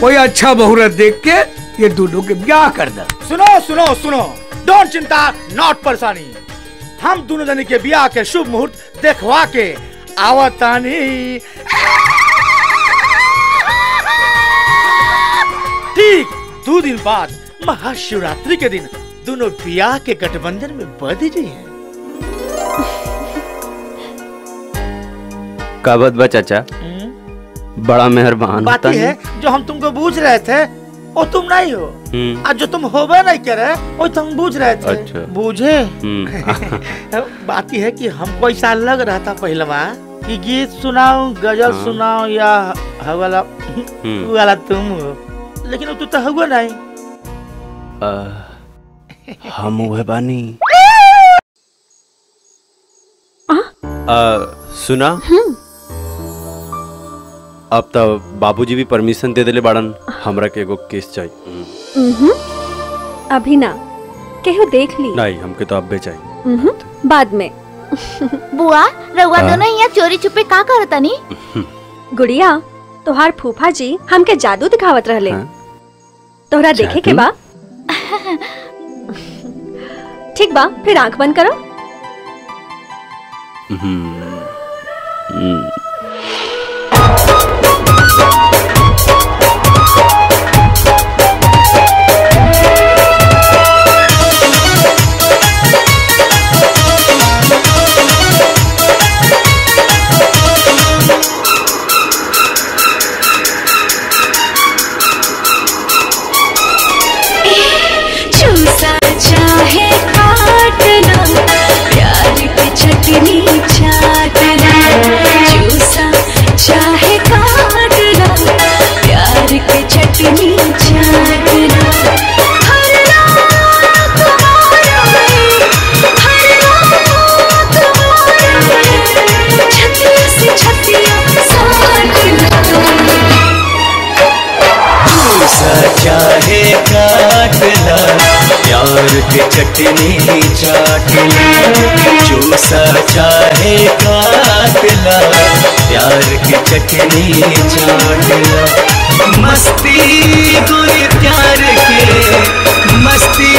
कोई अच्छा मुहूर्त देख के ये दोनों के ब्याह कर दे। सुनो सुनो सुनो, डोंट चिंता नॉट परेशानी, हम दोनों जने के ब्याह के शुभ मुहूर्त देखवा के आवतानी। ठीक 2 दिन बाद महाशिवरात्रि के दिन दोनों ब्याह के गठबंधन में बंध जाए। काबत बा चाचा, बड़ा मेहरबान बात है। जो हम तुमको पूछ रहे थे वो तुम नहीं हो, आज जो तुम होबे नहीं करे वो तुम बूझ रहे थे। अच्छा। बूझे बात यह है कि हमको ऐसा लग रहा था पहलवा कि गीत सुनाओ गजल सुनाओ या हवाला वाला तुम हो, लेकिन तू तो हुआ नहीं। हम हुए बानी। सुना अब तो बाबूजी भी परमिशन दे देले बाड़न, हमरा के एगो केस चाहिए। अभी ना केहू देख ली नहीं, हमके तो अब चाहिए बाद में। बुआ रउआ दोनों यहाँ चोरी छुपे का करता नहीं? गुड़िया तोहार फूफा जी हमके जादू दिखावत रहले। तोहरा देखे के बा? ठीक बा, फिर आंख बंद करो। गुज्जर की चटनी चाट ला, जो सा चाहे काट ला, प्यार की चटनी चाट ला। मस्ती गोरी प्यार के, मस्ती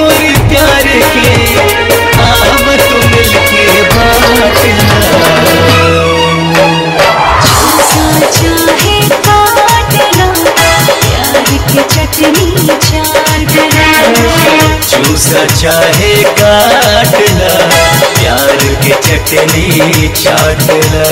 गोरी प्यार के, आव तो मिलके बाँट ला, चटनी चाट ला, चूसा चाहे काट ला, प्यार की चटनी चाट ला।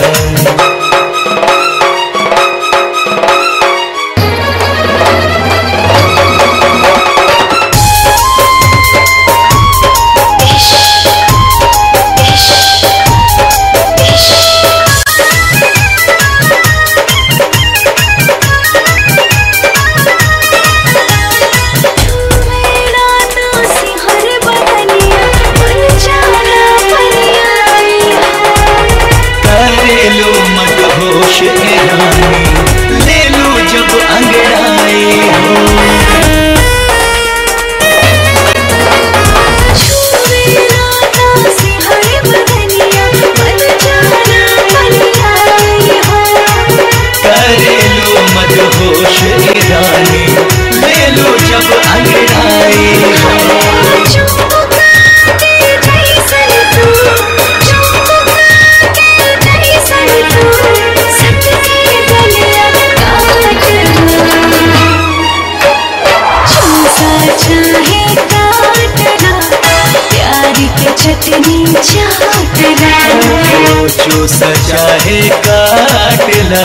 चाहे काट ला,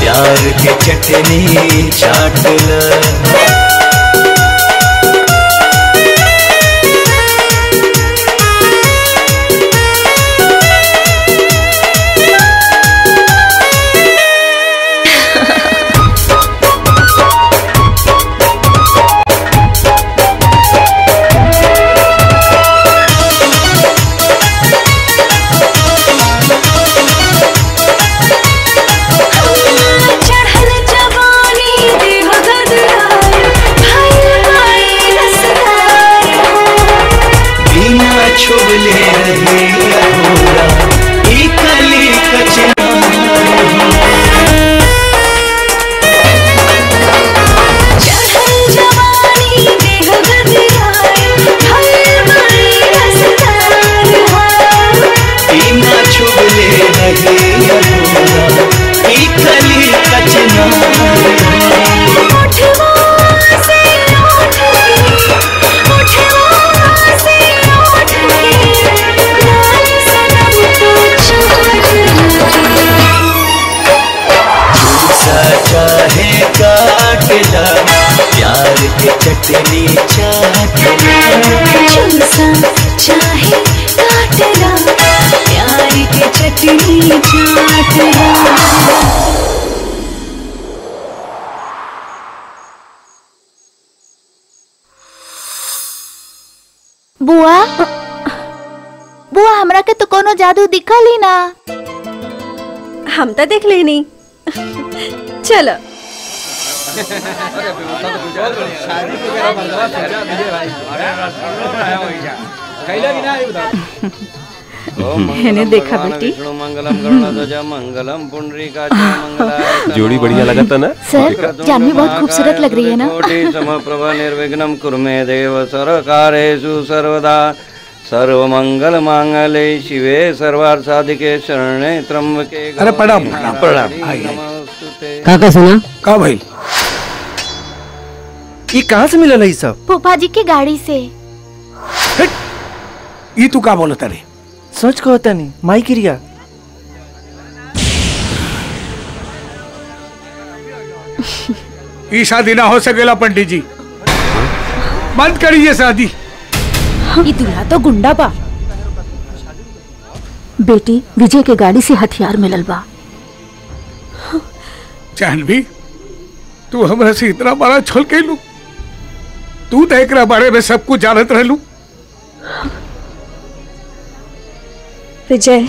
प्यार की चटनी चाट ला। चटनी चाट ला, चूसा चाहे काट ला, प्यार की चटनी चाट ला। बुआ बुआ, हमरा के तो कोनो जादू दिखल ही ना। हम तो देख लेनी, चलो। मैंने देखा बेटी, जोड़ी बढ़िया लगा था ना सर? जाह्नवी बहुत खूबसूरत लग रही है ना। समप्रभा निर्विघ्नं कुरुमे देव सर्वकारेषु सर्वदा, सर्व मंगल मांगले शिवे सर्वार्थ साधिके शरणे त्र्यंबके। अरे प्रणाम प्रणाम। काका सुना का भाई, ये कहाँ से मिला नहीं सब? फूफा जी की गाड़ी से। ये तू का बोलता रे? सच कहता नहीं माई क्रिया। ये शादी ना हो सकेला पंडित जी, बंद करिए शादी। ये दूल्हा तो गुंडा बा। बेटी, विजय के गाड़ी से हथियार मिलल बा। जाह्नवी, तू हमरा से इतना बड़ा छल कइलू, तू तो एकरा बारे में सब कुछ जानत रहलू। विजय,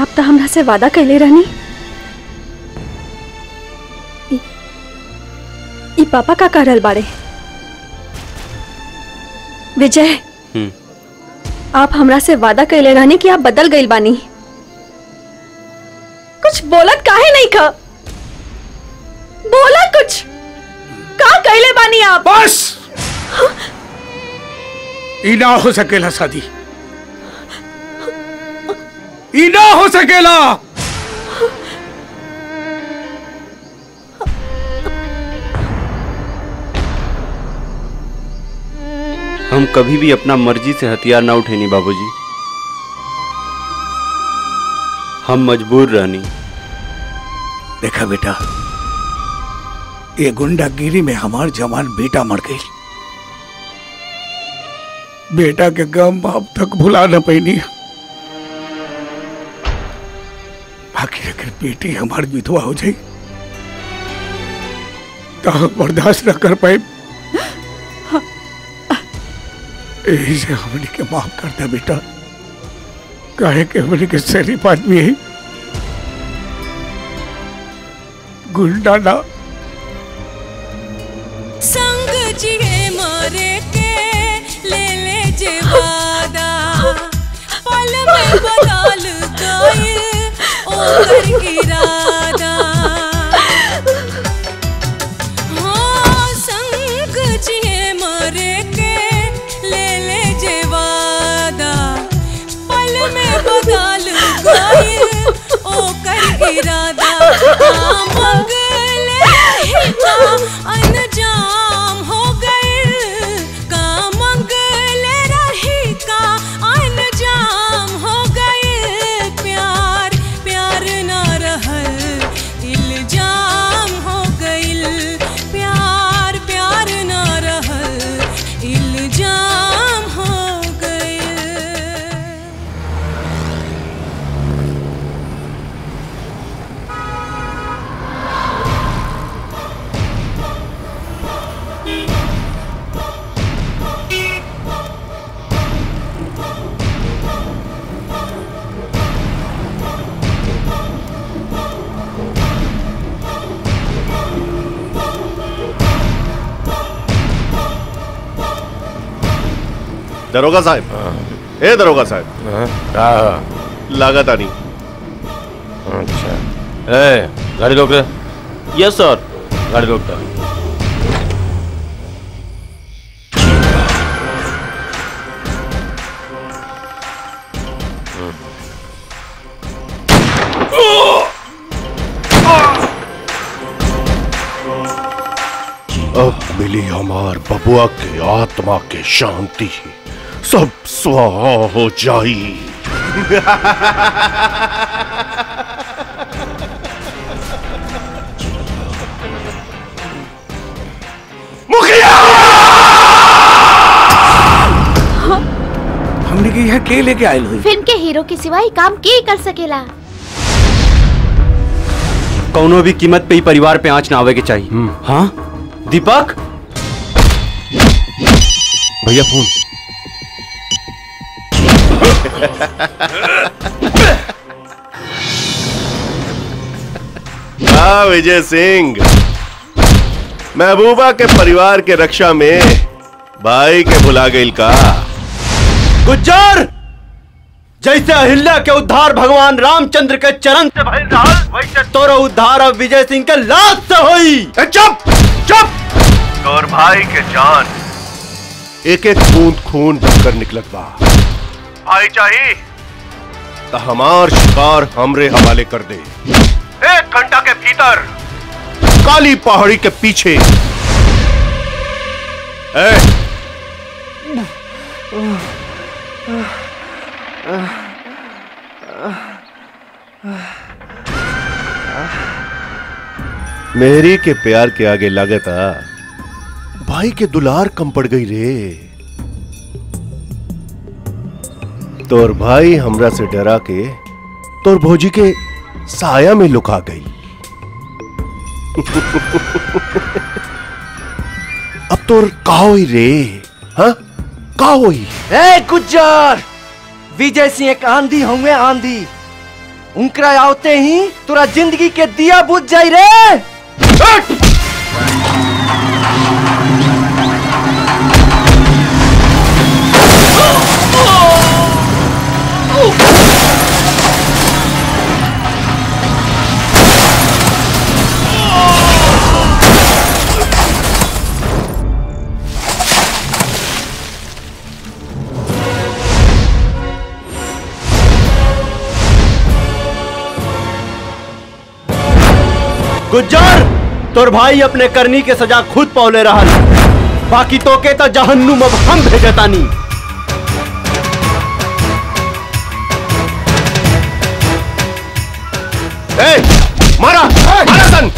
आप तो हमरा से वादा कैले रहनी, पापा का कहल बारे। विजय, आप हमरा से वादा कैले रहने कि आप बदल गई बानी। कुछ बोलत काहे नहीं खा? बोला कुछ का कैले बानी आप? बस ई ना हो सकेला शादी, ई ना हो सकेला। हम कभी भी अपना मर्जी से हथियार ना उठेनी बाबूजी, हम मजबूर रहनी। देखा बेटा, ये गुंडागिरी में हमार जवान बेटा मर गई। बेटा के गम अब तक भुला न पैनी। बाकी अगर बेटी हमारी विधवा हो जाए तो हम बर्दाश्त न कर पाए। यही से हमने के माफ करता बेटा, काहे के हमने के शरीफ आदमी है, गुंडा ना। संग जिए मारे के ले ले जे वादा, पल में बदल गए ओकर इरादा। इरादा मगले का अंजाम हो गए, का मगले रही का अंजाम हो गए। प्यार प्यार ना रहल इल्जाम हो गए, प्यार प्यार ना रहल इल्जाम हो गए। दरोगा साहब, ए दरोगा साहब, लागत आनी। अच्छा, ए गाड़ी रोक। यस सर, गाड़ी रोकता। अब मिली हमार बबुआ के आत्मा के शांति, सब स्वाहा हो जाई। मुखिया, हमने के यहाँ के लेके आयल हुई। फिल्म के हीरो के सिवाय काम के कर सकेला। कौनो भी कीमत पे ही परिवार पे आँच ना आवे के चाहिए। हाँ दीपक भैया, फोन। हाँ विजय सिंह, महबूबा के परिवार के रक्षा में भाई के भुला गई का। गुज्जर, जैसे अहिल्या के उद्धार भगवान रामचंद्र के चरण से भइल रहल, वैसे तोरा उद्धार अब विजय सिंह के लाश से होई। चुप चुप, तोर भाई के जान एक एक बूंद खून बनकर निकलत बा। भाई चाहिए तो हमार शिकार हमरे हवाले कर दे। एक घंटा के भीतर काली पहाड़ी के पीछे। ए, मेहरी के प्यार के आगे लागत आ भाई के दुलार कम पड़ गई रे। तोर भाई हमरा से डरा के तोर भौजी के साया में लुका गई। अब तोर का होई रे? हाँ का होई? ए गुज्जर, विजय सिंह एक आंधी होंगे, आंधी। उनकरा आवते ही तोरा जिंदगी के दिया बुझ जाई रे। गुज्जर, तोर भाई अपने करनी के सजा खुद पौले रहल, बाकी तोके तो जहन्नुम अब हम भेजतानी। ए मारा, मारा सन।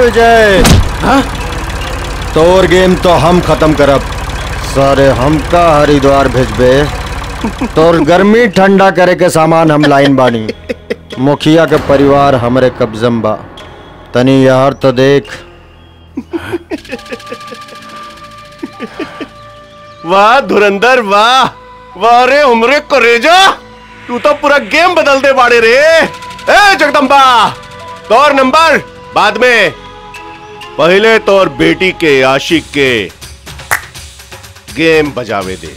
विजय, तोर गेम तो हम खत्म करब। सारे हमका हरिद्वार भेजबे। तोर गर्मी ठंडा करे के सामान हम लाइन बानी। मुखिया के परिवार हमरे कब्जम बा, तनी यार तो देख। वाह धुरंधर, वाह वाह रे हमरे करेजा, तू तो पूरा गेम बदल दे बाड़े रे। ए जगदम्बा, तोर नंबर बाद में, पहले तोर बेटी के आशिक के गेम बजावे दे।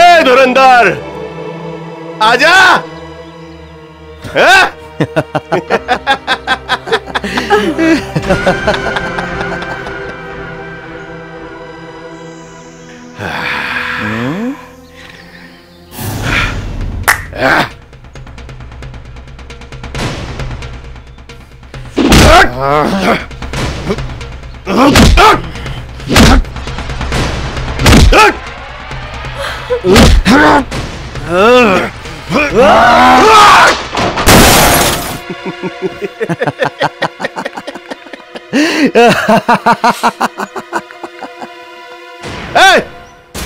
ए धुरंधर, आजा। ए,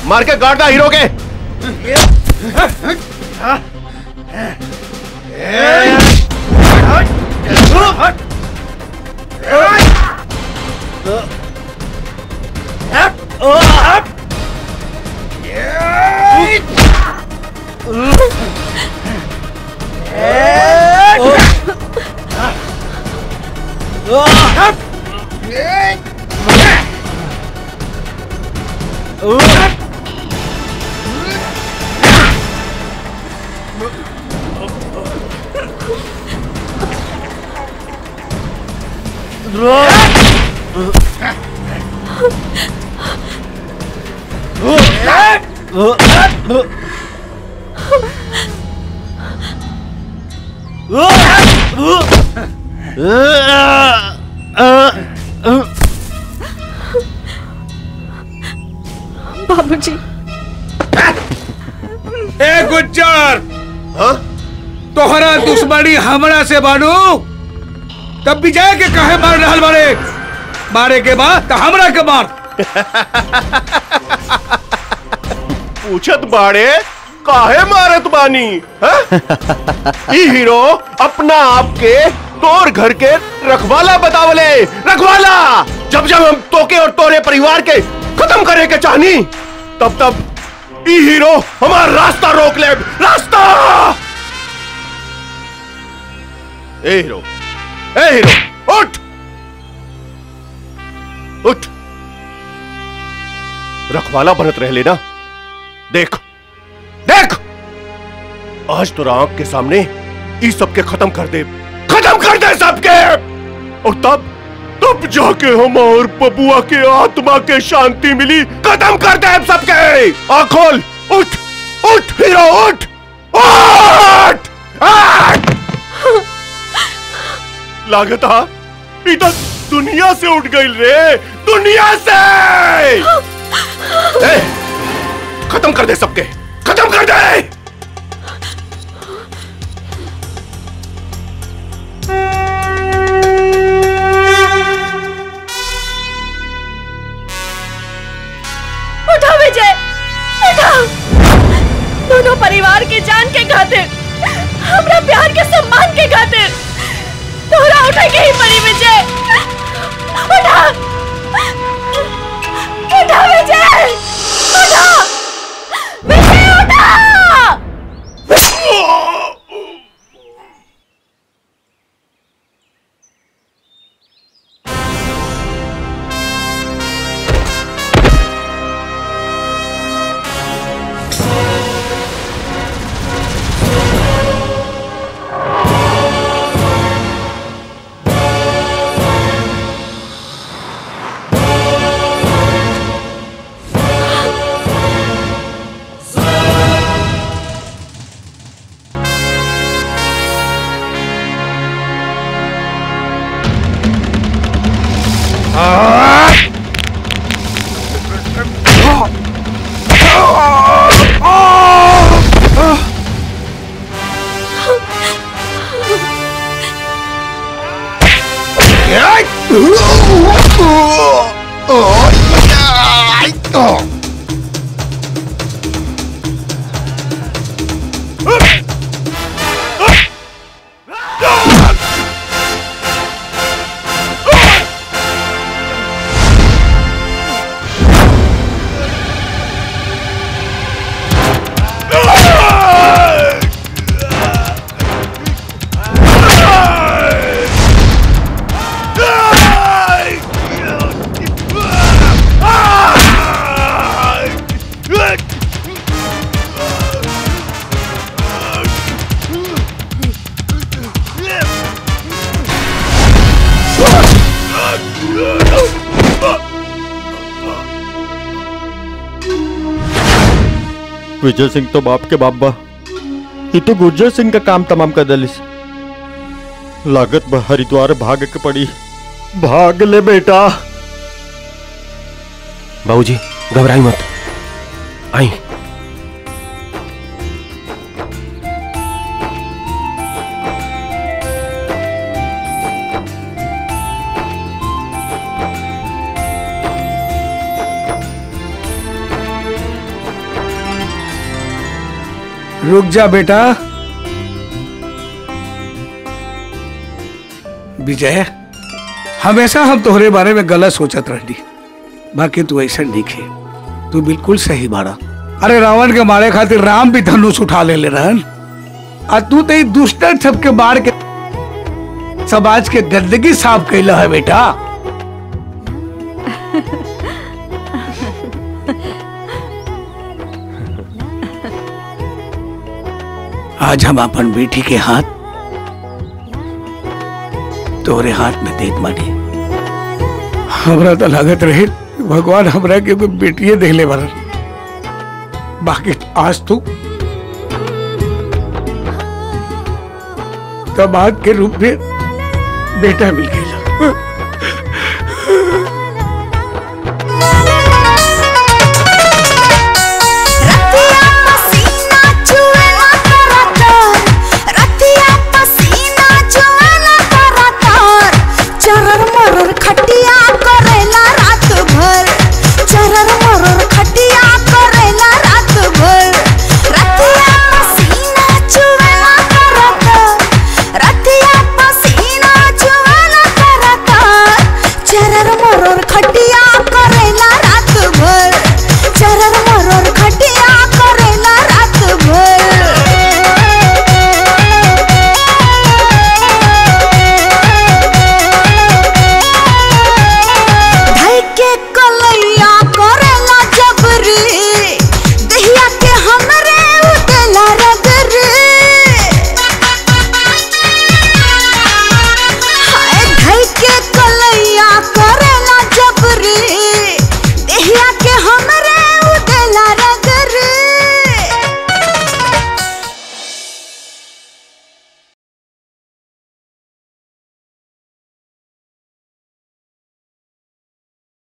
मार के गाड़ दा हीरो के। बाबूजी। ए गुज्जर, तोहरा दुश्मनी हमरा से बानू, तब विजय के काहे मार रहल बारे? मारे के बाद तो हमरा के मार। पूछत बाड़े काहे मारत बानी? ई हीरो अपना आप के तोर घर के रखवाला बतावले, रखवाला। जब जब हम तोके और तोरे परिवार के खत्म करे के चाहनी, तब तब ई हीरो हमारा रास्ता रोक ले, रास्ता। ए हीरो, ए हीरो, उठ उठ। रखवाला भरत रह लेना। देख देख, आज तो आंख के सामने इस सबके खत्म कर दे, खत्म कर दे सबके, और तब जाके हम और बबुआ के आत्मा के शांति मिली। खत्म कर दे सबके। आँख खोल, उठ उठ हीरो, उठ उठ। लागत हा इधर दुनिया से उठ गई रे, दुनिया से। खत्म कर दे सबके, खत्म कर दे। उठा विजय, उठा। दोनों परिवार के जान के खातिर, हमरा प्यार के सम्मान के खातिर तोरा उठा के ही पड़ी विजय। उठा, उठा विजय, उठा विजय, उठा। गुज्जर सिंह तो बाप के बाप बा, ये तो गुर्जर सिंह का काम तमाम कर दलिस। लागत बा हरिद्वार भाग के पड़ी, भाग ले बेटा। बाबूजी घबराई मत, आई। रुक जा बेटा। विजय, हमेशा हम तोहरे बारे में गलत सोचत रही, बाकी तू ऐसा नहीं खे, तू बिल्कुल सही बारा। अरे रावण के मारे खातिर राम भी धनुष उठा ले रहन, आ तू तो दुष्टर सबके मार के समाज के गंदगी साफ कैला है बेटा। आज हम अपन बेटी के हाथ तोरे हाथ में देत बानी। हमरा तो लागत रहे भगवान हमरा के कोई बेटिये देले बार, बाकी आज तू तबाद के रूप में बेटा मिल गया।